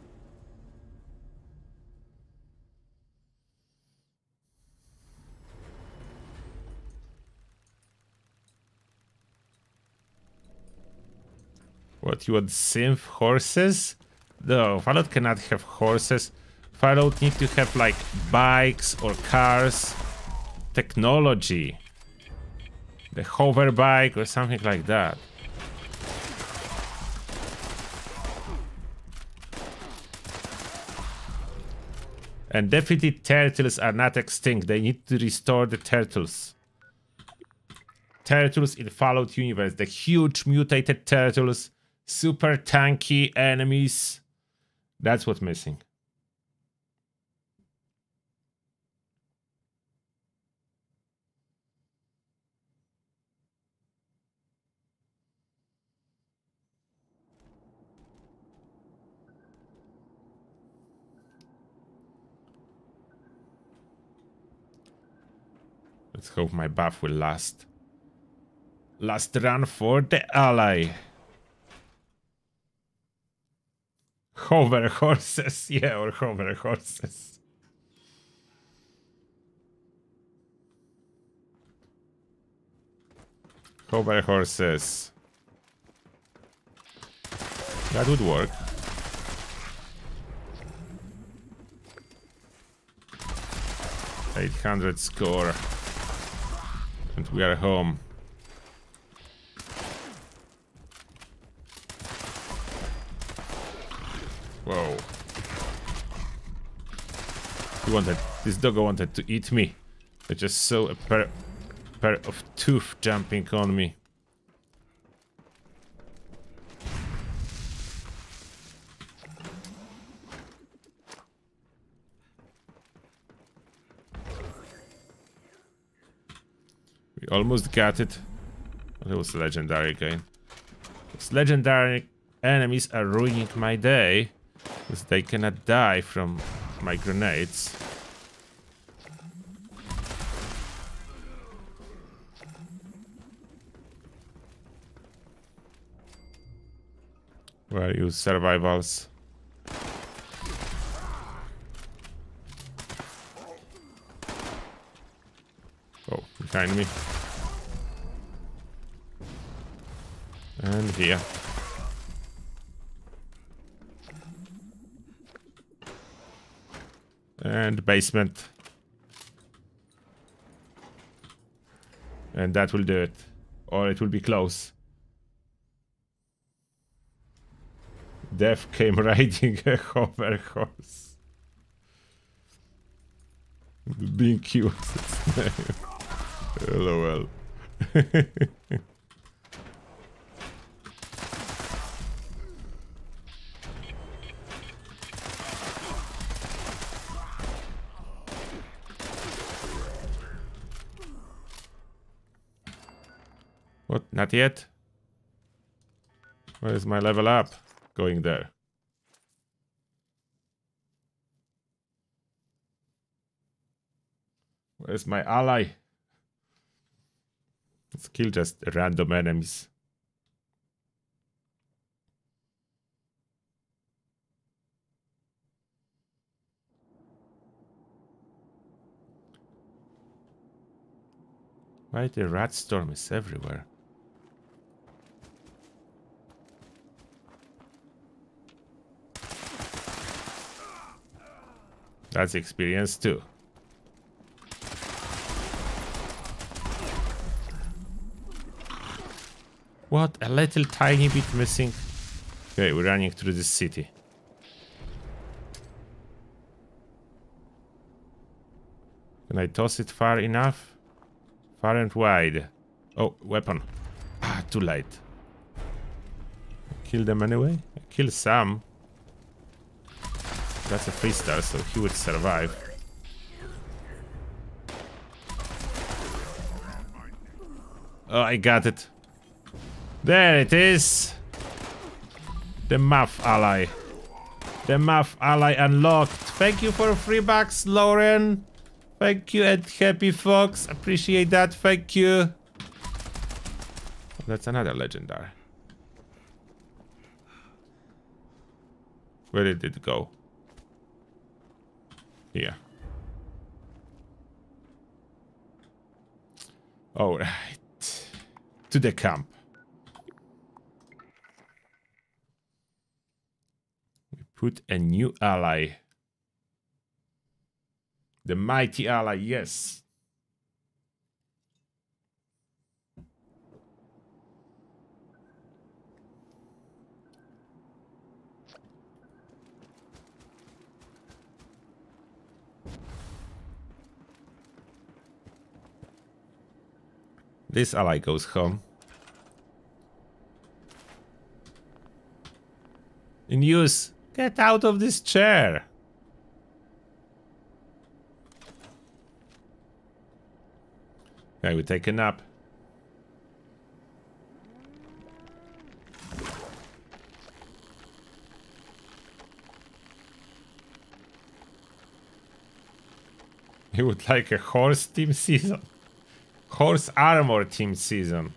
What, you want synth horses? No, Fallout cannot have horses. Fallout need to have like bikes or cars. Technology. The hover bike or something like that. And definitely turtles are not extinct. They need to restore the turtles. Turtles in Fallout universe. The huge mutated turtles. Super tanky enemies. That's what's missing. Let's hope my buff will last. Last run for the ally. Hover horses, yeah, or hover horses. Hover horses. That would work. eight hundred score. And we are home. Whoa. He wanted, this dog wanted to eat me. I just saw a pair, pair of teeth jumping on me. We almost got it. It was legendary again. Those legendary enemies are ruining my day. Because they cannot die from my grenades. Where are you, survivals? Oh, behind me. And here. And basement. And that will do it. Or it will be close. Death came riding a hover horse. Being cute. LOL. What? Not yet? Where is my level up? Going there. Where's my ally? Let's kill just random enemies. Why the rat storm is everywhere? That's experience too. What? A little tiny bit missing. Okay, we're running through this city. Can I toss it far enough? Far and wide. Oh, weapon. Ah, too late. Kill them anyway? Kill some. That's a three star, so he would survive. Oh, I got it. There it is. The Muff ally. The Muff ally unlocked. Thank you for three bucks, Lauren. Thank you, and Happy Fox. Appreciate that. Thank you. That's another legendary. Where did it go? Yeah. All right. To the camp. Put a new ally. The mighty ally, yes. This ally goes home. In use. Get out of this chair. Okay, we take a nap. You would like a horse team season? Horse armor team season.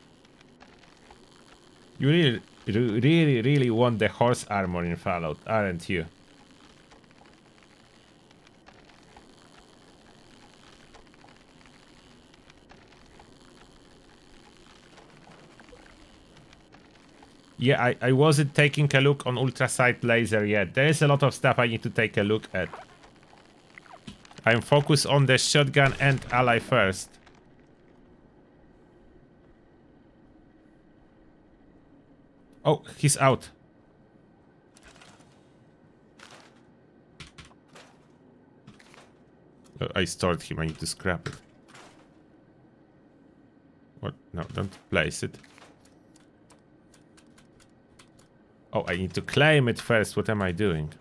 You really, really, really want the horse armor in Fallout, aren't you? Yeah, I, I wasn't taking a look on Ultra Sight Laser yet. There is a lot of stuff I need to take a look at. I'm focused on the shotgun and ally first. Oh, he's out. Oh, I stored him. I need to scrap it. What? No, don't place it. Oh, I need to claim it first. What am I doing?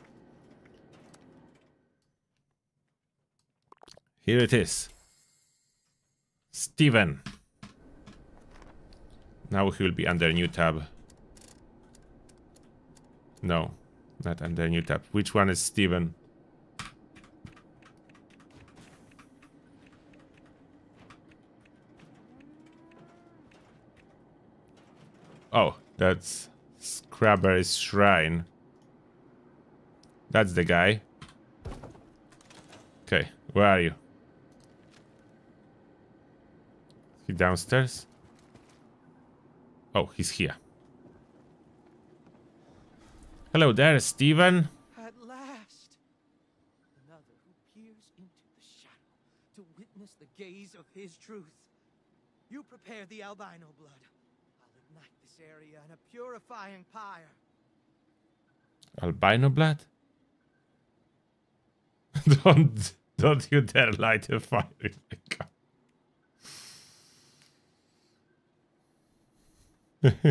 Here it is. Steven. Now he will be under new tab. No, not under new tab. Which one is Steven? Oh, that's Scrubber's Shrine. That's the guy. Okay, where are you? He downstairs? Oh, he's here. Hello there, Steven. At last, another who peers into the shadow to witness the gaze of his truth. You prepare the albino blood. I'll ignite this area in a purifying pyre. Albino blood? don't, don't you dare light a fire in my car.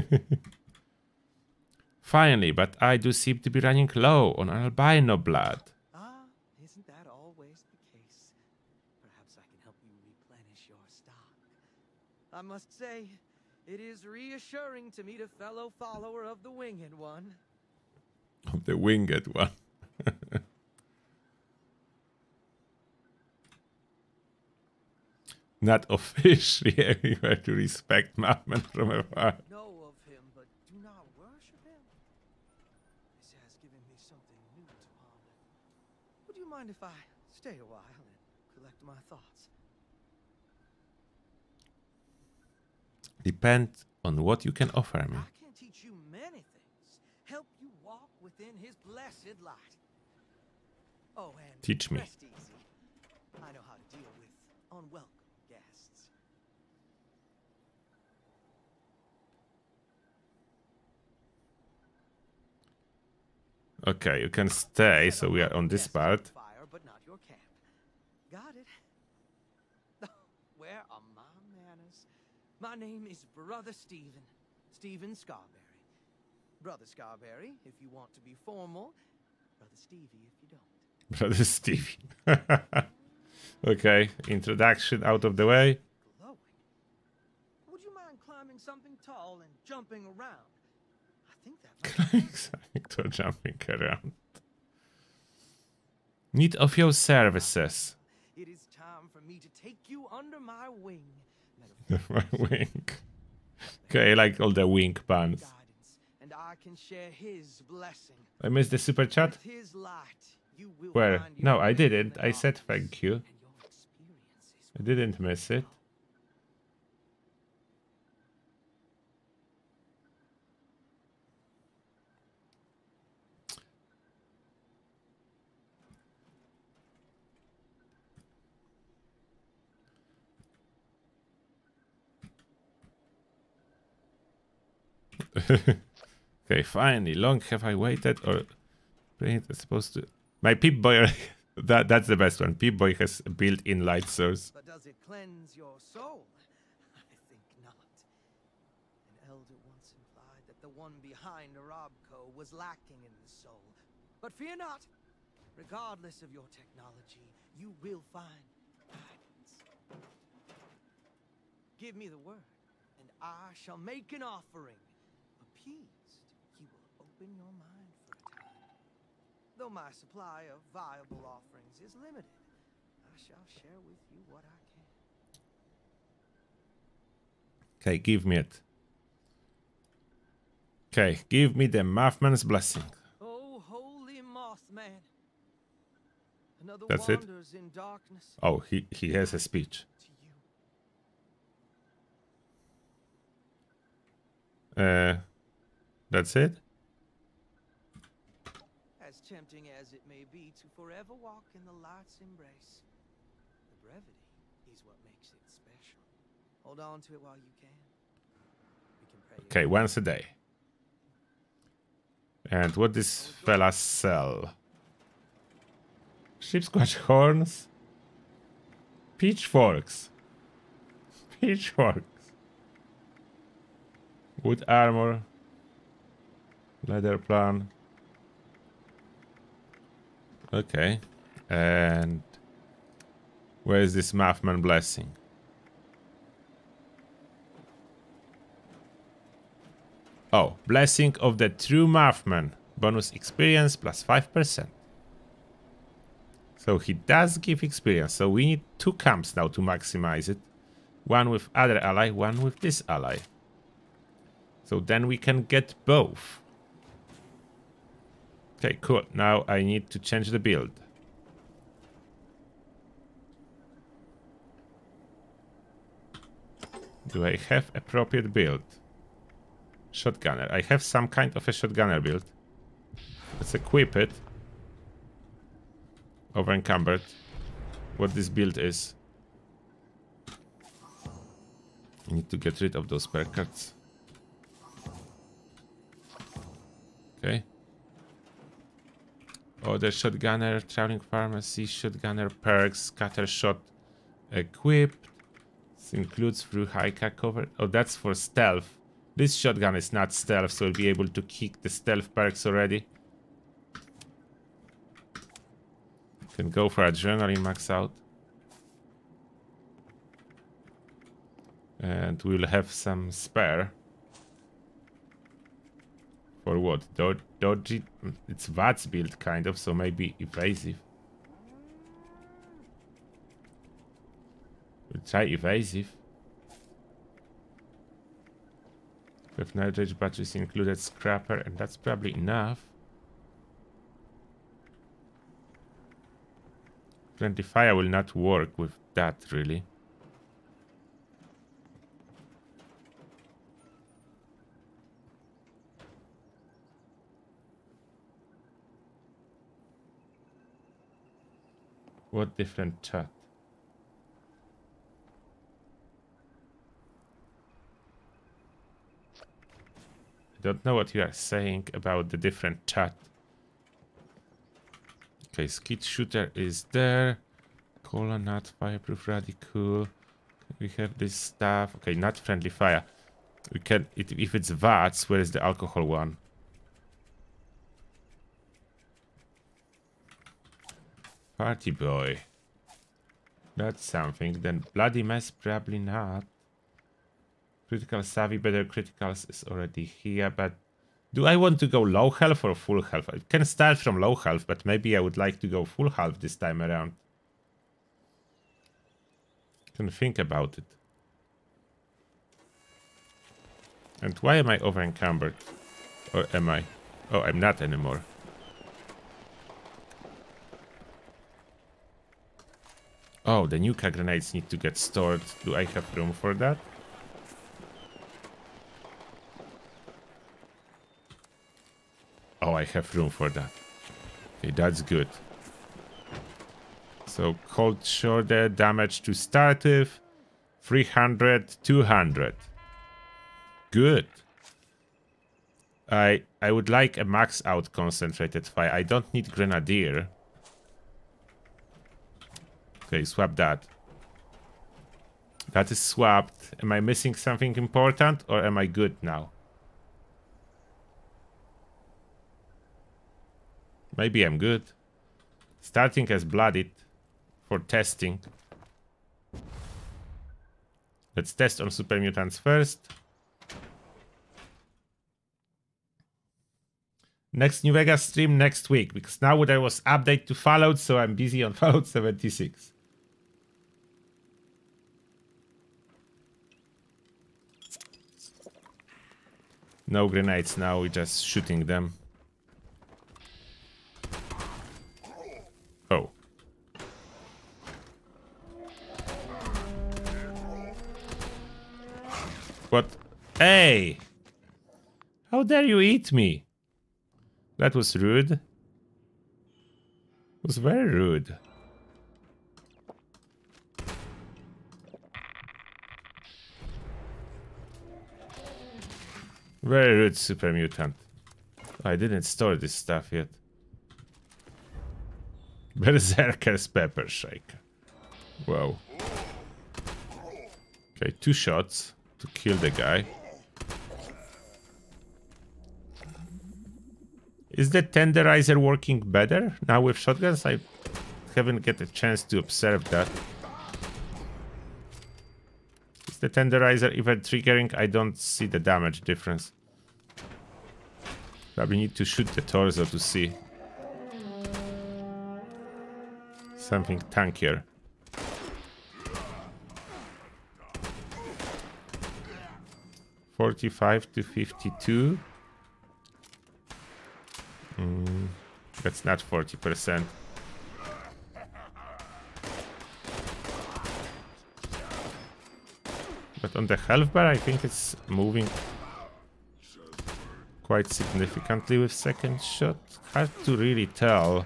Finally, but I do seem to be running low on albino blood. Ah, isn't that always the case? Perhaps I can help you replenish your stock. I must say, it is reassuring to meet a fellow follower of the Winged One. Of the Winged One. Not officially everywhere to respect Mammon from afar. No. Mind if I stay a while and collect my thoughts? Depends on what you can offer me. I can teach you many things. Help you walk within his blessed light. Oh, and teach me. Rest easy. I know how to deal with unwelcome guests. Okay, you can stay, so we are on this part. But not your camp. Got it. Where are my manners? My name is Brother Steven. Steven Scarberry. Brother Scarberry, if you want to be formal. Brother Stevie, if you don't. Brother Stevie. Okay, introduction out of the way. Glowing. Would you mind climbing something tall and jumping around? I think that might climbing something or jumping around. Need of your services. It is time for me to take you under my wing. My wing. Okay, like all the wing bands. And I can share his blessing. I missed the super chat. His light, you will Where? No, I didn't. I said thank you. I didn't miss it. Okay, finally. Long have I waited, or playing it as supposed to. My Pip Boy, that that's the best one. Pip Boy has a built-in light source. But does it cleanse your soul? I think not. An elder once implied that the one behind Arabco was lacking in the soul. But fear not. Regardless of your technology, you will find guidance. Give me the word, and I shall make an offering. Appeased, you will open your mind for a time. Though my supply of viable offerings is limited, I shall share with you what I can. Okay, give me it. Okay, give me the Mothman's blessing. Oh, holy Mothman. Another That's it. In darkness. Oh, he, he has a speech. Uh, that's it. As tempting as it may be to forever walk in the light's embrace, the brevity is what makes it special. Hold on to it while you can. We can pray okay, once a day. And what this fella sell? Sheep squash horns, pitchforks, pitchforks, wood armor, leather plan. Okay, and where is this Mothman blessing? Oh, blessing of the true Mothman. Bonus experience plus five percent. So he does give experience, so we need two camps now to maximize it. One with other ally, one with this ally. So then we can get both. Okay, cool. Now I need to change the build. Do I have appropriate build? Shotgunner. I have some kind of a shotgunner build. Let's equip it. Over encumbered, what this build is. I need to get rid of those perk cards. Okay. Order shotgunner, traveling pharmacy, shotgunner perks, scatter shot equipped. This includes through high-cut cover. Oh, that's for stealth. This shotgun is not stealth, so we'll be able to kick the stealth perks already. Can go for adrenaline max out. And we'll have some spare. For what? Dod dodgy? It's V A T S build kind of, so maybe evasive. We'll try evasive. With night rage batteries included, scrapper, and that's probably enough. Friendly fire will not work with that, really. What different chat? I don't know what you are saying about the different chat. Okay, skid shooter is there. Cola nut, fireproof radical. We have this stuff. Okay, not friendly fire. We can it, if it's V A T S, where is the alcohol one? Party boy. That's something. Then bloody mess, probably not. Critical savvy, better criticals is already here, but do I want to go low health or full health? I can start from low health, but maybe I would like to go full health this time around. Can think about it. And why am I over encumbered? Or am I? Oh, I'm not anymore. Oh, the Nuka grenades need to get stored. Do I have room for that? Oh, I have room for that. Okay, that's good. So, cold shoulder damage to start with. three hundred, two hundred. Good. I I would like a max out concentrated fire. I don't need grenadier. Okay, swap that. That is swapped. Am I missing something important or am I good now? Maybe I'm good. Starting as bloodied for testing. Let's test on super mutants first. Next New Vegas stream next week, because now there was update to Fallout, so I'm busy on Fallout seventy-six. No grenades now, we're just shooting them. Oh. What? Hey! How dare you eat me? That was rude. It was very rude. Very rude, super mutant. I didn't store this stuff yet. Berserker's pepper shake. Wow. Okay, two shots to kill the guy. Is the tenderizer working better now with shotguns? I haven't get a chance to observe that. Is the tenderizer even triggering? I don't see the damage difference. Probably need to shoot the torso to see. Something tankier. forty-five to fifty-two. Mm, that's not forty percent. But on the health bar, I think it's moving quite significantly with second shot. Hard to really tell.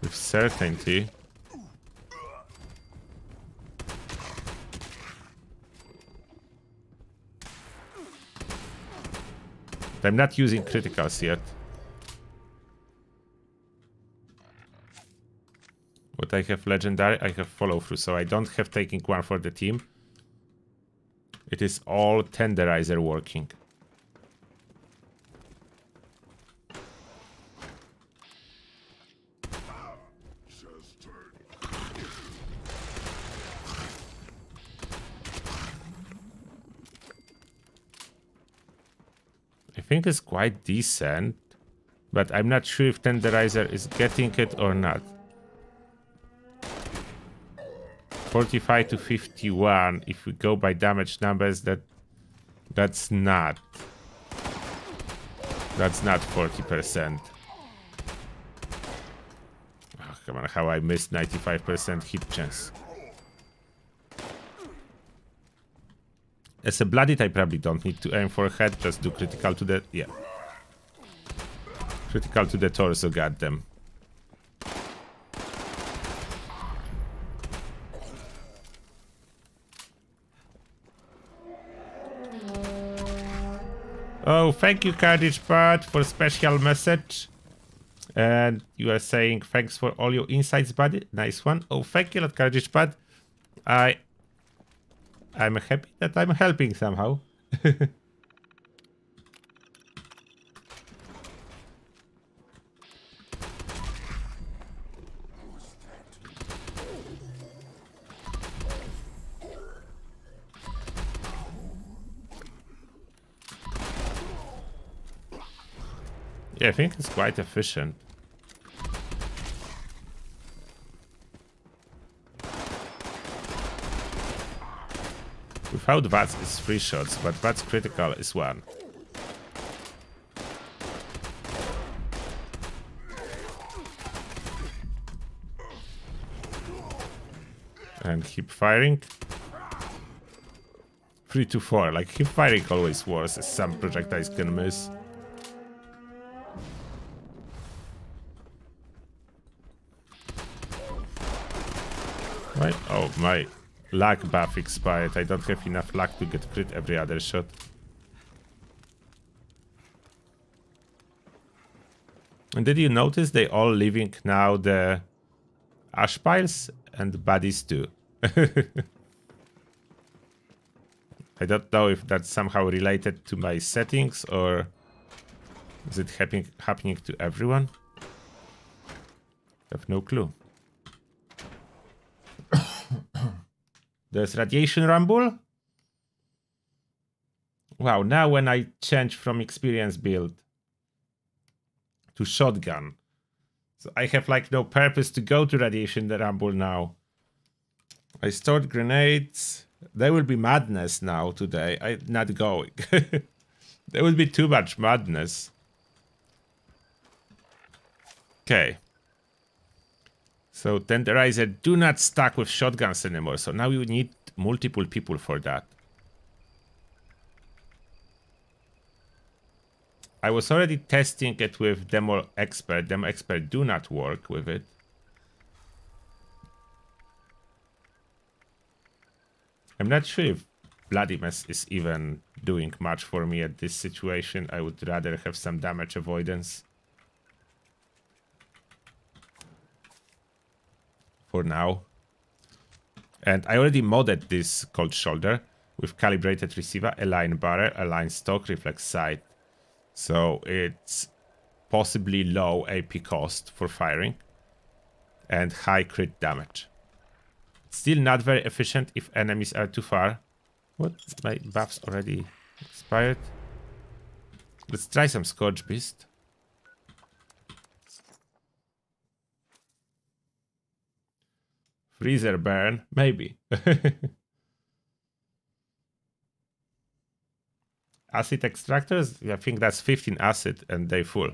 With certainty. I'm not using criticals yet. What I have legendary, I have follow through, so I don't have taking one for the team. It is all tenderizer working. I think it's quite decent, but I'm not sure if tenderizer is getting it or not. forty-five to fifty-one, if we go by damage numbers, that that's not that's not forty percent. Oh, come on, how I missed ninety-five percent hit chance. As a bloodied, I probably don't need to aim for a head, just do critical to the... yeah. Critical to the torso, goddamn. Oh, thank you, CarnagePod, for special message. And you are saying thanks for all your insights, buddy. Nice one. Oh, thank you, CarnagePod. I... I'm happy that I'm helping somehow. Yeah, I think it's quite efficient. Without V A T S is three shots, but V A T S critical is one. And hip firing. Three to four, like hip firing always works, as some projectiles can miss. Right? Oh my. Luck buff expired. I don't have enough luck to get crit every other shot. And did you notice they all leaving now the ash piles and bodies too? I don't know if that's somehow related to my settings or is it happening happening to everyone? I have no clue. There's radiation rumble. Wow, now when I change from experience build to shotgun, so I have like no purpose to go to radiation rumble now. I stored grenades. There will be madness now today. I'm not going. There will be too much madness. Okay. So tenderizer do not stack with shotguns anymore. So now you need multiple people for that. I was already testing it with Demo Expert. Demo Expert do not work with it. I'm not sure if Vladimus is even doing much for me at this situation. I would rather have some damage avoidance. For now. And I already modded this cold shoulder with calibrated receiver, align barrel, align stock, reflex sight. So it's possibly low A P cost for firing and high crit damage. Still not very efficient if enemies are too far. What? My buff's already expired. Let's try some Scourge Beast. Freezer burn, maybe. Acid extractors? I think that's fifteen acid and they full.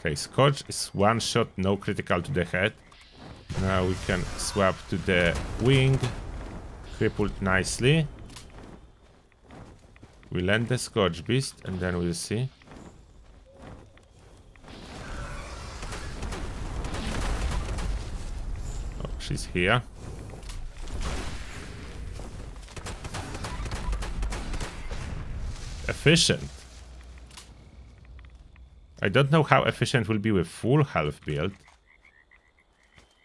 Okay, Scourge is one shot, no critical to the head. Now we can swap to the wing. Crippled nicely. We land the Scourge Beast and then we'll see. Oh, she's here. Efficient. I don't know how efficient will be with full health build.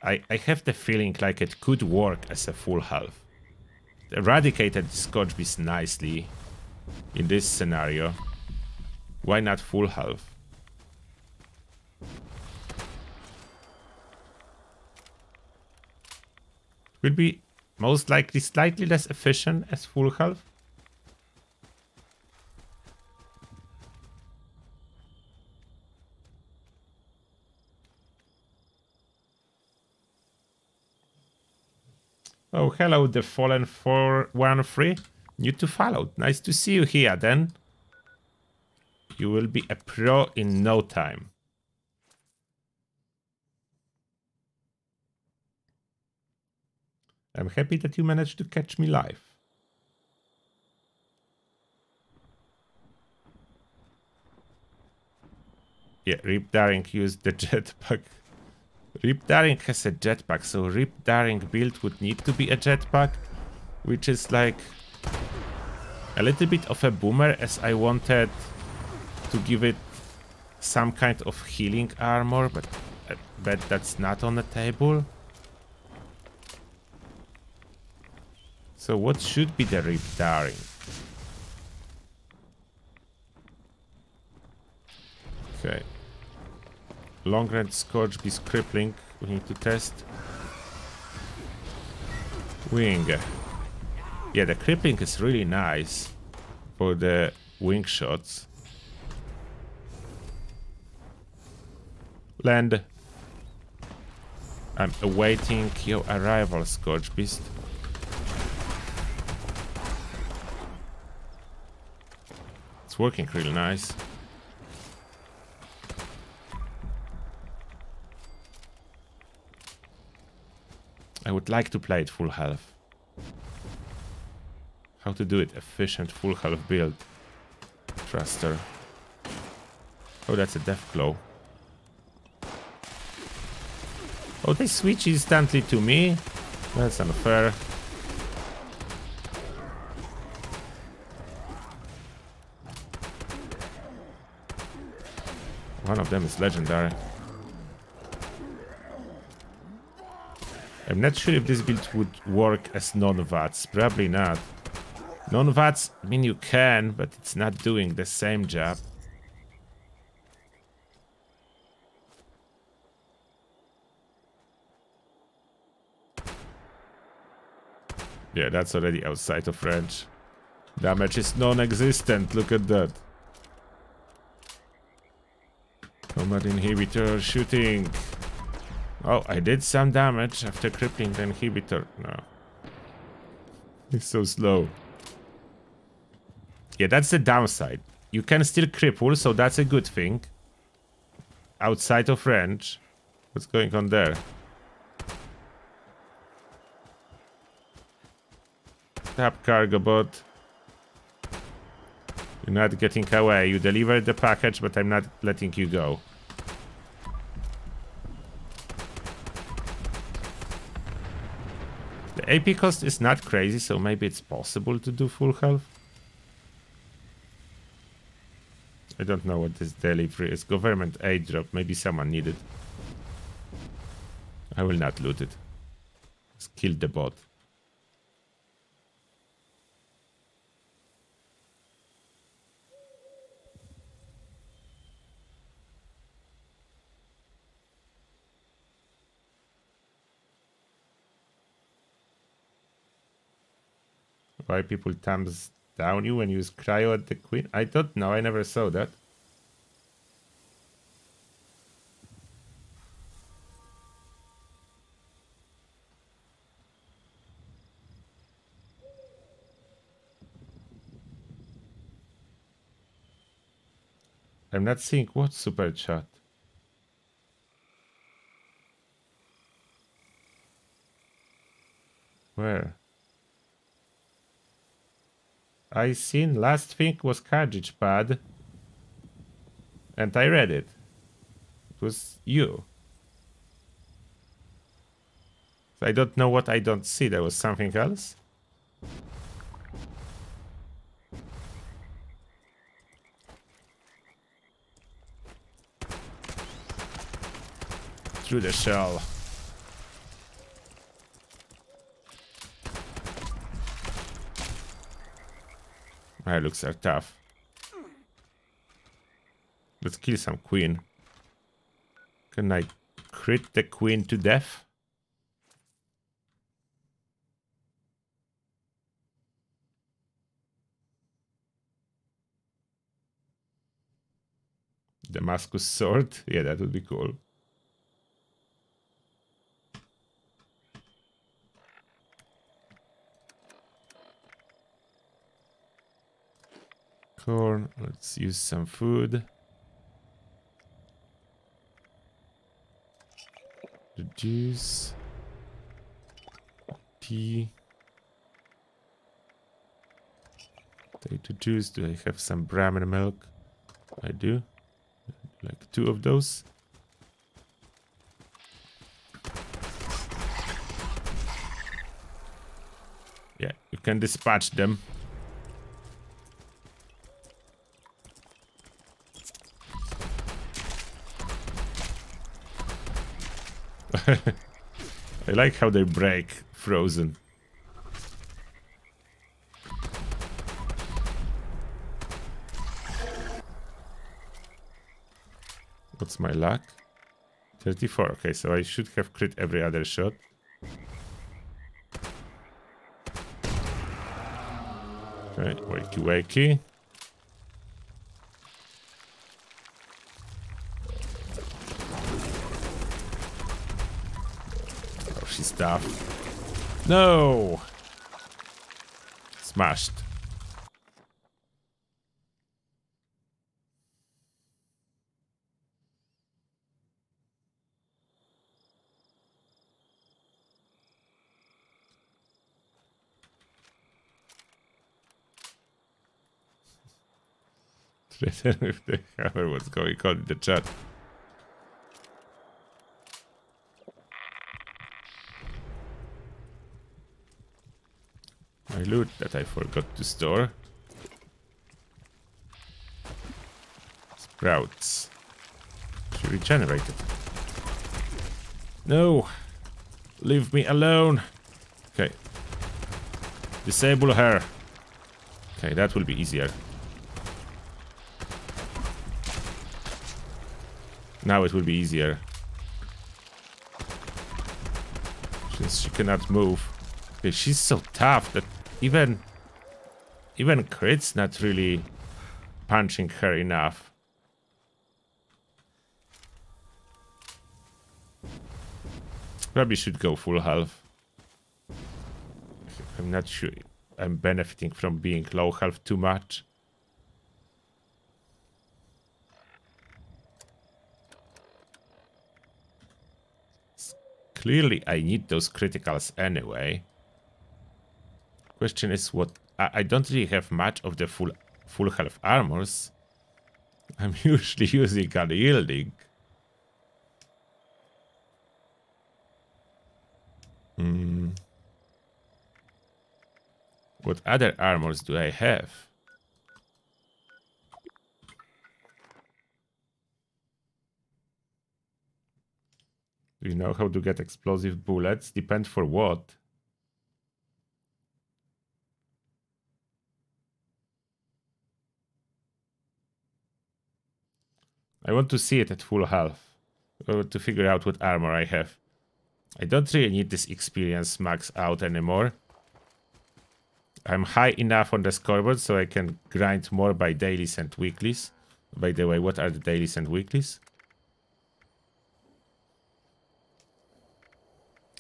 I, I have the feeling like it could work as a full health. It eradicated the Scourge Beast nicely in this scenario. Why not full health? It will be most likely slightly less efficient as full health. Oh, hello, the Fallen four one three. New to Fallout. Nice to see you here, then. You will be a pro in no time. I'm happy that you managed to catch me live. Yeah, Rip Daring used the jetpack. Rip Daring has a jetpack, so Rip Daring build would need to be a jetpack, which is like a little bit of a boomer, as I wanted to give it some kind of healing armor, but I bet that's not on the table. So what should be the Rip Daring? Okay. Long range Scourge Beast crippling. We need to test. Wing. Yeah, the crippling is really nice for the wing shots. Land. I'm awaiting your arrival, Scourge Beast. It's working really nice. I would like to play it full health. How to do it? Efficient full health build. Thruster. Oh, that's a death claw. Oh, they switch instantly to me. That's unfair. One of them is legendary. I'm not sure if this build would work as non-V A Ts. Probably not. Non-V A Ts, I mean, you can, but it's not doing the same job. Yeah, that's already outside of range. Damage is non-existent, look at that. Combat inhibitor shooting. Oh, I did some damage after crippling the inhibitor. No. It's so slow. Yeah, that's the downside. You can still cripple, so that's a good thing. Outside of range. What's going on there? Tap cargo bot. You're not getting away. You delivered the package, but I'm not letting you go. The A P cost is not crazy, so maybe it's possible to do full health. I don't know what this delivery is. Government aid drop. Maybe someone needed. I will not loot it. Just kill the bot. Why people thumbs down you when you use cryo at the queen? I don't know, I never saw that. I'm not seeing what super chat. Where? I seen last thing was cartridge pad, and I read it. It was you. So I don't know what I don't see. There was something else. Through the shell. My looks are tough. Let's kill some queen. Can I crit the queen to death? Damascus sword? Yeah, that would be cool. Corn. Let's use some food. The juice. Tea. Potato juice. Do I have some Brahmin milk? I do. Like two of those. Yeah, you can dispatch them. I like how they break frozen. What's my luck? thirty-four. Okay, so I should have crit every other shot. Right, wakey wakey. Stuff. No! Smashed. Threaten with the hammer. What's going on in the chat? that I forgot to store. Sprouts. She regenerated. No! Leave me alone! Okay. Disable her. Okay, that will be easier. Now it will be easier. Since she cannot move. Okay, she's so tough that even... Even crit's not really punching her enough. Probably should go full health. I'm not sure I'm benefiting from being low health too much. Clearly, I need those criticals anyway. Question is what... I, I don't really have much of the full, full health armors. I'm usually using unyielding. Hmm. What other armors do I have? Do you know how to get explosive bullets? Depend for what? I want to see it at full health, or to figure out what armor I have. I don't really need this experience max out anymore. I'm high enough on the scoreboard so I can grind more by dailies and weeklies. By the way, what are the dailies and weeklies?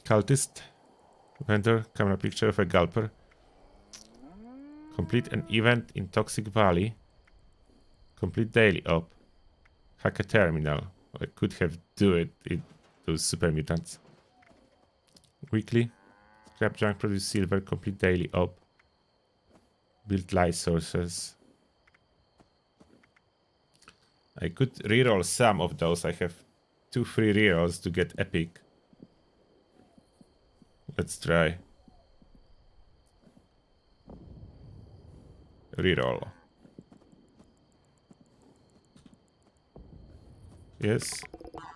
Cultist vendor, camera picture of a gulper. Complete an event in Toxic Valley. Complete daily op. Hack a terminal. I could have do it in those super mutants. Weekly. Scrap junk, produce silver, complete daily op. Build light sources. I could reroll some of those. I have two free rerolls to get epic. Let's try. Reroll. Yes.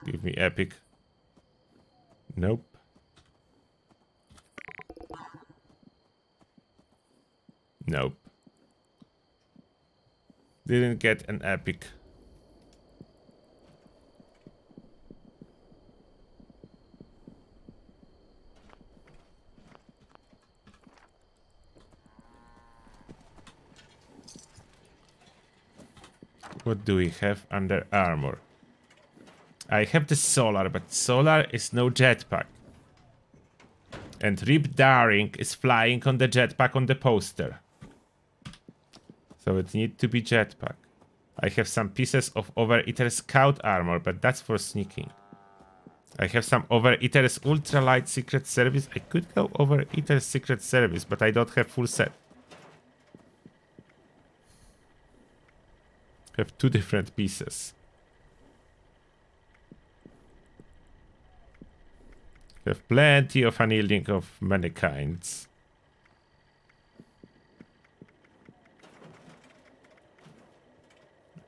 Give me epic. Nope. Nope. Didn't get an epic. What do we have under armor? I have the solar, but solar is no jetpack. And Rip Daring is flying on the jetpack on the poster. So it needs to be jetpack. I have some pieces of Overeater Scout armor, but that's for sneaking. I have some Overeater's Ultralight Secret Service. I could go Overeater's Secret Service, but I don't have full set. Have two different pieces. Have plenty of unyielding of many kinds.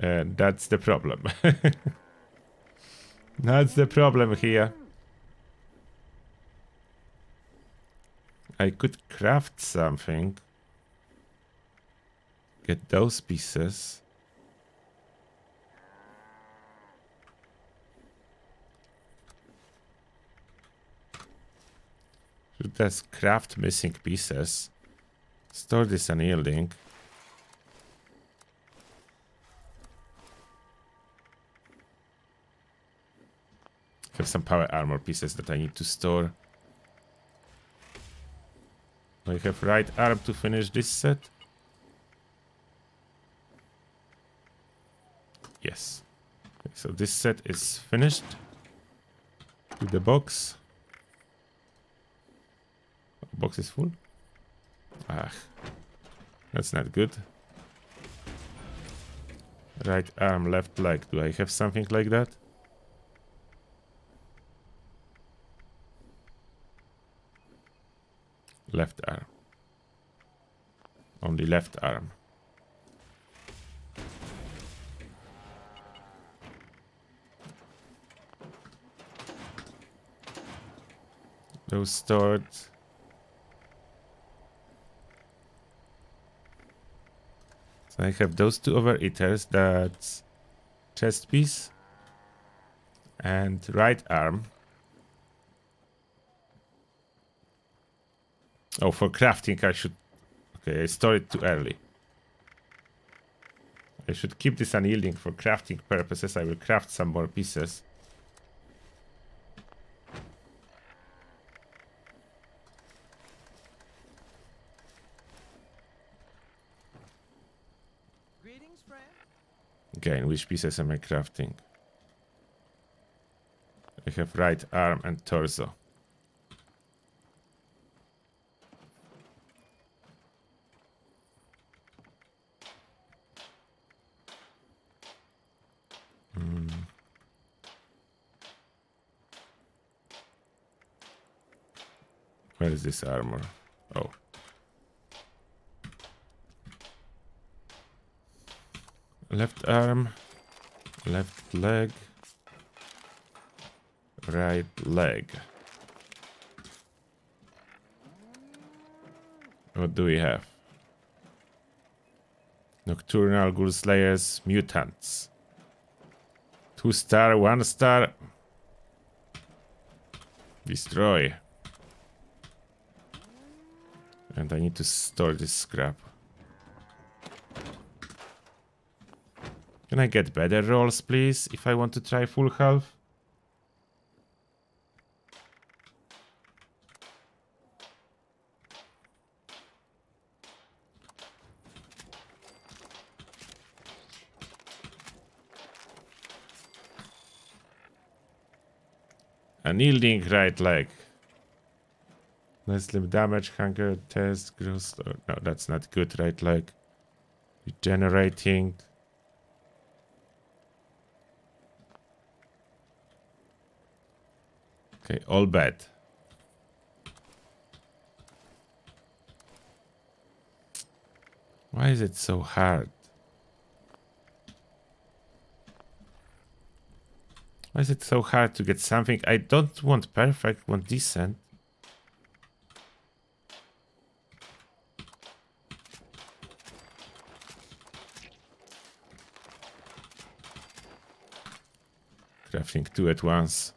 And that's the problem. That's the problem here. I could craft something. Get those pieces. Let's craft missing pieces. Store this unyielding. Have some power armor pieces that I need to store. I have right arm to finish this set. Yes. Okay, so this set is finished. To the box. Box is full. Ah, that's not good. Right arm, left leg. Do I have something like that? Left arm. on the left arm. Those stored. So I have those two overeaters, that's chest piece and right arm. Oh, for crafting I should... Okay, I stored it too early. I should keep this unyielding for crafting purposes. I will craft some more pieces. Again, which pieces am I crafting? I have right arm and torso. Mm. Where is this armor? Oh. Left arm, left leg, right leg. What do we have? Nocturnal, Ghoul Slayers, Mutants. Two star, one star. Destroy. And I need to store this scrap. Can I get better rolls, please, if I want to try full health? Unyielding right leg. Less limb damage, hunger, test, gross... No, that's not good, right leg. Regenerating... Okay, all bad. Why is it so hard? Why is it so hard to get something? I don't want perfect, want decent. Crafting two at once.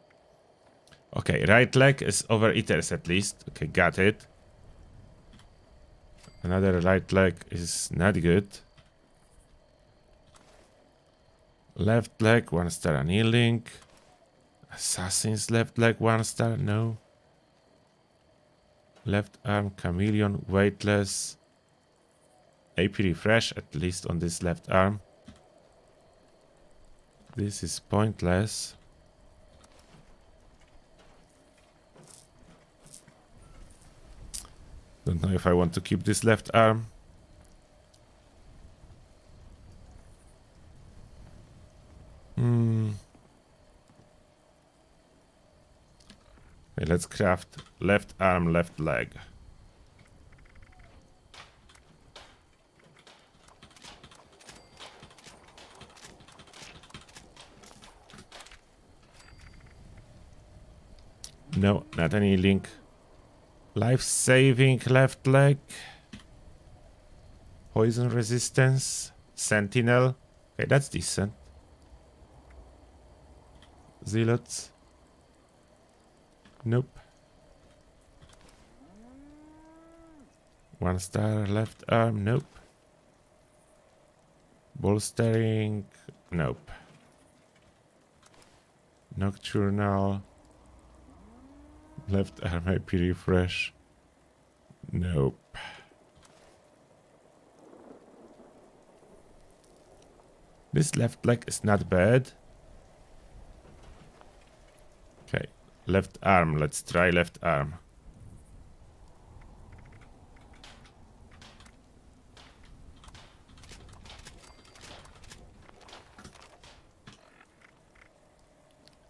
Okay, right leg is overeaters at least. Okay, got it. Another right leg is not good. Left leg, one star unyielding. Assassin's left leg, one star, no. Left arm, chameleon, weightless. A P refresh, at least on this left arm. This is pointless. Don't know if I want to keep this left arm. Hmm. Okay, let's craft left arm, left leg. No, not any link. Life-saving left leg. Poison resistance. Sentinel. Okay, that's decent. Zealots. Nope. One star left arm. Nope. Bolstering. Nope. Nocturnal. Left arm I P refresh. Nope. This left leg is not bad. Okay, left arm. Let's try left arm.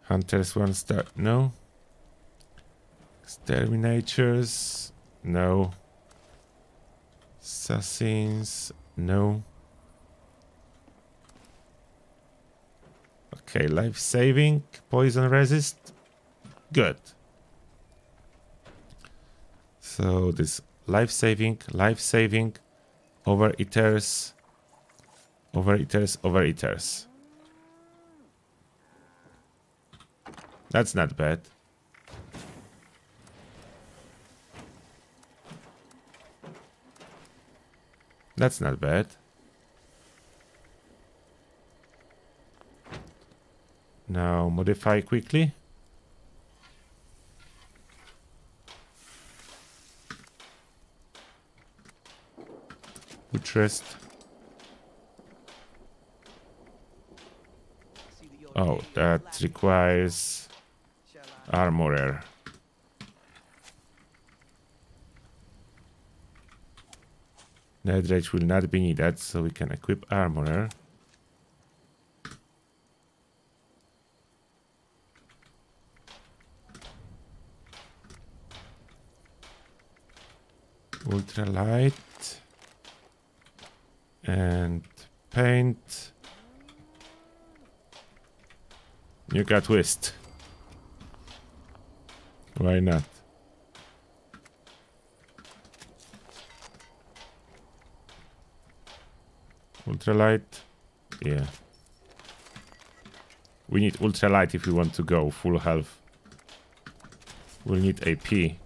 Hunters one star. No. Exterminators, no. S Assassins, no. Okay, life saving, poison resist, good. So this life saving, life saving, overeaters, overeaters, overeaters. That's not bad. That's not bad. Now modify quickly. Buttressed. Oh, that requires armorer. Netherage will not be needed, so we can equip armorer. Ultralight and paint. You got twist. Why not? Ultralight, yeah. We need ultralight if we want to go full health. We'll need A P.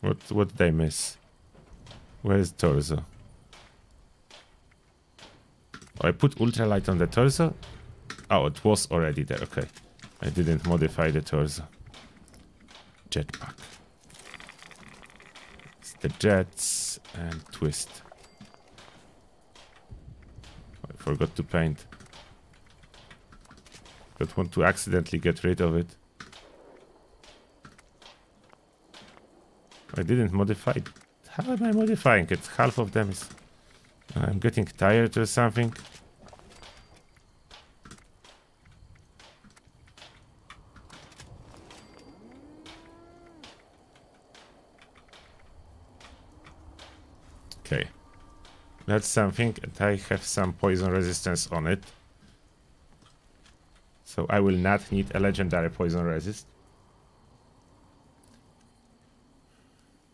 What what did I miss? Where's torso? Oh, I put ultralight on the torso? Oh, it was already there, okay. I didn't modify the torso. Jetpack. It's the jets and twist. Oh, I forgot to paint. Don't want to accidentally get rid of it. I didn't modify it. How am I modifying it? Half of them is... I'm getting tired or something. Okay. That's something, and I have some poison resistance on it. So I will not need a legendary poison resist.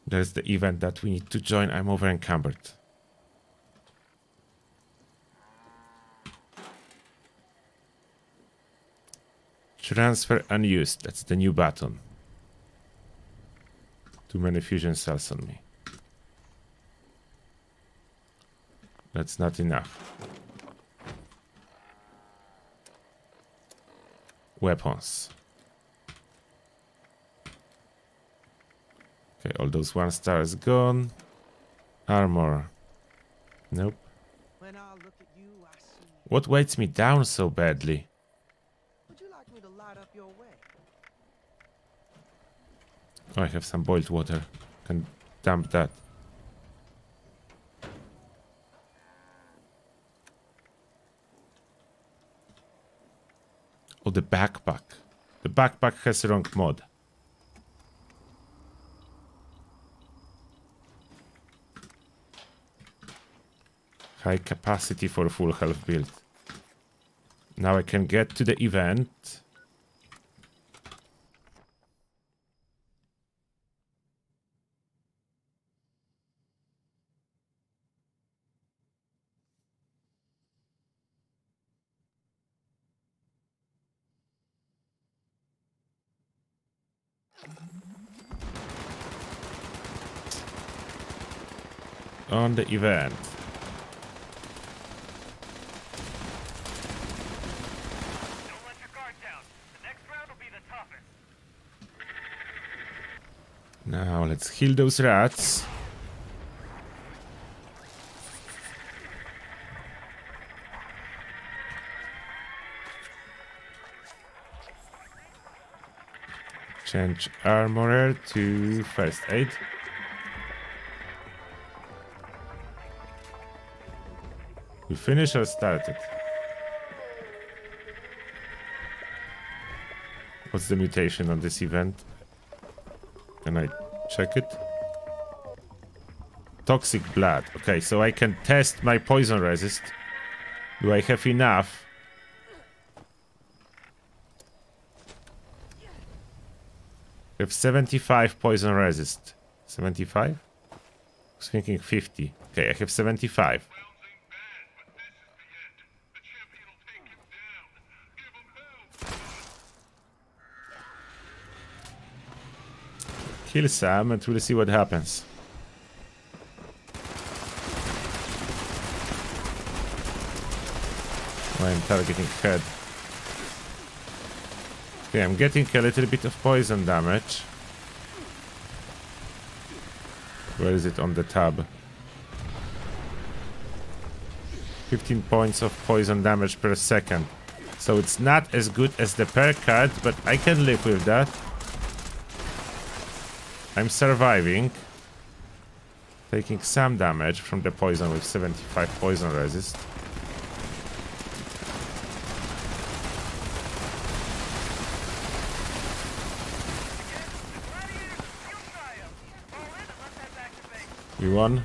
There's the event that we need to join. I'm over encumbered. Transfer unused. That's the new button. Too many fusion cells on me. That's not enough. Weapons. Okay, all those one stars gone. Armor. Nope. When I look at you, I see... What weighs me down so badly? Would you like me to light up your way? Oh, I have some boiled water. Can dump that. Oh, the backpack. The backpack has wrong mod. High capacity for full health build. Now I can get to the event. On the event. Don't let your guard down. The next round will be the toughest. Now let's heal those rats. Change armorer to first aid. We finish or started? What's the mutation on this event? Can I check it? Toxic blood. Okay, so I can test my poison resist. Do I have enough? We have seventy-five poison resist. seventy-five? I was thinking fifty. Okay, I have seventy-five. Kill Sam and we'll see what happens. I'm targeting head. Okay, I'm getting a little bit of poison damage. Where is it on the tab? fifteen points of poison damage per second. So it's not as good as the per card, but I can live with that. I'm surviving. Taking some damage from the poison with seventy-five poison resist. We won.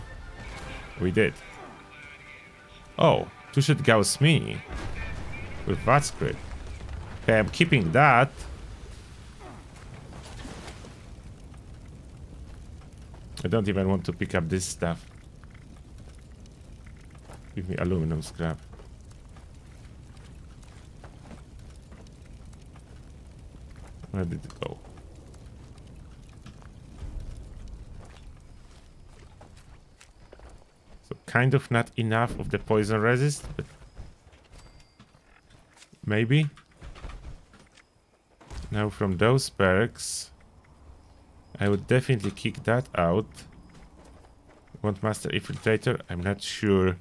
We did. Oh, two should gauss me with Vatscrit. Okay, I'm keeping that. I don't even want to pick up this stuff. Give me aluminum scrap. Where did it go? Kind of not enough of the poison resist, but maybe. Now from those perks, I would definitely kick that out. Want Master Infiltrator? I'm not sure.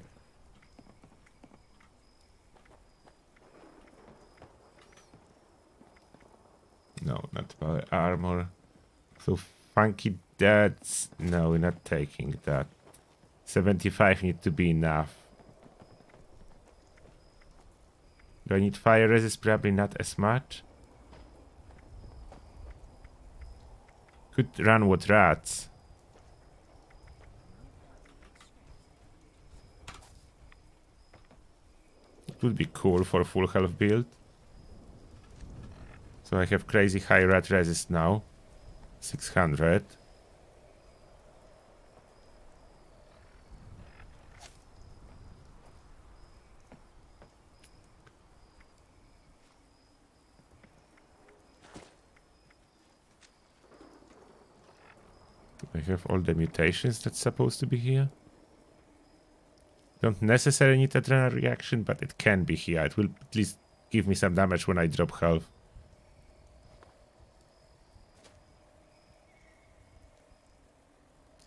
No, not power armor. So funky dads. No, we're not taking that. seventy-five need to be enough. Do I need fire resist? Probably not as much. Could run with rats. It would be cool for a full health build. So I have crazy high rat resist now. six hundred. I have all the mutations that's supposed to be here. Don't necessarily need adrenal reaction, but it can be here. It will at least give me some damage when I drop health.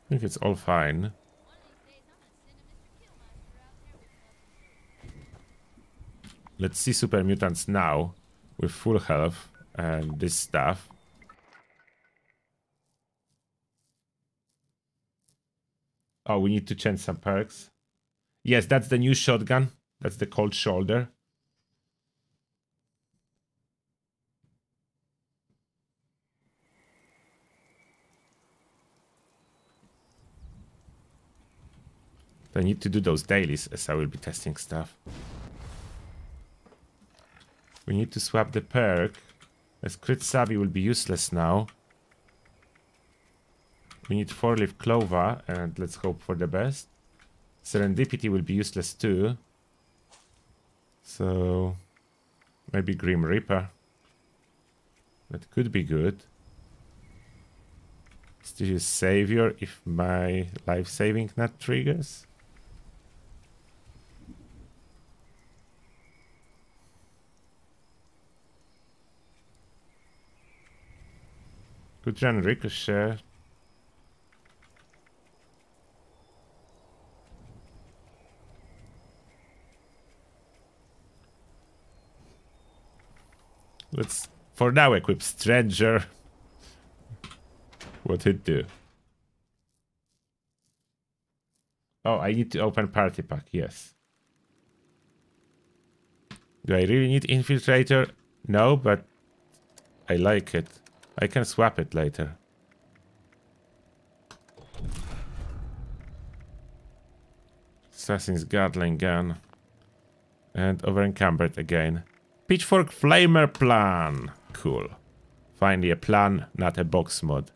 I think it's all fine. Let's see super mutants now with full health and this stuff. Oh, we need to change some perks. Yes, that's the new shotgun. That's the cold shoulder. I need to do those dailies as I will be testing stuff. We need to swap the perk, as Crit Savvy will be useless now. We need four-leaf clover, and let's hope for the best. Serendipity will be useless too. So, maybe Grim Reaper. That could be good. Still a savior if my life-saving not triggers. Could run Ricochet. Let's, for now, equip Stranger. What it do? Oh, I need to open Party Pack, yes. Do I really need Infiltrator? No, but I like it. I can swap it later. Assassin's Gatling gun. And overencumbered again. Pitchfork Flamer plan. Cool. Finally a plan, not a box mod.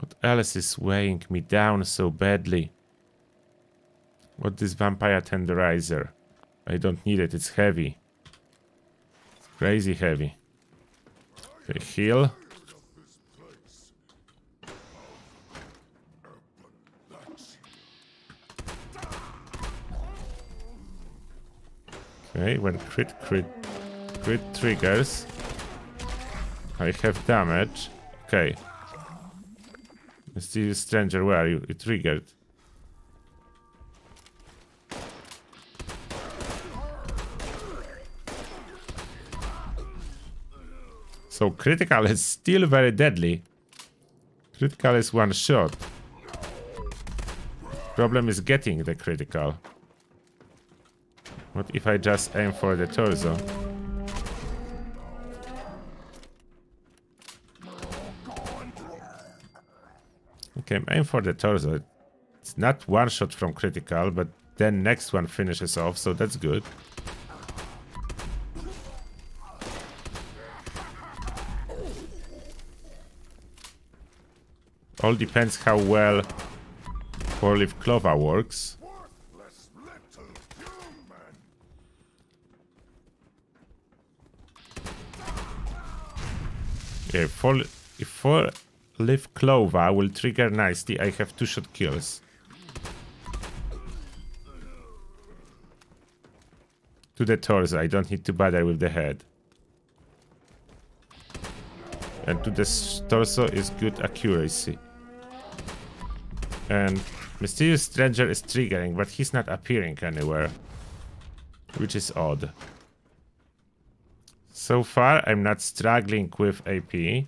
What else is weighing me down so badly? What this vampire tenderizer? I don't need it, it's heavy. It's crazy heavy. Okay, heal. Okay, when crit crit crit triggers, I have damage. Okay. Mysterious stranger, where are you? It triggered. So critical is still very deadly. Critical is one shot. Problem is getting the critical. What if I just aim for the torso? Okay, aim for the torso. It's not one shot from critical, but then next one finishes off, so that's good. All depends how well four-leaf clover works. Okay, four, if four-leaf clover will trigger nicely, I have two-shot kills. To the torso, I don't need to bother with the head. And to the torso is good accuracy. And Mysterious Stranger is triggering, but he's not appearing anywhere, which is odd. So far, I'm not struggling with A P.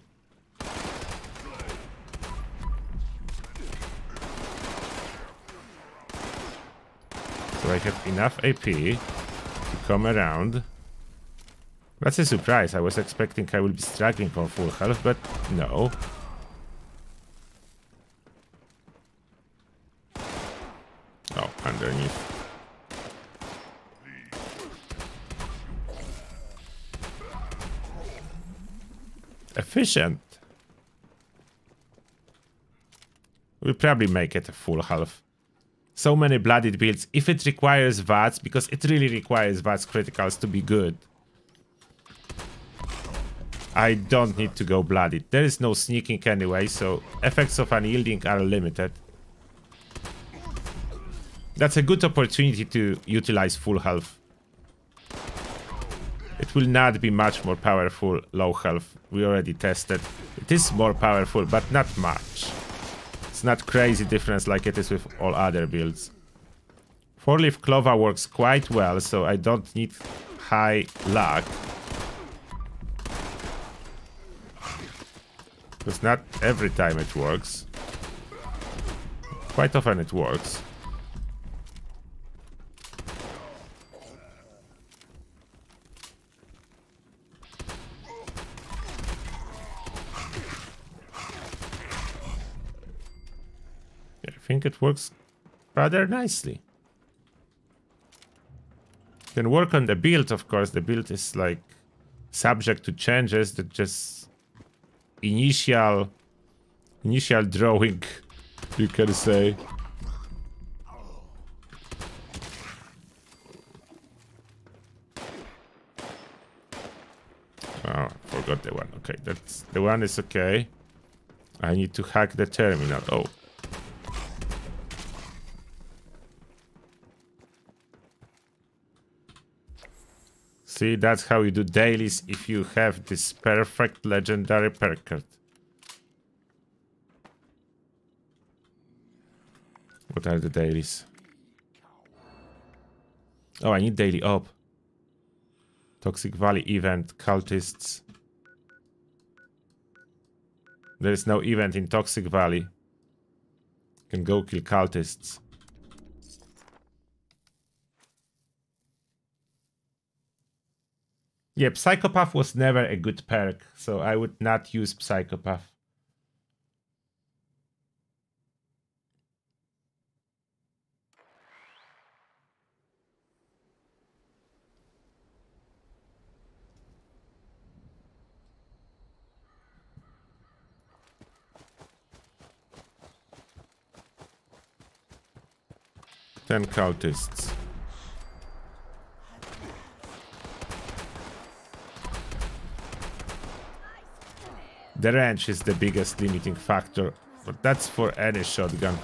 So I have enough A P to come around. That's a surprise. I was expecting I will be struggling for full health, but no. Oh, underneath. Efficient. We'll probably make it a full health. So many bloodied builds. If it requires V A Ts, because it really requires V A Ts criticals to be good. I don't need to go bloodied. There is no sneaking anyway, so effects of unyielding are limited. That's a good opportunity to utilize full health. It will not be much more powerful low health. We already tested. It is more powerful, but not much. It's not crazy difference like it is with all other builds. Four-leaf clover works quite well, so I don't need high luck. Because not every time it works. Quite often it works. I think it works rather nicely. You can work on the build, of course. The build is like subject to changes that just... Initial, initial drawing, you can say. Oh, forgot the one. Okay, that's the one is okay. I need to hack the terminal. Oh. See, that's how you do dailies if you have this perfect legendary perk card. What are the dailies? Oh, I need daily up. Toxic Valley event, cultists. There is no event in Toxic Valley. You can go kill cultists. Yeah, Psychopath was never a good perk, so I would not use Psychopath. Ten cultists. The range is the biggest limiting factor, but that's for any shotgun.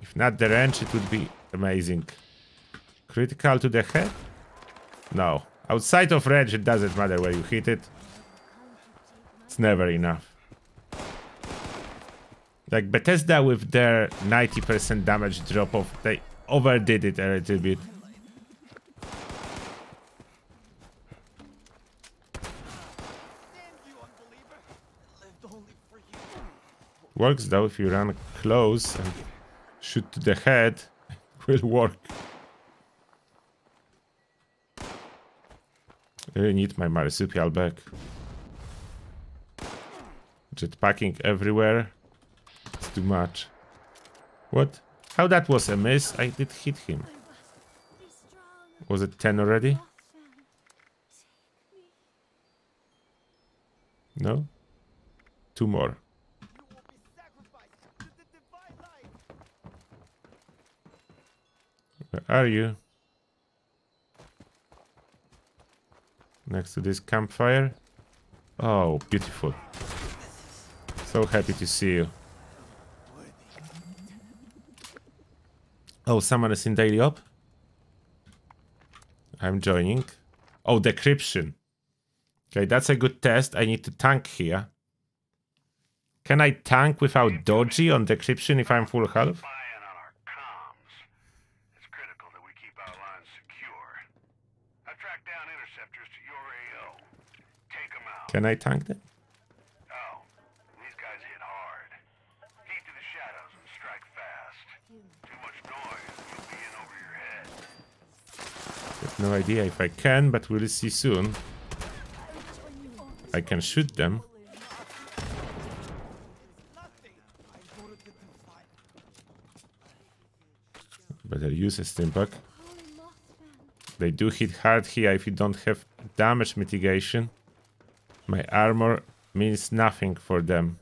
If not the range, it would be amazing. Critical to the head? No. Outside of range, it doesn't matter where you hit it. It's never enough. Like Bethesda with their ninety percent damage drop-off, they overdid it a little bit. Works though, if you run close and shoot to the head, it will work. I really need my marsupial back. Jetpacking everywhere. It's too much. What? How that was a miss? I did hit him. Was it ten already? No? Two more. Where are you? Next to this campfire? Oh, beautiful. So happy to see you. Oh, someone is in daily op? I'm joining. Oh, decryption. Okay, that's a good test. I need to tank here. Can I tank without dodgy on decryption if I'm full health? Can I tank them? Oh, these guys hit hard. Heat to the shadows and strike fast. Too much noise, you'll be in over your head. I have no idea if I can, but we'll see soon. I can shoot them. Better use a Stimpak. They do hit hard here if you don't have damage mitigation. My armor means nothing for them.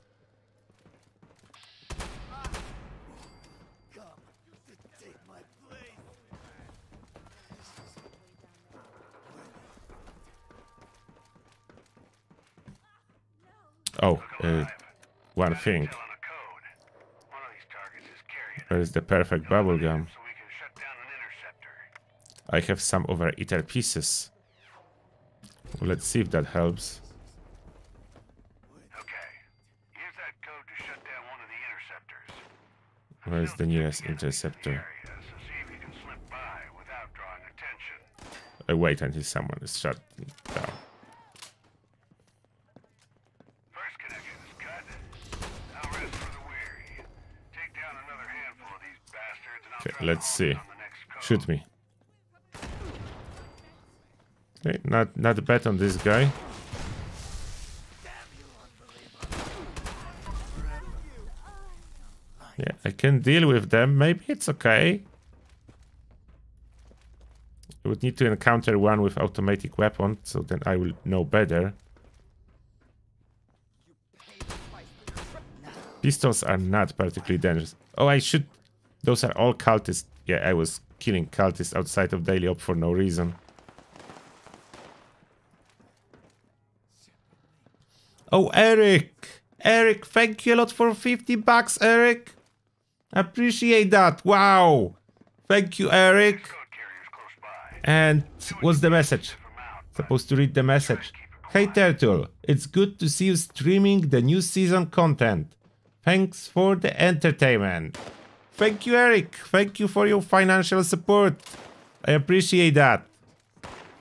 Oh, uh, one thing. Where is the perfect bubble gum? I have some overeater pieces. Let's see if that helps. Where is the nearest interceptor? I wait until someone is shut down. First connection is cut. Now rest for the weary. Take down another handful of these bastards and I'll okay, let's see. Shoot me. Okay, not not bad on this guy. Yeah, I can deal with them. Maybe it's okay. I would need to encounter one with automatic weapon, so then I will know better. Pistols are not particularly dangerous. Oh, I should... Those are all cultists. Yeah, I was killing cultists outside of Daily Op for no reason. Oh, Eric! Eric, thank you a lot for fifty bucks, Eric! Appreciate that. Wow. Thank you, Eric. And what's the message? Supposed to read the message. Hey, Turtle. It's good to see you streaming the new season content. Thanks for the entertainment. Thank you, Eric. Thank you for your financial support. I appreciate that.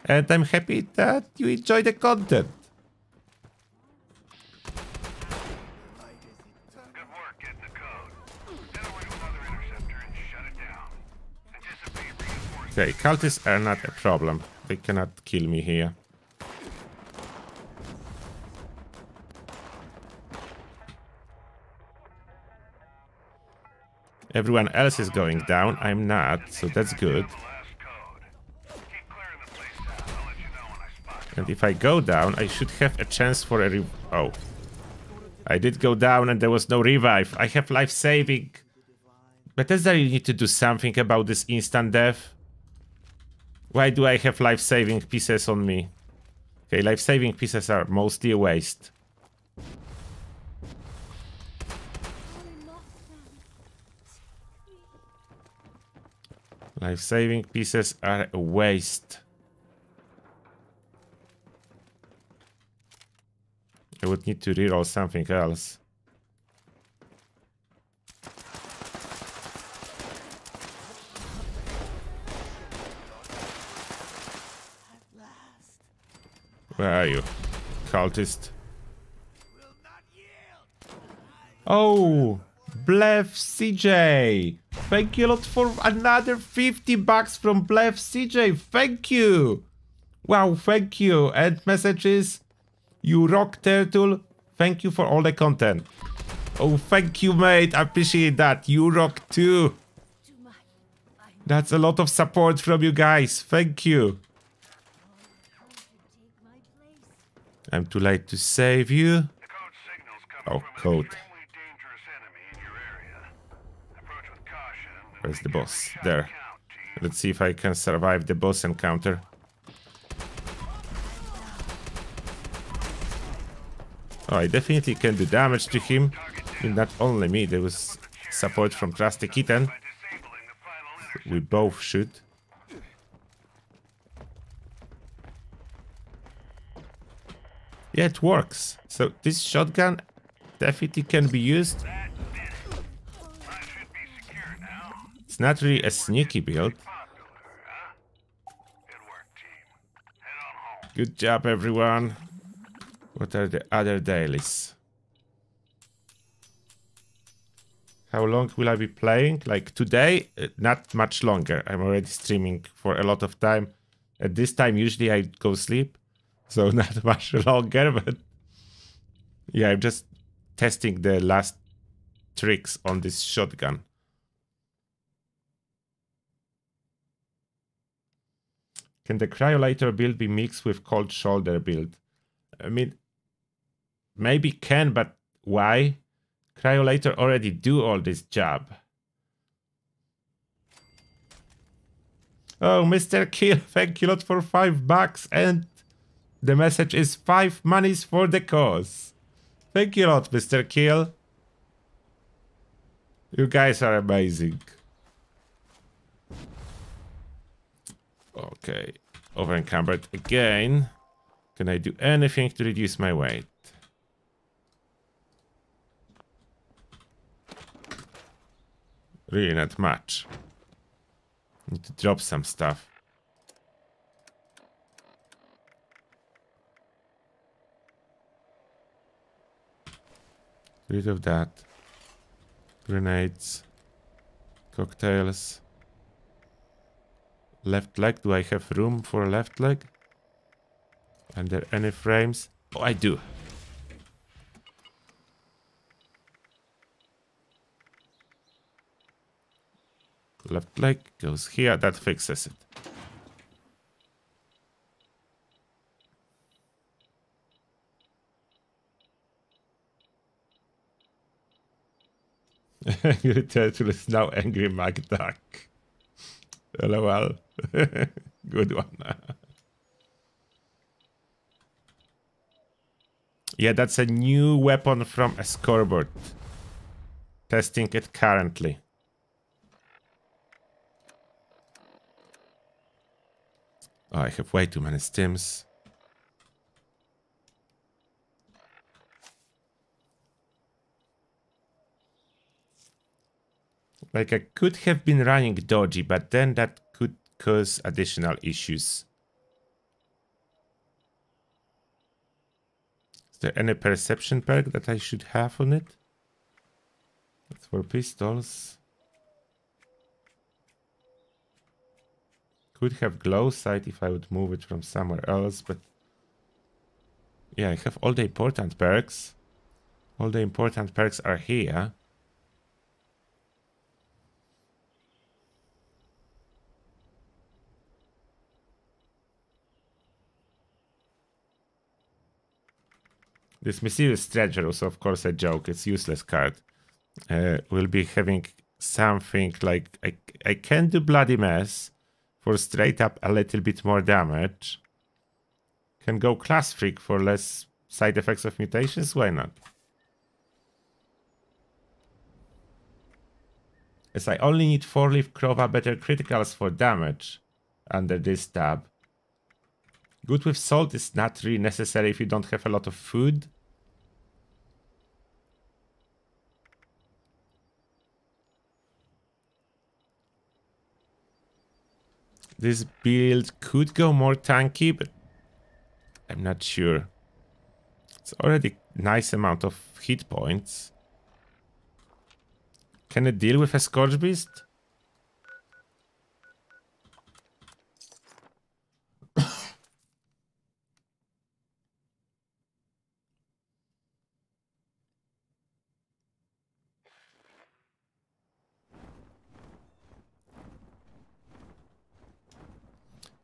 And I'm happy that you enjoy the content. Okay, cultists are not a problem. They cannot kill me here. Everyone else is going down. I'm not, so that's good. And if I go down, I should have a chance for a rev... Oh. I did go down and there was no revive. I have life-saving. Bethesda, you need to do something about this instant death. Why do I have life-saving pieces on me? Okay, life-saving pieces are mostly a waste. Life-saving pieces are a waste. I would need to reroll something else. Where are you, cultist? Oh, Blef C J! Thank you a lot for another fifty bucks from Blef C J. Thank you! Wow, thank you! And messages. You rock, Turtle. Thank you for all the content. Oh, thank you, mate. I appreciate that. You rock too. That's a lot of support from you guys. Thank you. I'm too late to save you. Oh, code. Where's the boss? There. Let's see if I can survive the boss encounter. Oh, I definitely can do damage to him. And not only me, there was support from Trusty Kitten. We both should. Yeah, it works. So this shotgun definitely can be used. It's not really a sneaky build. Good job, everyone. What are the other dailies? How long will I be playing? Like today, not much longer. I'm already streaming for a lot of time. At this time, usually I go sleep. So not much longer, but... Yeah, I'm just testing the last tricks on this shotgun. Can the cryolator build be mixed with cold shoulder build? I mean... Maybe can, but why? Cryolator already do all this job. Oh, Mister Kill, thank you lot for five bucks, and the message is five monies for the cause. Thank you lot, Mister Kill. You guys are amazing. Okay, over encumbered again. Can I do anything to reduce my weight? Really not much. Need to drop some stuff. Rid of that. Grenades. Cocktails. Left leg. Do I have room for a left leg? Are there any frames? Oh, I do. Left leg goes here, that fixes it. Angry Turtle is now Angry MacDuck. LOL. Good one. Yeah, that's a new weapon from a scoreboard. Testing it currently. Oh, I have way too many stims. Like, I could have been running dodgy, but then that could cause additional issues. Is there any perception perk that I should have on it? That's for pistols. Could have glow sight if I would move it from somewhere else, but yeah, I have all the important perks. All the important perks are here. This Mysterious Treasure, so of course a joke, it's a useless card. Uh, we'll be having something like, I, I can do Bloody Mess for straight up a little bit more damage. Can go Class Freak for less side effects of mutations, why not? As I only need four leaf Crova, better criticals for damage under this tab. Good with Salt is not really necessary if you don't have a lot of food. This build could go more tanky, but I'm not sure. It's already a nice amount of hit points. Can it deal with a Scourge Beast?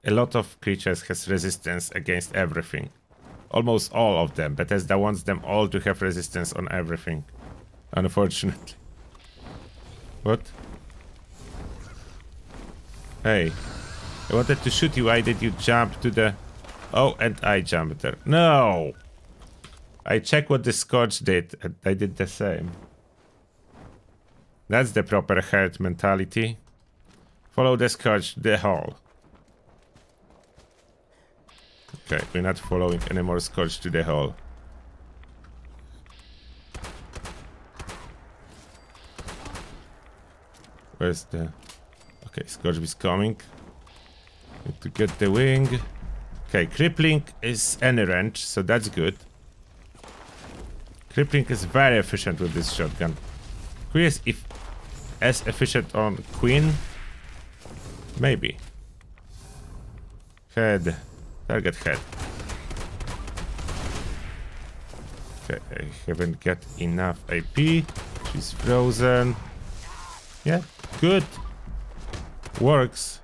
A lot of creatures has resistance against everything. Almost all of them. Bethesda wants them all to have resistance on everything. Unfortunately. What? Hey. I wanted to shoot you. Why did you jump to the... Oh, and I jumped there. No! I checked what the Scourge did, and I did the same. That's the proper herd mentality. Follow the Scourge, the whole. Okay, we're not following any more Scourge to the hole. Where's the... Okay, Scourge is coming. Need to get the wing. Okay, Crippling is any range, so that's good. Crippling is very efficient with this shotgun. Curious if as efficient on Queen? Maybe. Head. Target head. Okay, I haven't got enough A P. She's frozen. Yeah, good. Works.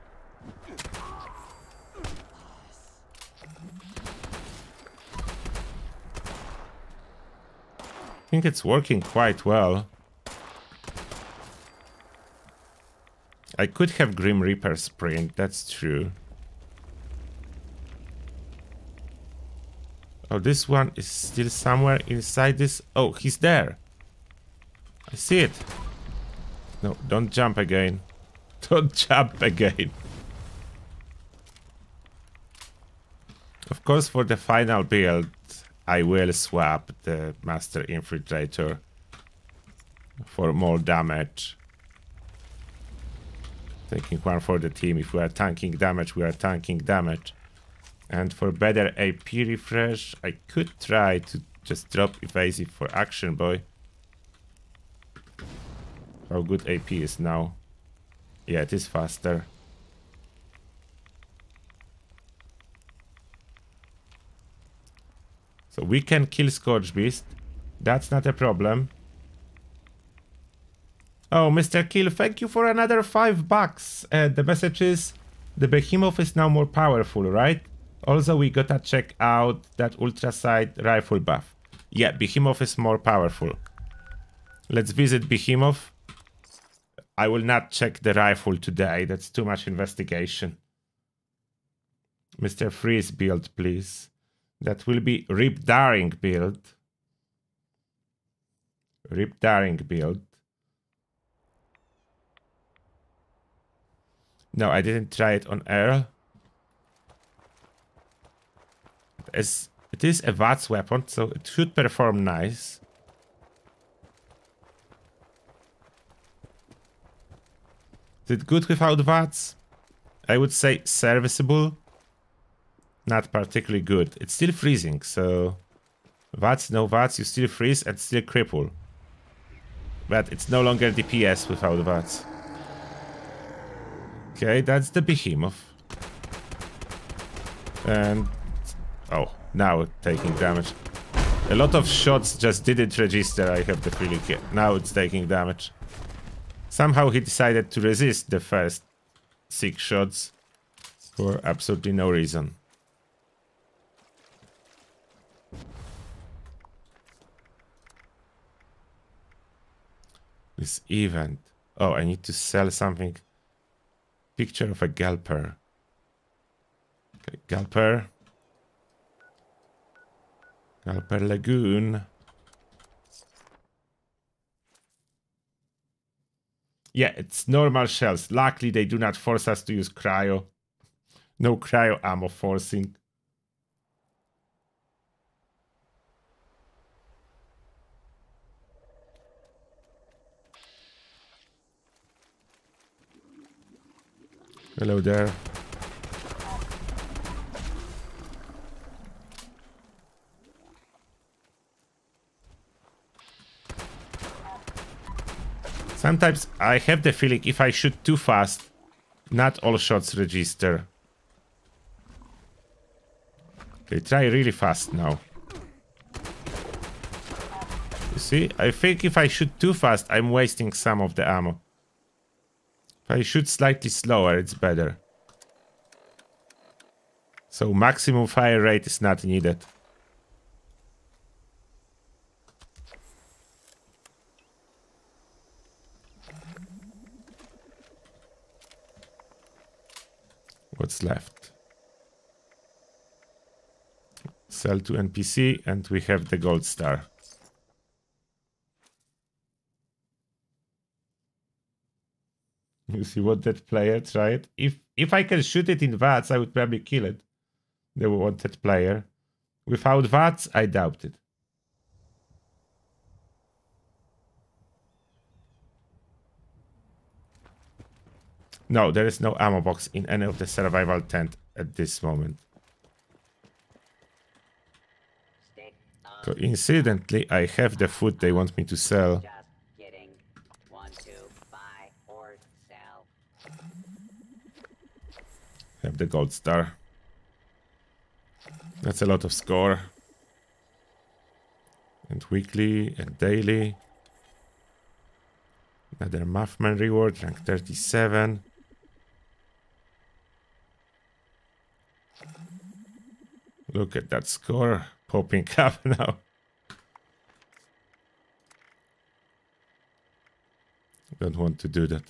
I think it's working quite well. I could have Grim Reaper sprint, that's true. Oh, this one is still somewhere inside this. Oh, he's there. I see it. No, don't jump again. Don't jump again. Of course, for the final build, I will swap the Master Infiltrator for more damage. Taking one for the team. If we are tanking damage, we are tanking damage. And for better A P refresh, I could try to just drop Evasive for Action Boy. How good A P is now. Yeah, it is faster. So we can kill Scourge Beast. That's not a problem. Oh, Mister Kill, thank you for another five bucks. Uh, the message is, the Behemoth is now more powerful, right? Also, we gotta check out that Ultra Sight Rifle buff. Yeah, Behemoth is more powerful. Let's visit Behemoth. I will not check the rifle today. That's too much investigation. Mister Freeze build, please. That will be Rip Daring build. Rip Daring build. No, I didn't try it on Earl. As it is a V A T S weapon, so it should perform nice. Is it good without V A T S? I would say serviceable. Not particularly good. It's still freezing, so... V A T S, no V A T S, you still freeze and still cripple. But it's no longer D P S without V A T S. Okay, that's the Behemoth. And oh, now taking damage. A lot of shots just didn't register, I have the feeling here. Now it's taking damage. Somehow he decided to resist the first six shots for absolutely no reason. This event. Oh, I need to sell something. Picture of a Galper. Okay, Galper. Galper Lagoon. Yeah, it's normal shells. Luckily, they do not force us to use cryo. No cryo ammo forcing. Hello there. Sometimes I have the feeling if I shoot too fast, not all shots register. They try really fast now. You see, I think if I shoot too fast, I'm wasting some of the ammo. If I shoot slightly slower, it's better. So maximum fire rate is not needed. What's left? Sell to N P C and we have the gold star. You see what that player tried? If if I can shoot it in V A T S, I would probably kill it. The wanted player. Without V A T S, I doubt it. No, there is no ammo box in any of the survival tent at this moment. Coincidentally, I have the food they want me to sell. Have the gold star. That's a lot of score. And weekly and daily. Another Muffman reward, rank thirty-seven. Look at that score popping up now. Don't want to do that.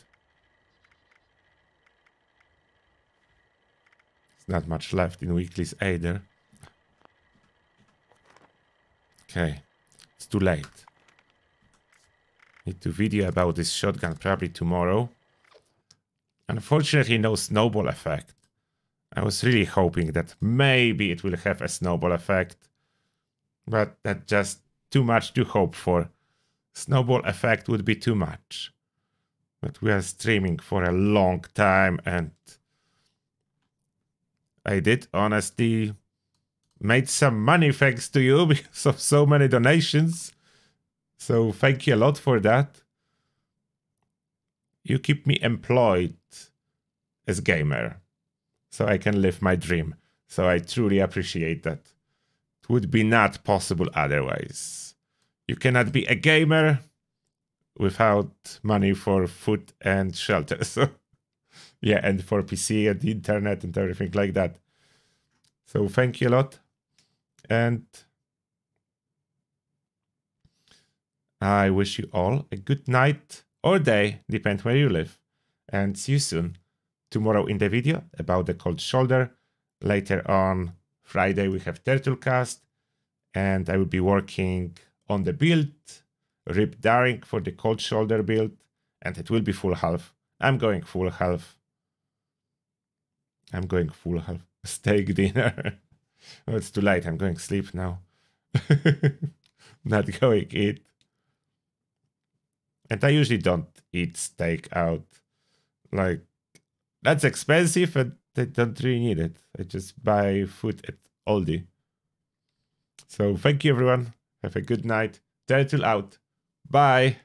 Not much left in weeklies either. Okay, it's too late. Need to video about this shotgun probably tomorrow. Unfortunately, no snowball effect. I was really hoping that maybe it will have a snowball effect, but that's just too much to hope for. Snowball effect would be too much. But we are streaming for a long time and I did honestly made some money thanks to you because of so many donations. So thank you a lot for that. You keep me employed as gamer so I can live my dream. So I truly appreciate that. It would be not possible otherwise. You cannot be a gamer without money for food and shelter. So yeah, and for P C and the internet and everything like that. So thank you a lot. And I wish you all a good night or day, depends where you live. And see you soon. Tomorrow in the video about the cold shoulder. Later on Friday we have Turtlecast. And I will be working on the build. Rip Daring for the cold shoulder build. And it will be full health. I'm going full health. I'm going full half steak dinner. Oh, it's too late. I'm going sleep now. Not going eat. And I usually don't eat steak out. Like, that's expensive and I don't really need it. I just buy food at Aldi. So thank you everyone. Have a good night. Turtle out. Bye.